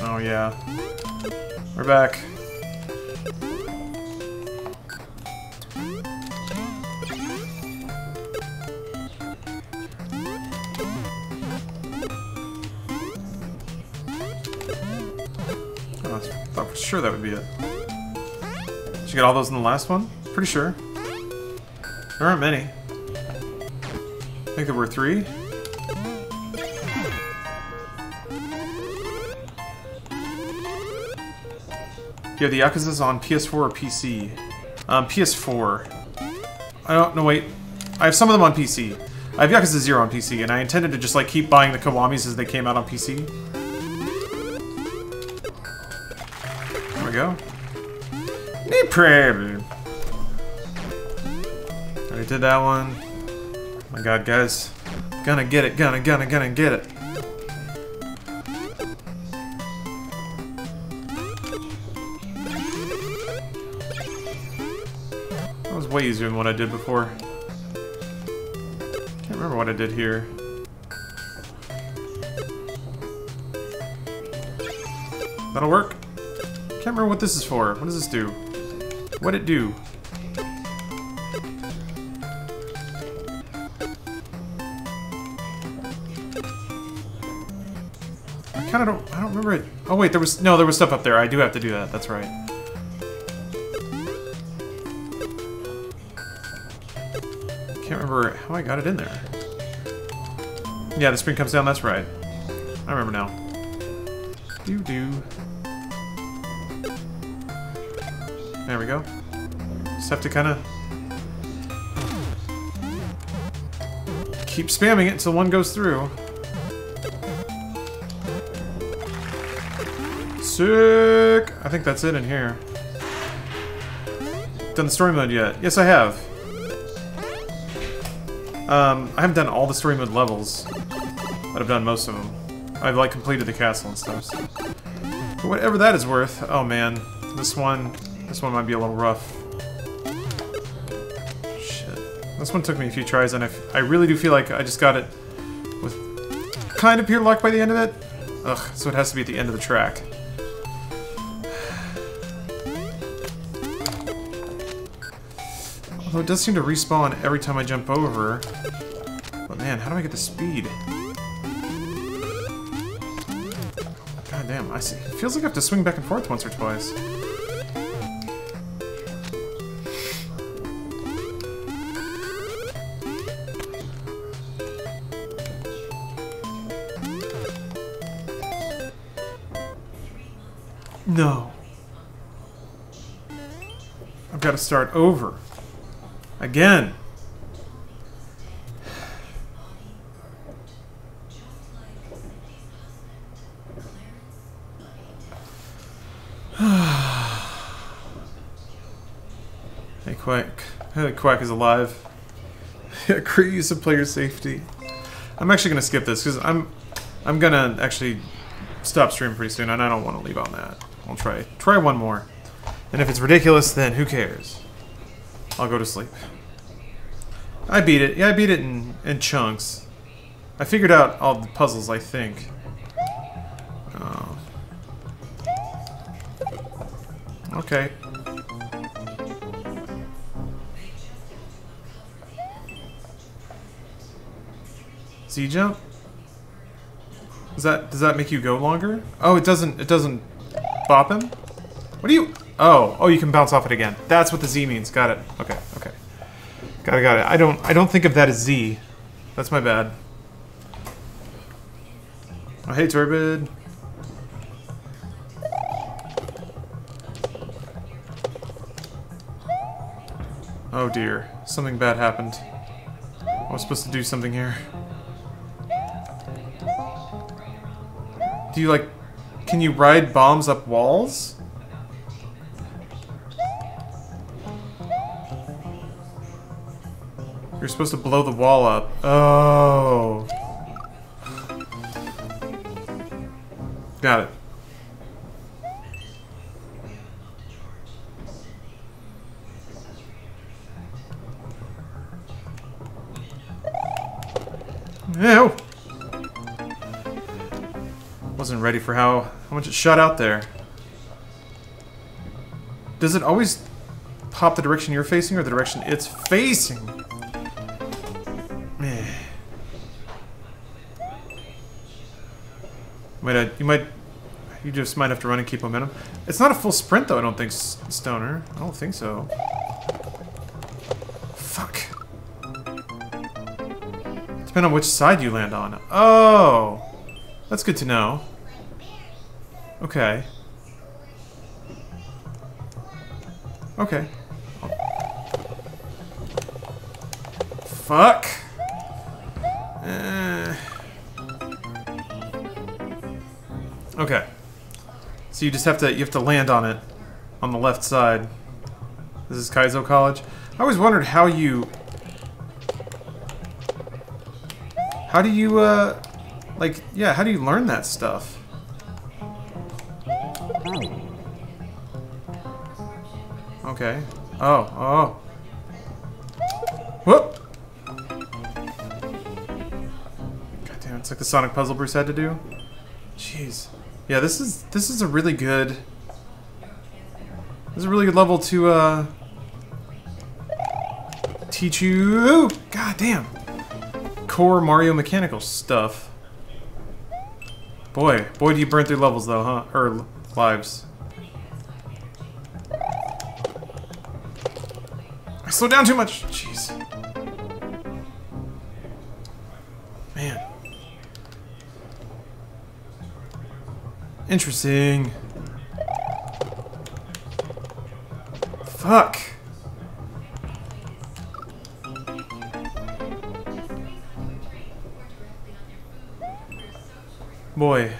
Oh yeah. We're back. Oh, I thought for sure that would be it. Did you get all those in the last one? Pretty sure. There aren't many. I think there were three. Yeah, the Yakuza's on P S four or P C? Um, P S four. I don't... No, wait. I have some of them on P C. I have Yakuza zero on P C, and I intended to just, like, keep buying the Kiwamis as they came out on P C. There we go. No problem. I did that one. Oh my god, guys. Gonna get it, gonna, gonna, gonna get it. Way easier than what I did before. Can't remember what I did here. That'll work. Can't remember what this is for. What does this do? What'd it do? I kinda don't... I don't remember it. Oh wait, there was... No, there was stuff up there. I do have to do that. That's right. Can't remember how I got it in there. Yeah, the spring comes down, that's right. I remember now. Doo doo. There we go. Just have to kind of keep spamming it until one goes through. Sick! I think that's it in here. Done the story mode yet? Yes, I have. Um, I haven't done all the story mode levels, but I've done most of them. I've, like, completed the castle and stuff, so. But whatever that is worth, oh man, this one, this one might be a little rough. Shit. This one took me a few tries, and I, f I really do feel like I just got it with kind of pure luck by the end of it. Ugh, so it has to be at the end of the track. Although it does seem to respawn every time I jump over. But man, how do I get the speed? God damn, I see. It feels like I have to swing back and forth once or twice. No. I've got to start over. Again. Hey Quack. Hey, Quack is alive. Create use of player safety. I'm actually gonna skip this because I'm I'm gonna actually stop streaming pretty soon, and I don't want to leave on that. I'll try try one more, and if it's ridiculous, then who cares? I'll go to sleep. I beat it. Yeah, I beat it in, in chunks. I figured out all the puzzles, I think. Oh. Okay. Z-jump? Does that does that make you go longer? Oh, it doesn't it doesn't bop him? What do you Oh, oh you can bounce off it again. That's what the Z means. Got it. Okay, okay. Got it, got it. I don't I don't think of that as Z. That's my bad. Oh, hey, Turbid. Oh dear, something bad happened. I was supposed to do something here. Do you like, can you ride bombs up walls? You're supposed to blow the wall up. Oh. Got it. No. Wasn't ready for how how much it shot out there. Does it always pop the direction you're facing or the direction it's facing? Might I, you might, you just might have to run and keep momentum. It's not a full sprint though, I don't think, Stoner. I don't think so. Fuck. Depends on which side you land on. Oh, that's good to know. Okay. Okay. Fuck. Eh. Okay, so you just have to you have to land on it, on the left side. This is Kaizo College. I always wondered how you, how do you, uh, like, yeah, how do you learn that stuff? Okay. Oh, oh. Whoop. God damn, it's like the Sonic puzzle Bruce had to do. Jeez. Yeah, this is this is a really good this is a really good level to uh, teach you. God damn, core Mario mechanical stuff. Boy, boy, do you burn through levels though, huh? Or lives. I slowed down too much. Jeez. Man. Interesting. Fuck. Boy.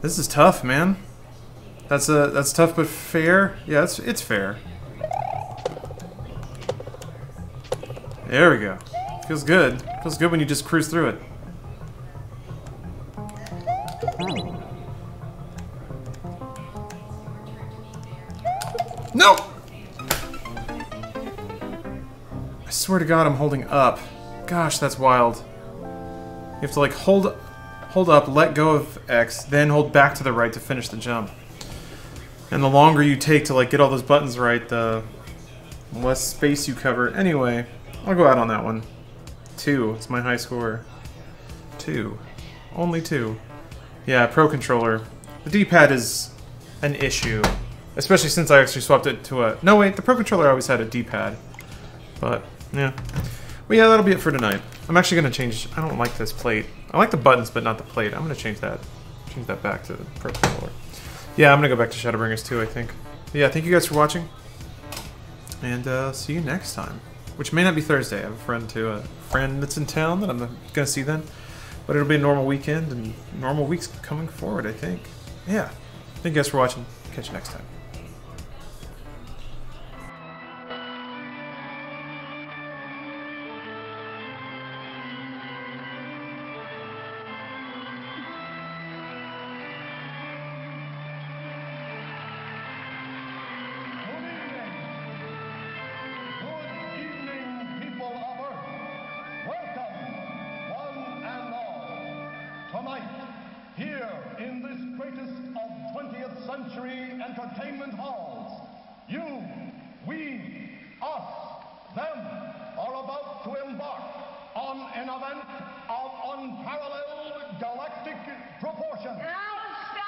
This is tough, man. That's a that's tough but fair. Yeah, it's it's fair. There we go. Feels good. Feels good when you just cruise through it. No! I swear to God, I'm holding up. Gosh, that's wild. You have to like hold, hold up, let go of X, then hold back to the right to finish the jump. And the longer you take to like get all those buttons right, the less space you cover. Anyway, I'll go out on that one. Two. It's my high score. Two. Only two. Yeah, Pro Controller. The D-pad is an issue. Especially since I actually swapped it to a... No, wait, the Pro Controller always had a D-pad. But, yeah. Well, yeah, that'll be it for tonight. I'm actually going to change... I don't like this plate. I like the buttons, but not the plate. I'm going to change that. Change that back to the Pro Controller. Yeah, I'm going to go back to Shadowbringers too, I think. But yeah, thank you guys for watching. And uh, see you next time. Which may not be Thursday. I have a friend, to a friend that's in town that I'm going to see then. But it'll be a normal weekend and normal weeks coming forward, I think. Yeah. Thank you guys for watching. Catch you next time. Here in this greatest of twentieth century entertainment halls, you, we, us, them are about to embark on an event of unparalleled galactic proportions. Now shut up.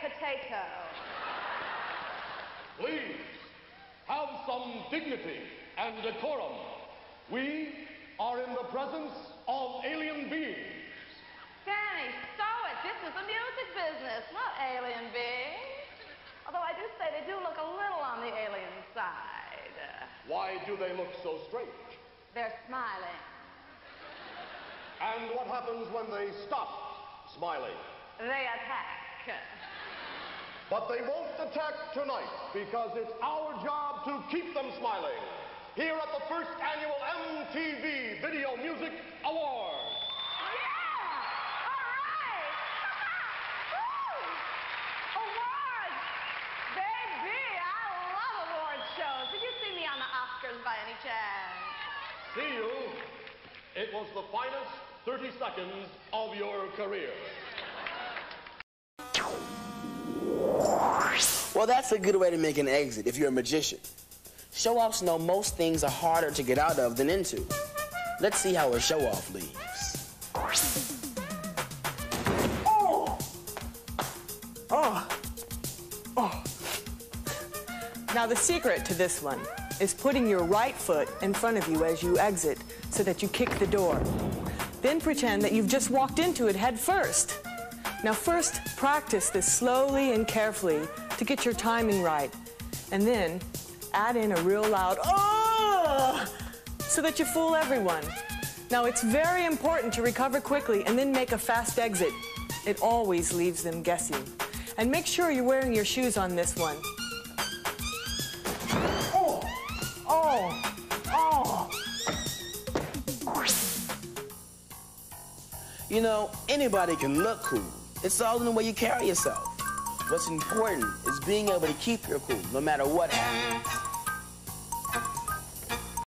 Potato. Please, have some dignity and decorum. We are in the presence of alien beings. Danny, stop it. This is the music business, not alien beings. Although I do say they do look a little on the alien side. Why do they look so strange? They're smiling. And what happens when they stop smiling? They attack. But they won't attack tonight, because it's our job to keep them smiling. Here at the first annual M T V Video Music Awards. Yeah! All right! Woo! Awards! Baby, I love award shows. Did you see me on the Oscars by any chance? See you? It was the finest thirty seconds of your career. Well, that's a good way to make an exit if you're a magician. Show-offs know most things are harder to get out of than into. Let's see how a show-off leaves. Oh! Oh! Oh! Now, the secret to this one is putting your right foot in front of you as you exit so that you kick the door. Then pretend that you've just walked into it head first. Now, first, practice this slowly and carefully to get your timing right, and then add in a real loud "oh" so that you fool everyone. Now, it's very important to recover quickly and then make a fast exit. It always leaves them guessing. And make sure you're wearing your shoes on this one. Oh! Oh! Oh! You know, anybody can look cool. It's all in the way you carry yourself. What's important is being able to keep your cool, no matter what happens.